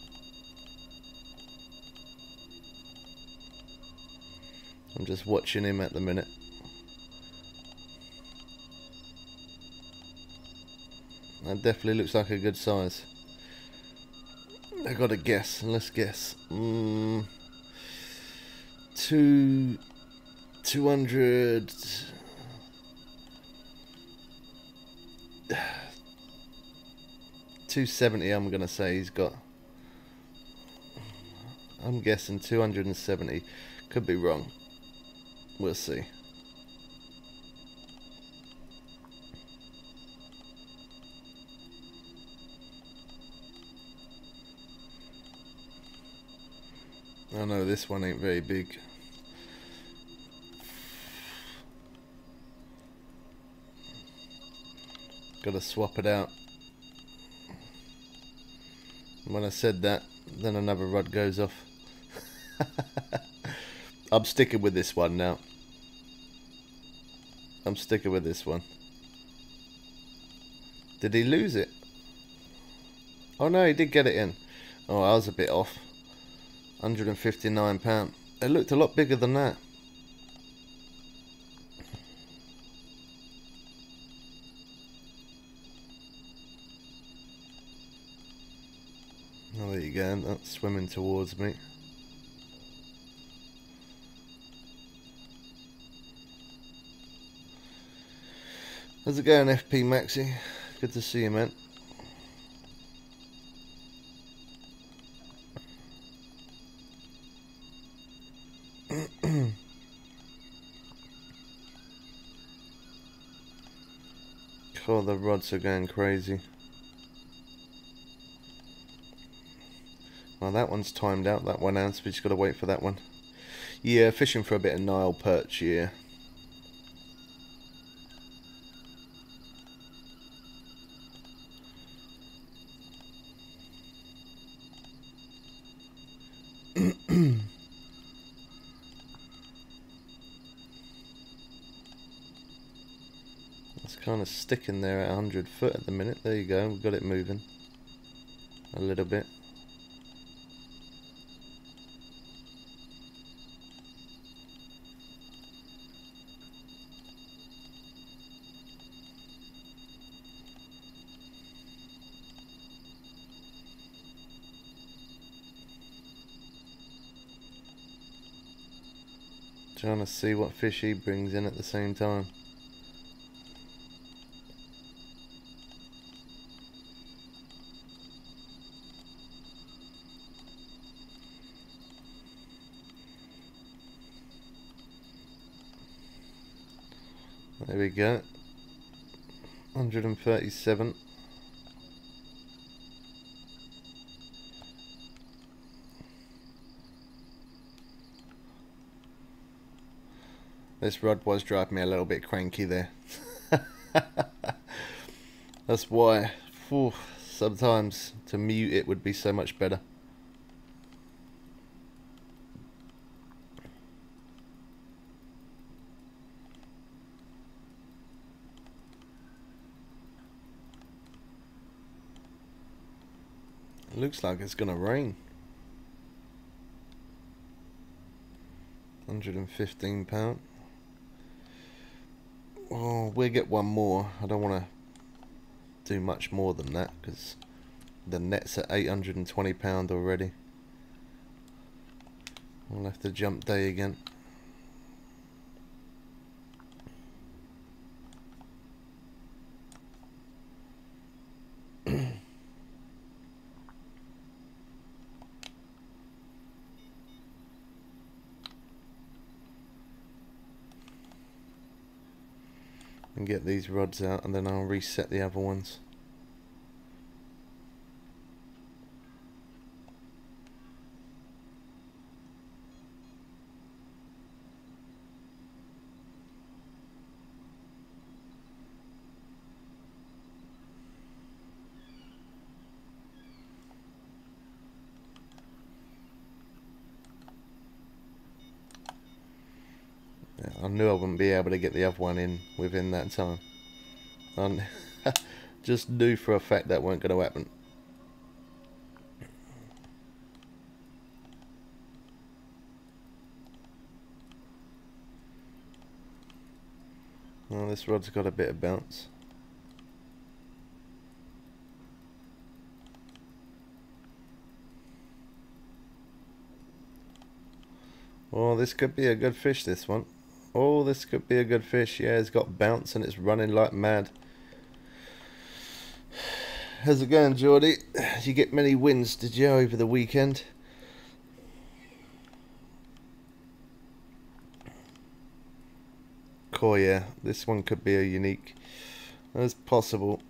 I'm just watching him at the minute. That definitely looks like a good size. I gotta guess. Let's guess. Mm, two, two hundred. two seventy, I'm gonna say he's got. I'm guessing two hundred seventy. Could be wrong. We'll see. I know this one ain't very big. Gotta swap it out. When I said that, then another rod goes off. I'm sticking with this one now. I'm sticking with this one. Did he lose it? Oh no, he did get it in. Oh, I was a bit off. one hundred fifty-nine pounds. It looked a lot bigger than that. Oh, there you go, that's swimming towards me. How's it going, F P Maxi? Good to see you, man. Oh, the rods are going crazy. Well, that one's timed out, that one out, so we just gotta wait for that one. Yeah, fishing for a bit of Nile Perch, yeah. It's kind of sticking there at one hundred foot at the minute. There you go, we've got it moving a little bit. Trying to see what fish he brings in at the same time. There we go. one hundred thirty-seven. This rod was driving me a little bit cranky there. That's why, whew, sometimes to mute it would be so much better. It looks like it's gonna rain. one hundred fifteen pounds. Oh, we'll get one more. I don't want to do much more than that because the net's at eight hundred twenty pounds already. We'll have to jump day again. And get these rods out, and then I'll reset the other ones. I knew I wouldn't be able to get the other one in within that time. I just knew for a fact that weren't going to happen. Well, this rod's got a bit of bounce. Oh, this could be a good fish, this one. Oh, this could be a good fish. Yeah, it's got bounce and it's running like mad. How's it going, Geordie? Did you get many wins, did you, over the weekend? Cool, yeah. This one could be a unique. That's possible.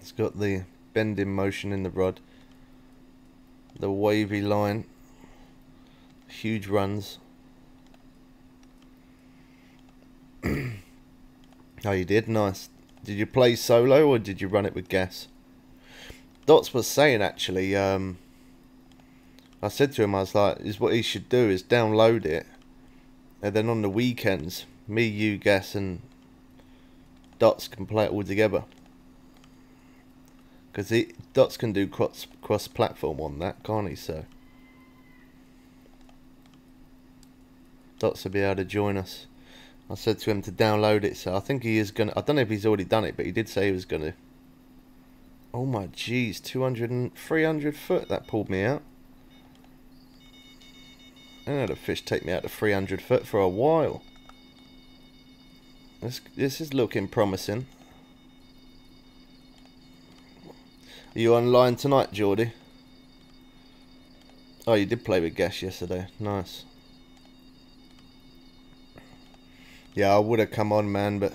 It's got the bending motion in the rod. The wavy line. Huge runs. Oh, you did? Nice. Did you play solo or did you run it with gas? Dots was saying, actually, um, I said to him, I was like, is what he should do is download it, and then on the weekends, me, you, Gas, and Dots can play it all together. Because Dots can do cross, cross platform on that, can't he? So Dots will be able to join us. I said to him to download it, so I think he is going to. I don't know if he's already done it, but he did say he was going to. Oh my jeez, two hundred and three hundred foot, that pulled me out. I had a fish take me out to three hundred foot for a while. This, this is looking promising. Are you online tonight, Geordie? Oh, you did play with Gash yesterday. Nice. Yeah, I would have come on, man, but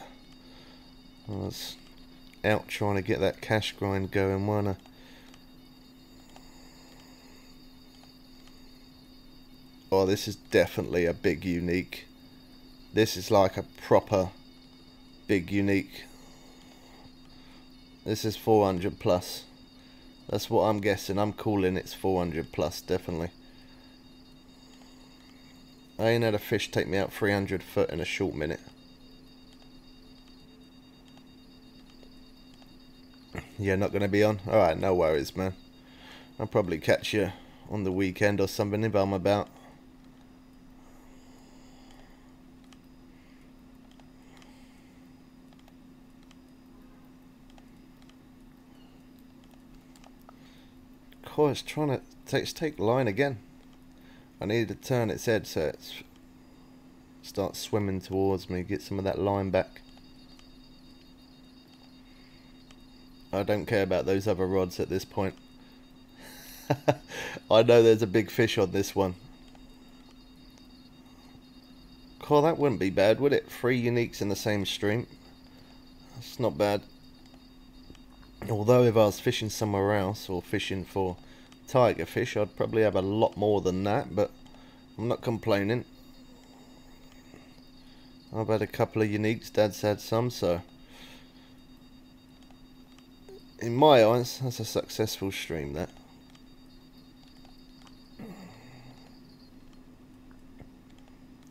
I was out trying to get that cash grind going, weren't I? Oh, this is definitely a big unique. This is like a proper big unique. This is four hundred plus. That's what I'm guessing. I'm calling it's four hundred plus, definitely. I ain't had a fish take me out three hundred foot in a short minute. Yeah, not going to be on? Alright, no worries, man. I'll probably catch you on the weekend or something if I'm about. Of course, trying to take, take line again. I needed to turn its head so it starts swimming towards me, get some of that line back. I don't care about those other rods at this point. I know there's a big fish on this one. Cool, that wouldn't be bad, would it? Three uniques in the same stream. That's not bad. Although if I was fishing somewhere else or fishing for tiger fish, I'd probably have a lot more than that, but I'm not complaining. I've had a couple of uniques, Dad's had some, so in my eyes, that's a successful stream, that.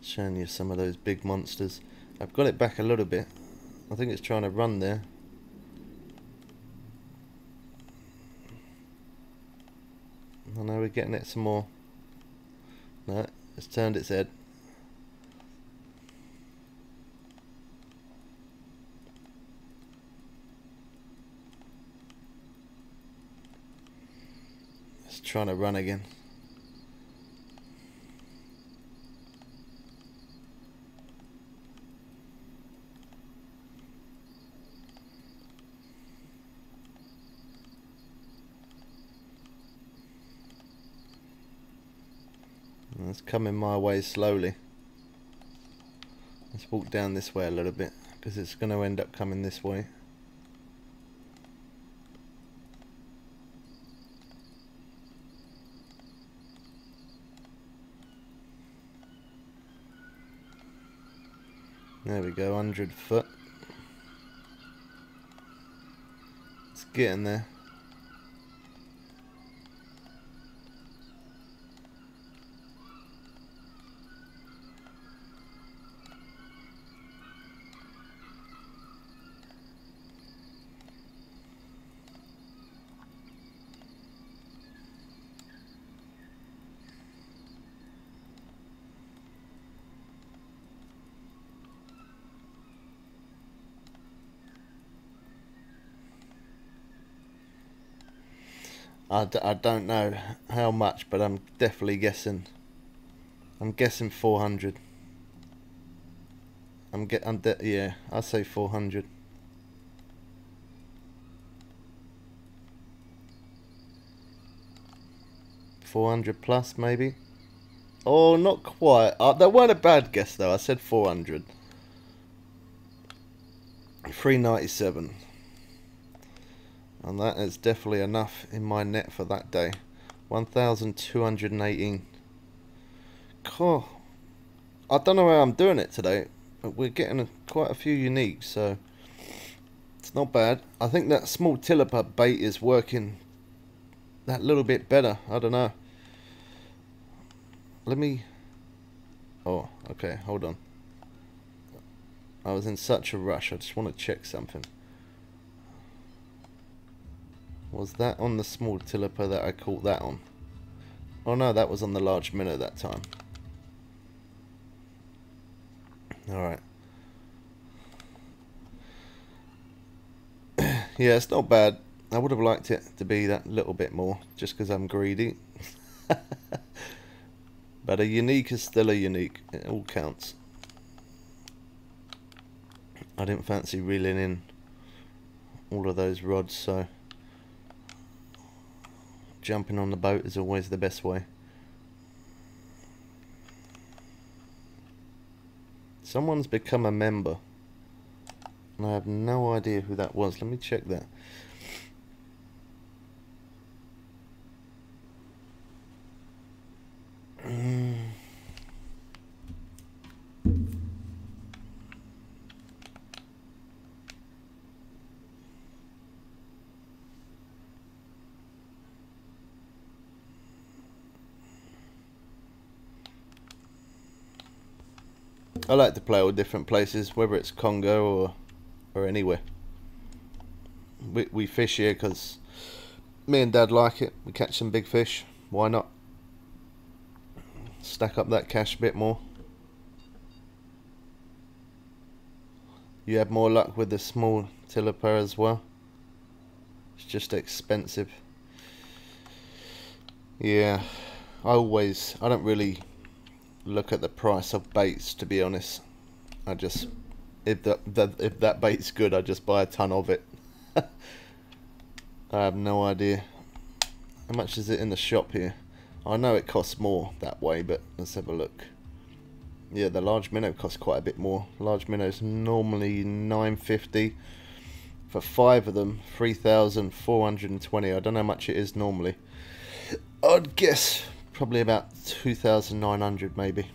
Showing you some of those big monsters. I've got it back a little bit. I think it's trying to run there. I know we're getting it some more. No, it's turned its head. It's trying to run again. It's coming my way slowly. Let's walk down this way a little bit because it's going to end up coming this way. There we go, one hundred foot. It's getting there. I, d I don't know how much, but I'm definitely guessing. I'm guessing four hundred. I'm get. I'm de yeah. I say four hundred. four hundred plus maybe. Oh, not quite. Uh, that weren't a bad guess though. I said four hundred. three ninety-seven. And that is definitely enough in my net for that day. one thousand two hundred eighteen. Cool. I don't know how I'm doing it today, but we're getting a, quite a few uniques, so it's not bad. I think that small tilapia bait is working that little bit better. I don't know. Let me... Oh, okay, hold on. I was in such a rush, I just want to check something. Was that on the small tilapia that I caught that on? Oh no, that was on the large minnow that time. Alright. Yeah, it's not bad. I would have liked it to be that little bit more, just because I'm greedy. But a unique is still a unique. It all counts. I didn't fancy reeling in all of those rods, so jumping on the boat is always the best way. Someone's become a member, and I have no idea who that was. Let me check that. I like to play all different places, whether it's Congo or or anywhere. We, we fish here because me and Dad like it. We catch some big fish. Why not? Stack up that cash a bit more. You have more luck with the small tilapia as well. It's just expensive. Yeah, I always... I don't really... look at the price of baits, to be honest. I just, if that, that if that bait's good, I just buy a ton of it. I have no idea how much is it in the shop here. I know it costs more that way, but let's have a look. Yeah, the large minnow costs quite a bit more. Large minnows normally nine fifty for five of them, three thousand four hundred twenty. I don't know how much it is normally. I'd guess probably about two thousand nine hundred maybe.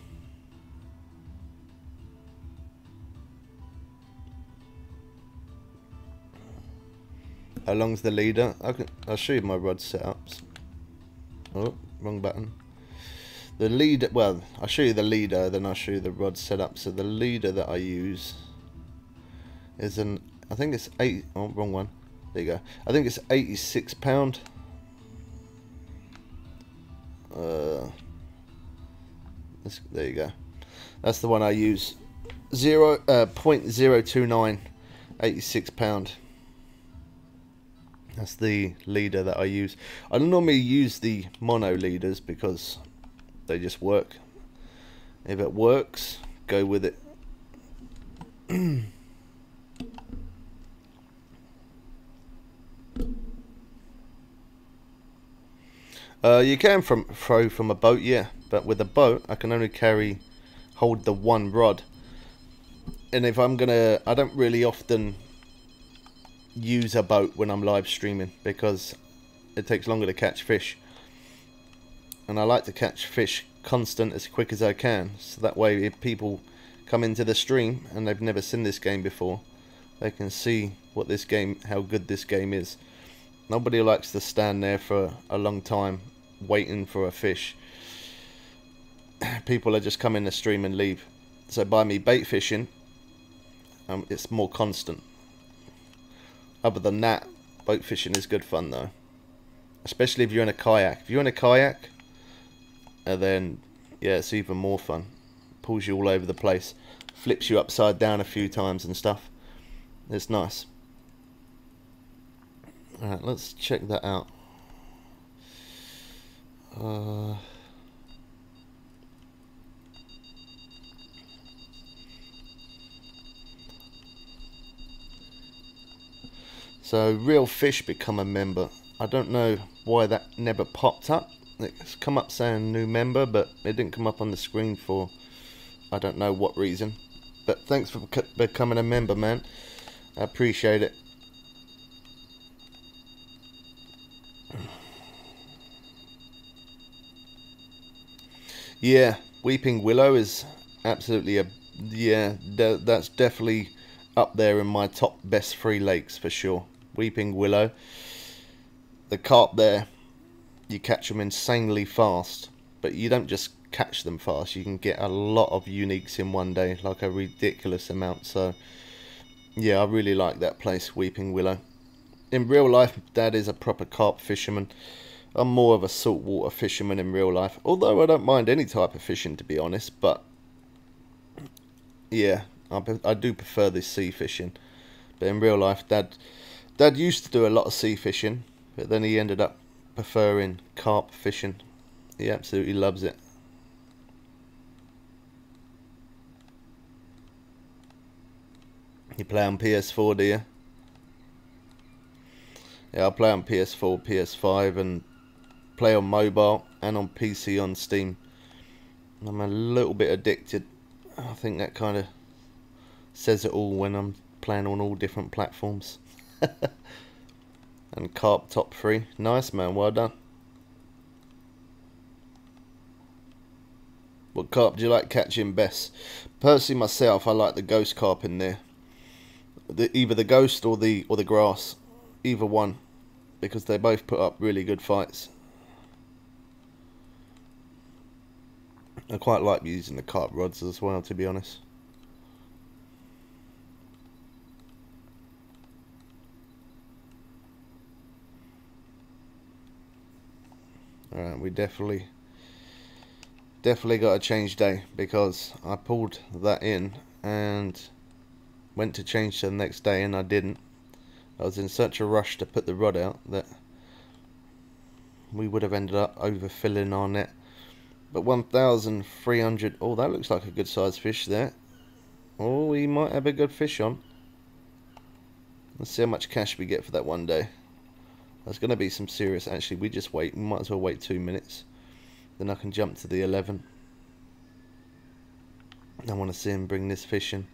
How long's the leader? I can, I'll show you my rod setups. Oh, wrong button. The leader, well, I'll show you the leader, then I'll show you the rod setup. So the leader that I use is an, I think it's eight, oh, wrong one. There you go. I think it's eighty-six pound. Uh, let's, there you go. That's the one I use. Zero uh, point zero two nine, eighty-six pound. That's the leader that I use. I don't normally use the mono leaders because they just work. If it works, go with it. Uh, you can from throw from a boat, yeah, but with a boat I can only carry, hold the one rod. And if I'm gonna, I don't really often use a boat when I'm live streaming because it takes longer to catch fish. And I like to catch fish constant as quick as I can, so that way if people come into the stream and they've never seen this game before, they can see what this game, how good this game is. Nobody likes to stand there for a long time waiting for a fish. People are just come in the stream and leave. So by me bait fishing, um, it's more constant. Other than that, boat fishing is good fun though. Especially if you're in a kayak. If you're in a kayak, and then, yeah, it's even more fun. Pulls you all over the place. Flips you upside down a few times and stuff. It's nice. Alright, let's check that out. Uh, so Real Fish become a member. I don't know why that never popped up. It's come up saying new member, but it didn't come up on the screen for I don't know what reason. But thanks for becoming a member, man. I appreciate it. Yeah, Weeping Willow is absolutely a yeah. That's definitely up there in my top best three lakes for sure. Weeping Willow, the carp there, you catch them insanely fast, but you don't just catch them fast. You can get a lot of uniques in one day, like a ridiculous amount. So yeah, I really like that place, Weeping Willow. In real life, Dad is a proper carp fisherman. I'm more of a saltwater fisherman in real life, although I don't mind any type of fishing, to be honest. But yeah, I, I do prefer this sea fishing. But in real life, Dad, Dad used to do a lot of sea fishing, but then he ended up preferring carp fishing. He absolutely loves it. You play on P S four, do you? Yeah, I play on P S four, P S five, and play on mobile and on P C on Steam. I'm a little bit addicted. I think that kind of says it all when I'm playing on all different platforms. And carp top three. Nice, man, well done. What carp do you like catching best? Personally, myself, I like the ghost carp in there. The, either the ghost or the or the grass, either one, because they both put up really good fights. I quite like using the carp rods as well, to be honest. All right, we definitely definitely got to change day, because I pulled that in and went to change to the next day and I didn't. I was in such a rush to put the rod out that we would have ended up overfilling our net. But one thousand three hundred, oh, that looks like a good sized fish there. Oh, he might have a good fish on. Let's see how much cash we get for that one day. That's going to be some serious. Actually, we just wait. We might as well wait two minutes. Then I can jump to the eleven. I want to see him bring this fish in.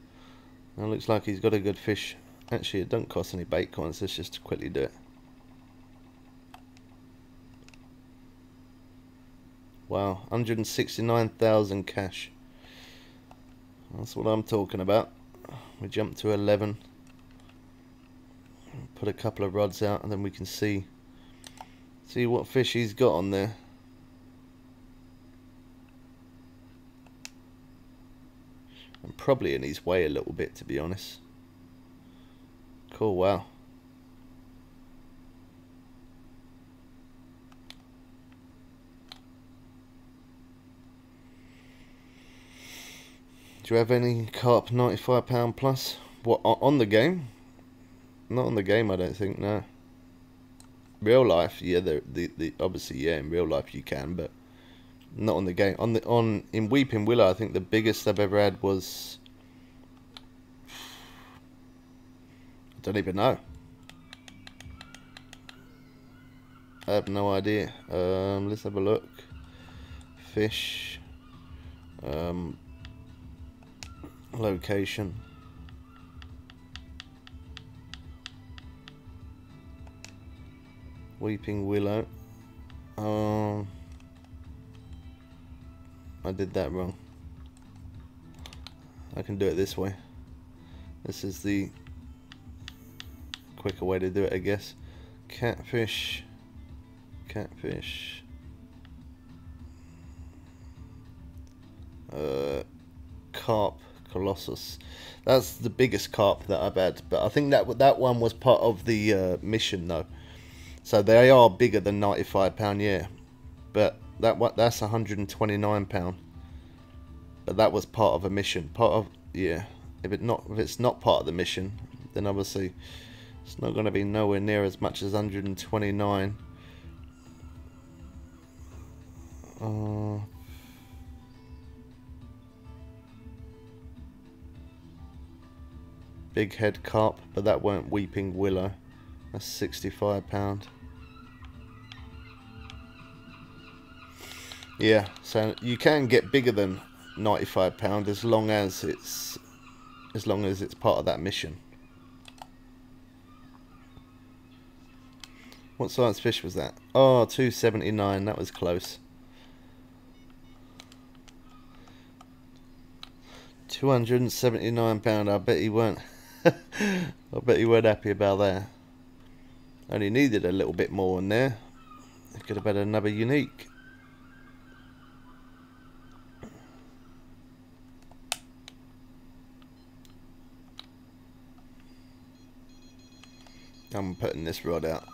Now it looks like he's got a good fish. Actually, it don't cost any bait coins. Let's just quickly do it. Wow, one hundred sixty-nine thousand cash. That's what I'm talking about. We jump to eleven. Put a couple of rods out, and then we can see see what fish he's got on there. I'm probably in his way a little bit, to be honest. Cool, wow. Do you have any carp ninety-five pound plus? What, on the game? Not on the game, I don't think, no. Real life, yeah, the the obviously, yeah, in real life you can, but not on the game. On the on in Weeping Willow, I think the biggest I've ever had was, I don't even know. I have no idea. Um, let's have a look. Fish. Um, location. Weeping Willow. Um, I did that wrong. I can do it this way. This is the quicker way to do it, I guess. Catfish. Catfish. Uh, carp. Colossus. That's the biggest carp that I've had. But I think that that one was part of the uh, mission, though. So they are bigger than ninety-five pound, yeah. But that what that's one hundred twenty-nine pound. But that was part of a mission. Part of yeah. If it not if it's not part of the mission, then obviously it's not going to be nowhere near as much as one hundred twenty-nine. Uh, big head carp, but that weren't Weeping Willow. That's sixty-five pound. Yeah, so you can get bigger than ninety-five pound as long as it's as long as it's part of that mission. What size fish was that? Oh, two seventy-nine. That was close. two hundred seventy-nine pound. I bet he weren't. I bet he weren't happy about that. Only needed a little bit more in there. I could have had another unique. I'm putting this rod out.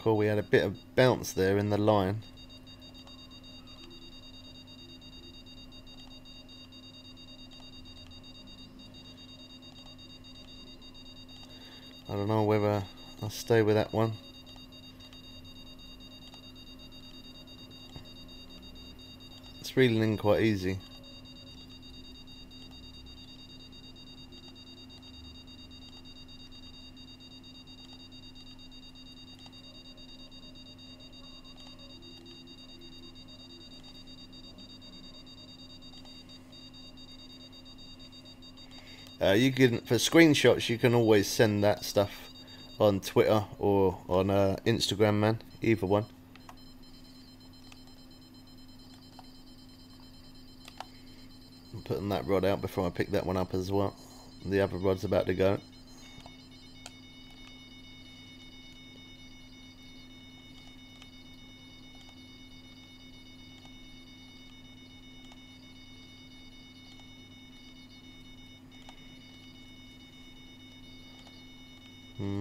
Cool, we had a bit of bounce there in the line. I don't know whether I'll stay with that one. It's reeling in quite easy. Uh, you can, for screenshots, you can always send that stuff on Twitter or on uh, Instagram, man. Either one. I'm putting that rod out before I pick that one up as well. The other rod's about to go.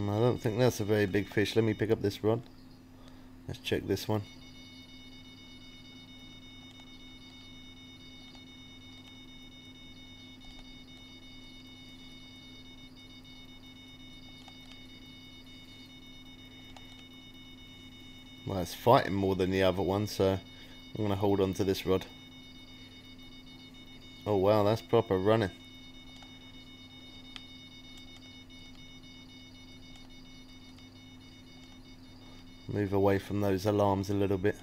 I think that's a very big fish. Let me pick up this rod. Let's check this one. Well, it's fighting more than the other one, so I'm going to hold on to this rod. Oh wow, that's proper running. Move away from those alarms a little bit.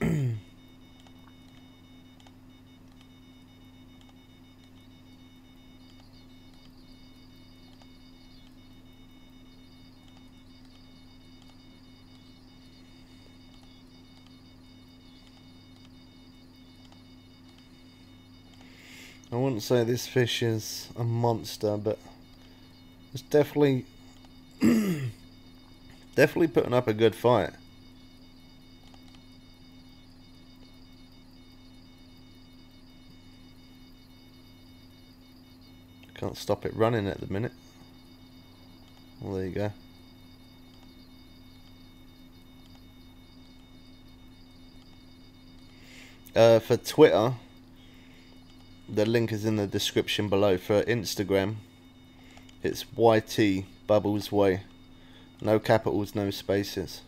I wouldn't say this fish is a monster, but it's definitely Definitely putting up a good fight. Can't stop it running at the minute. Well, there you go. Uh, for Twitter, the link is in the description below. For Instagram, it's Y T bubbles way. No capitals, no spaces.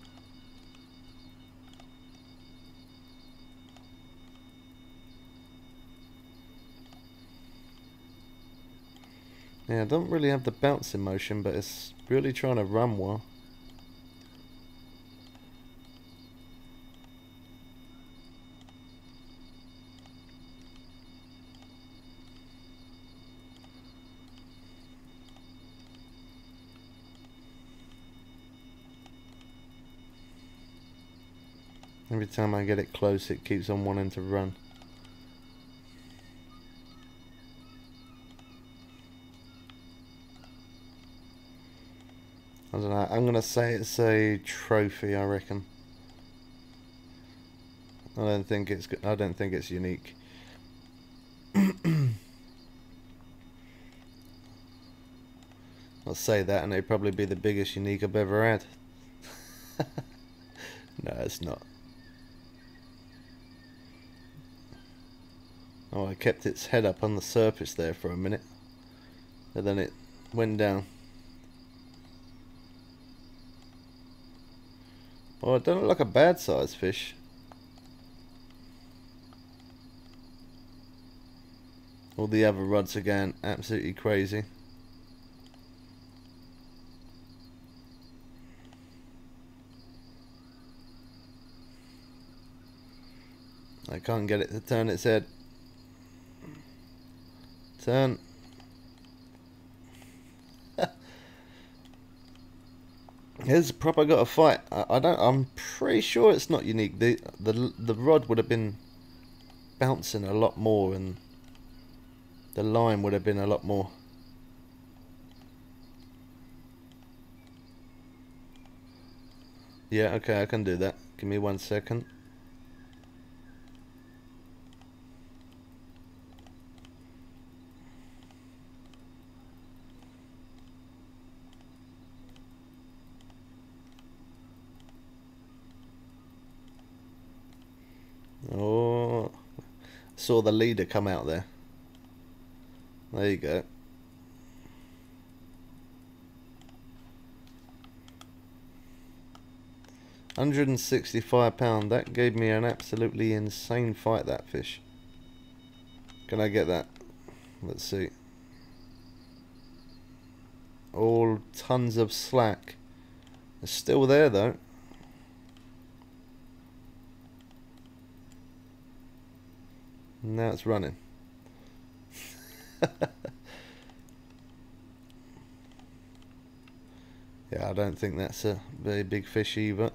Yeah, I don't really have the bouncing motion, but it's really trying to run well. Every time I get it close, it keeps on wanting to run. I don't know, I'm going to say it's a trophy, I reckon. I don't think it's I don't think it's unique. I'll say that and it'll probably be the biggest unique I've ever had. No, it's not. Oh, I kept its head up on the surface there for a minute, and then it went down. Oh, it doesn't look like a bad sized fish. All the other rods are going absolutely crazy. I can't get it to turn its head. Turn. Here's proper got a fight. I, I don't. I'm pretty sure it's not unique. The the the rod would have been bouncing a lot more, and the line would have been a lot more. Yeah. Okay. I can do that. Give me one second. Oh, saw the leader come out there. There you go. one hundred sixty-five pound. That gave me an absolutely insane fight, that fish. Can I get that? Let's see. All tons of slack. It's still there though. Now it's running. Yeah, I don't think that's a very big fish either.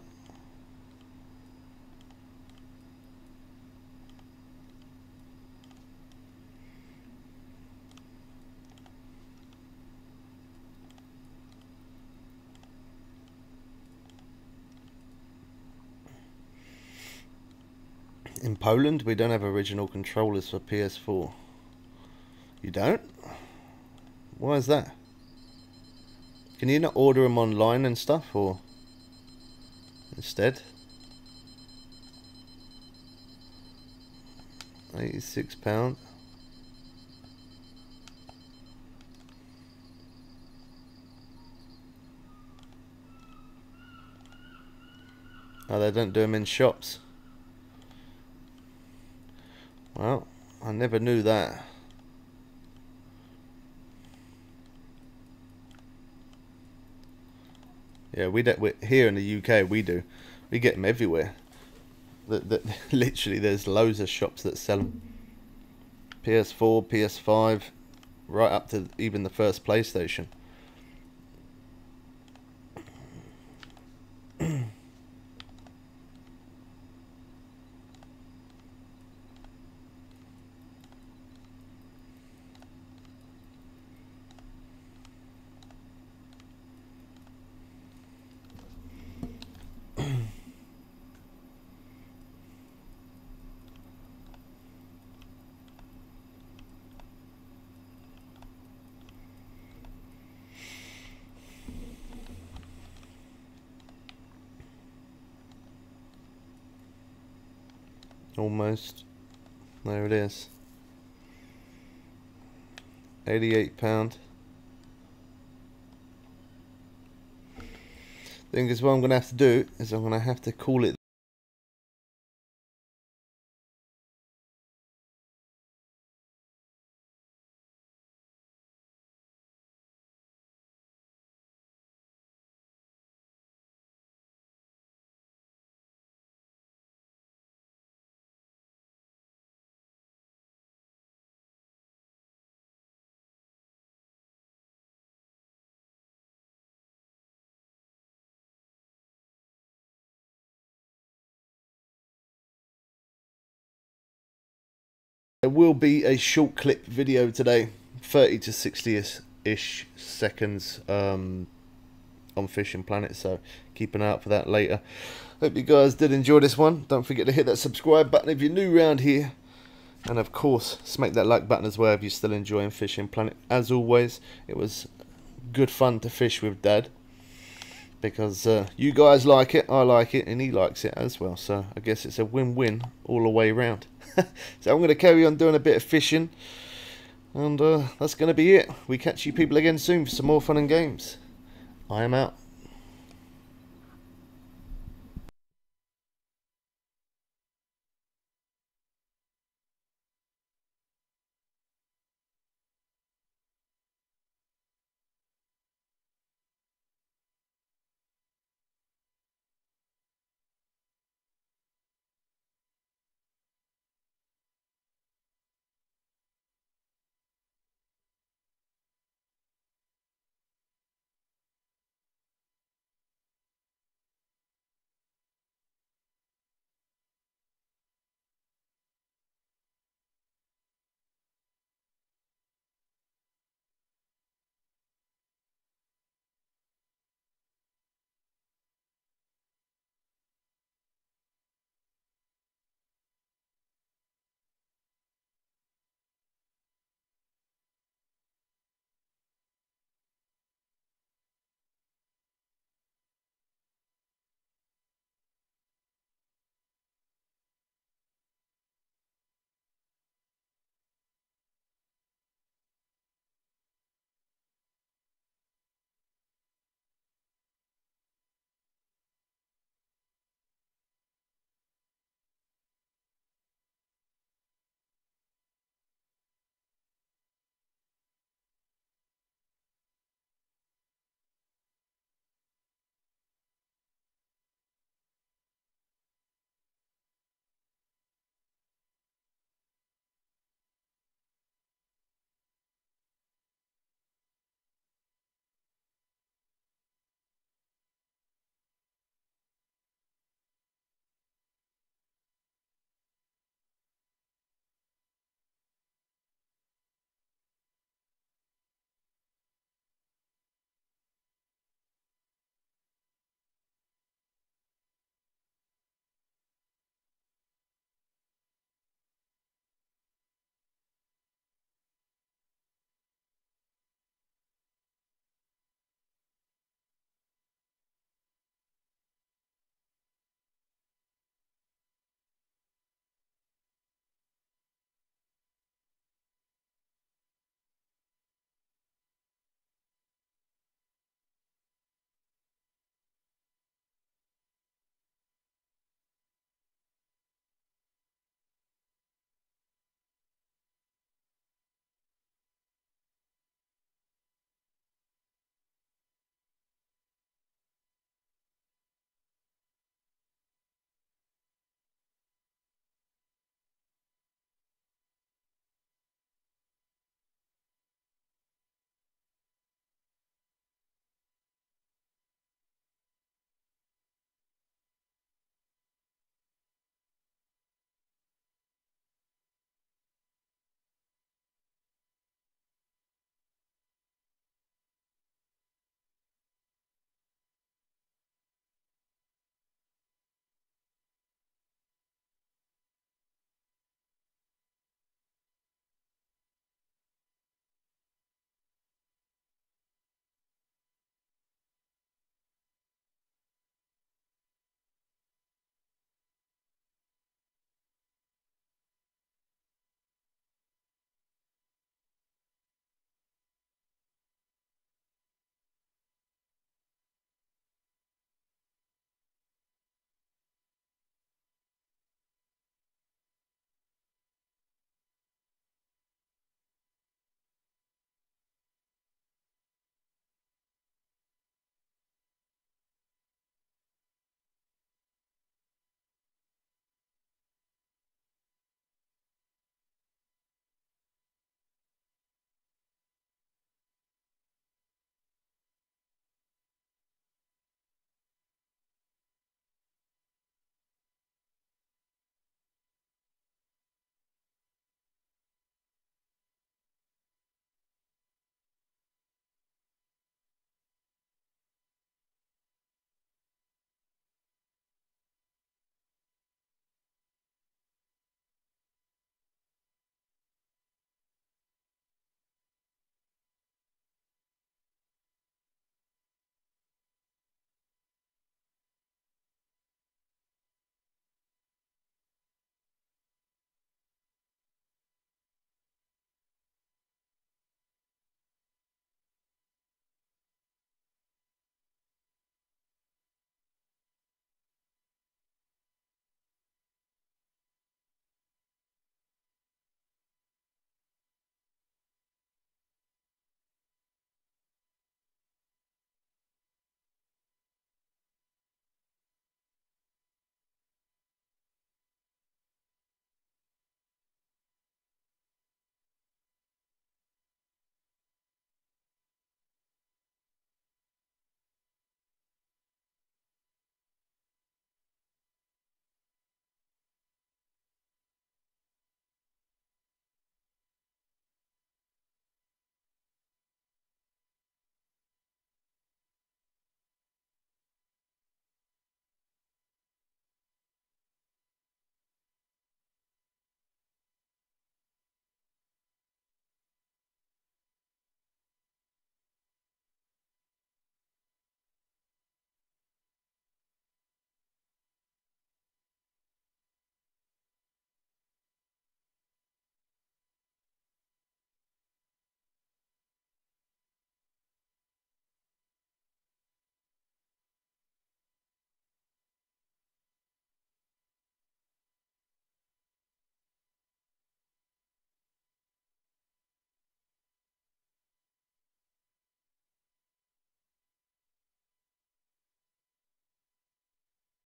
In Poland, we don't have original controllers for P S four. You don't? Why is that? Can you not order them online and stuff, or instead? eighty-six pound. Oh, they don't do them in shops. Well, I never knew that. Yeah, we don't. We're, here in the U K, we do. We get them everywhere. That that literally, there's loads of shops that sell them. P S four, P S five, right up to even the first PlayStation. Almost. There it is. eighty-eight pound. I think is what I'm going to have to do is I'm going to have to call it. There will be a short clip video today, thirty to sixty-ish seconds um, on Fishing Planet, so keep an eye out for that later. Hope you guys did enjoy this one. Don't forget to hit that subscribe button if you're new around here. And of course, smack that like button as well if you're still enjoying Fishing Planet. As always, it was good fun to fish with Dad. because uh, you guys like it, I like it, and he likes it as well, so I guess it's a win-win all the way around. So I'm going to carry on doing a bit of fishing, and uh, that's going to be it. We catch you people again soon for some more fun and games. I am out.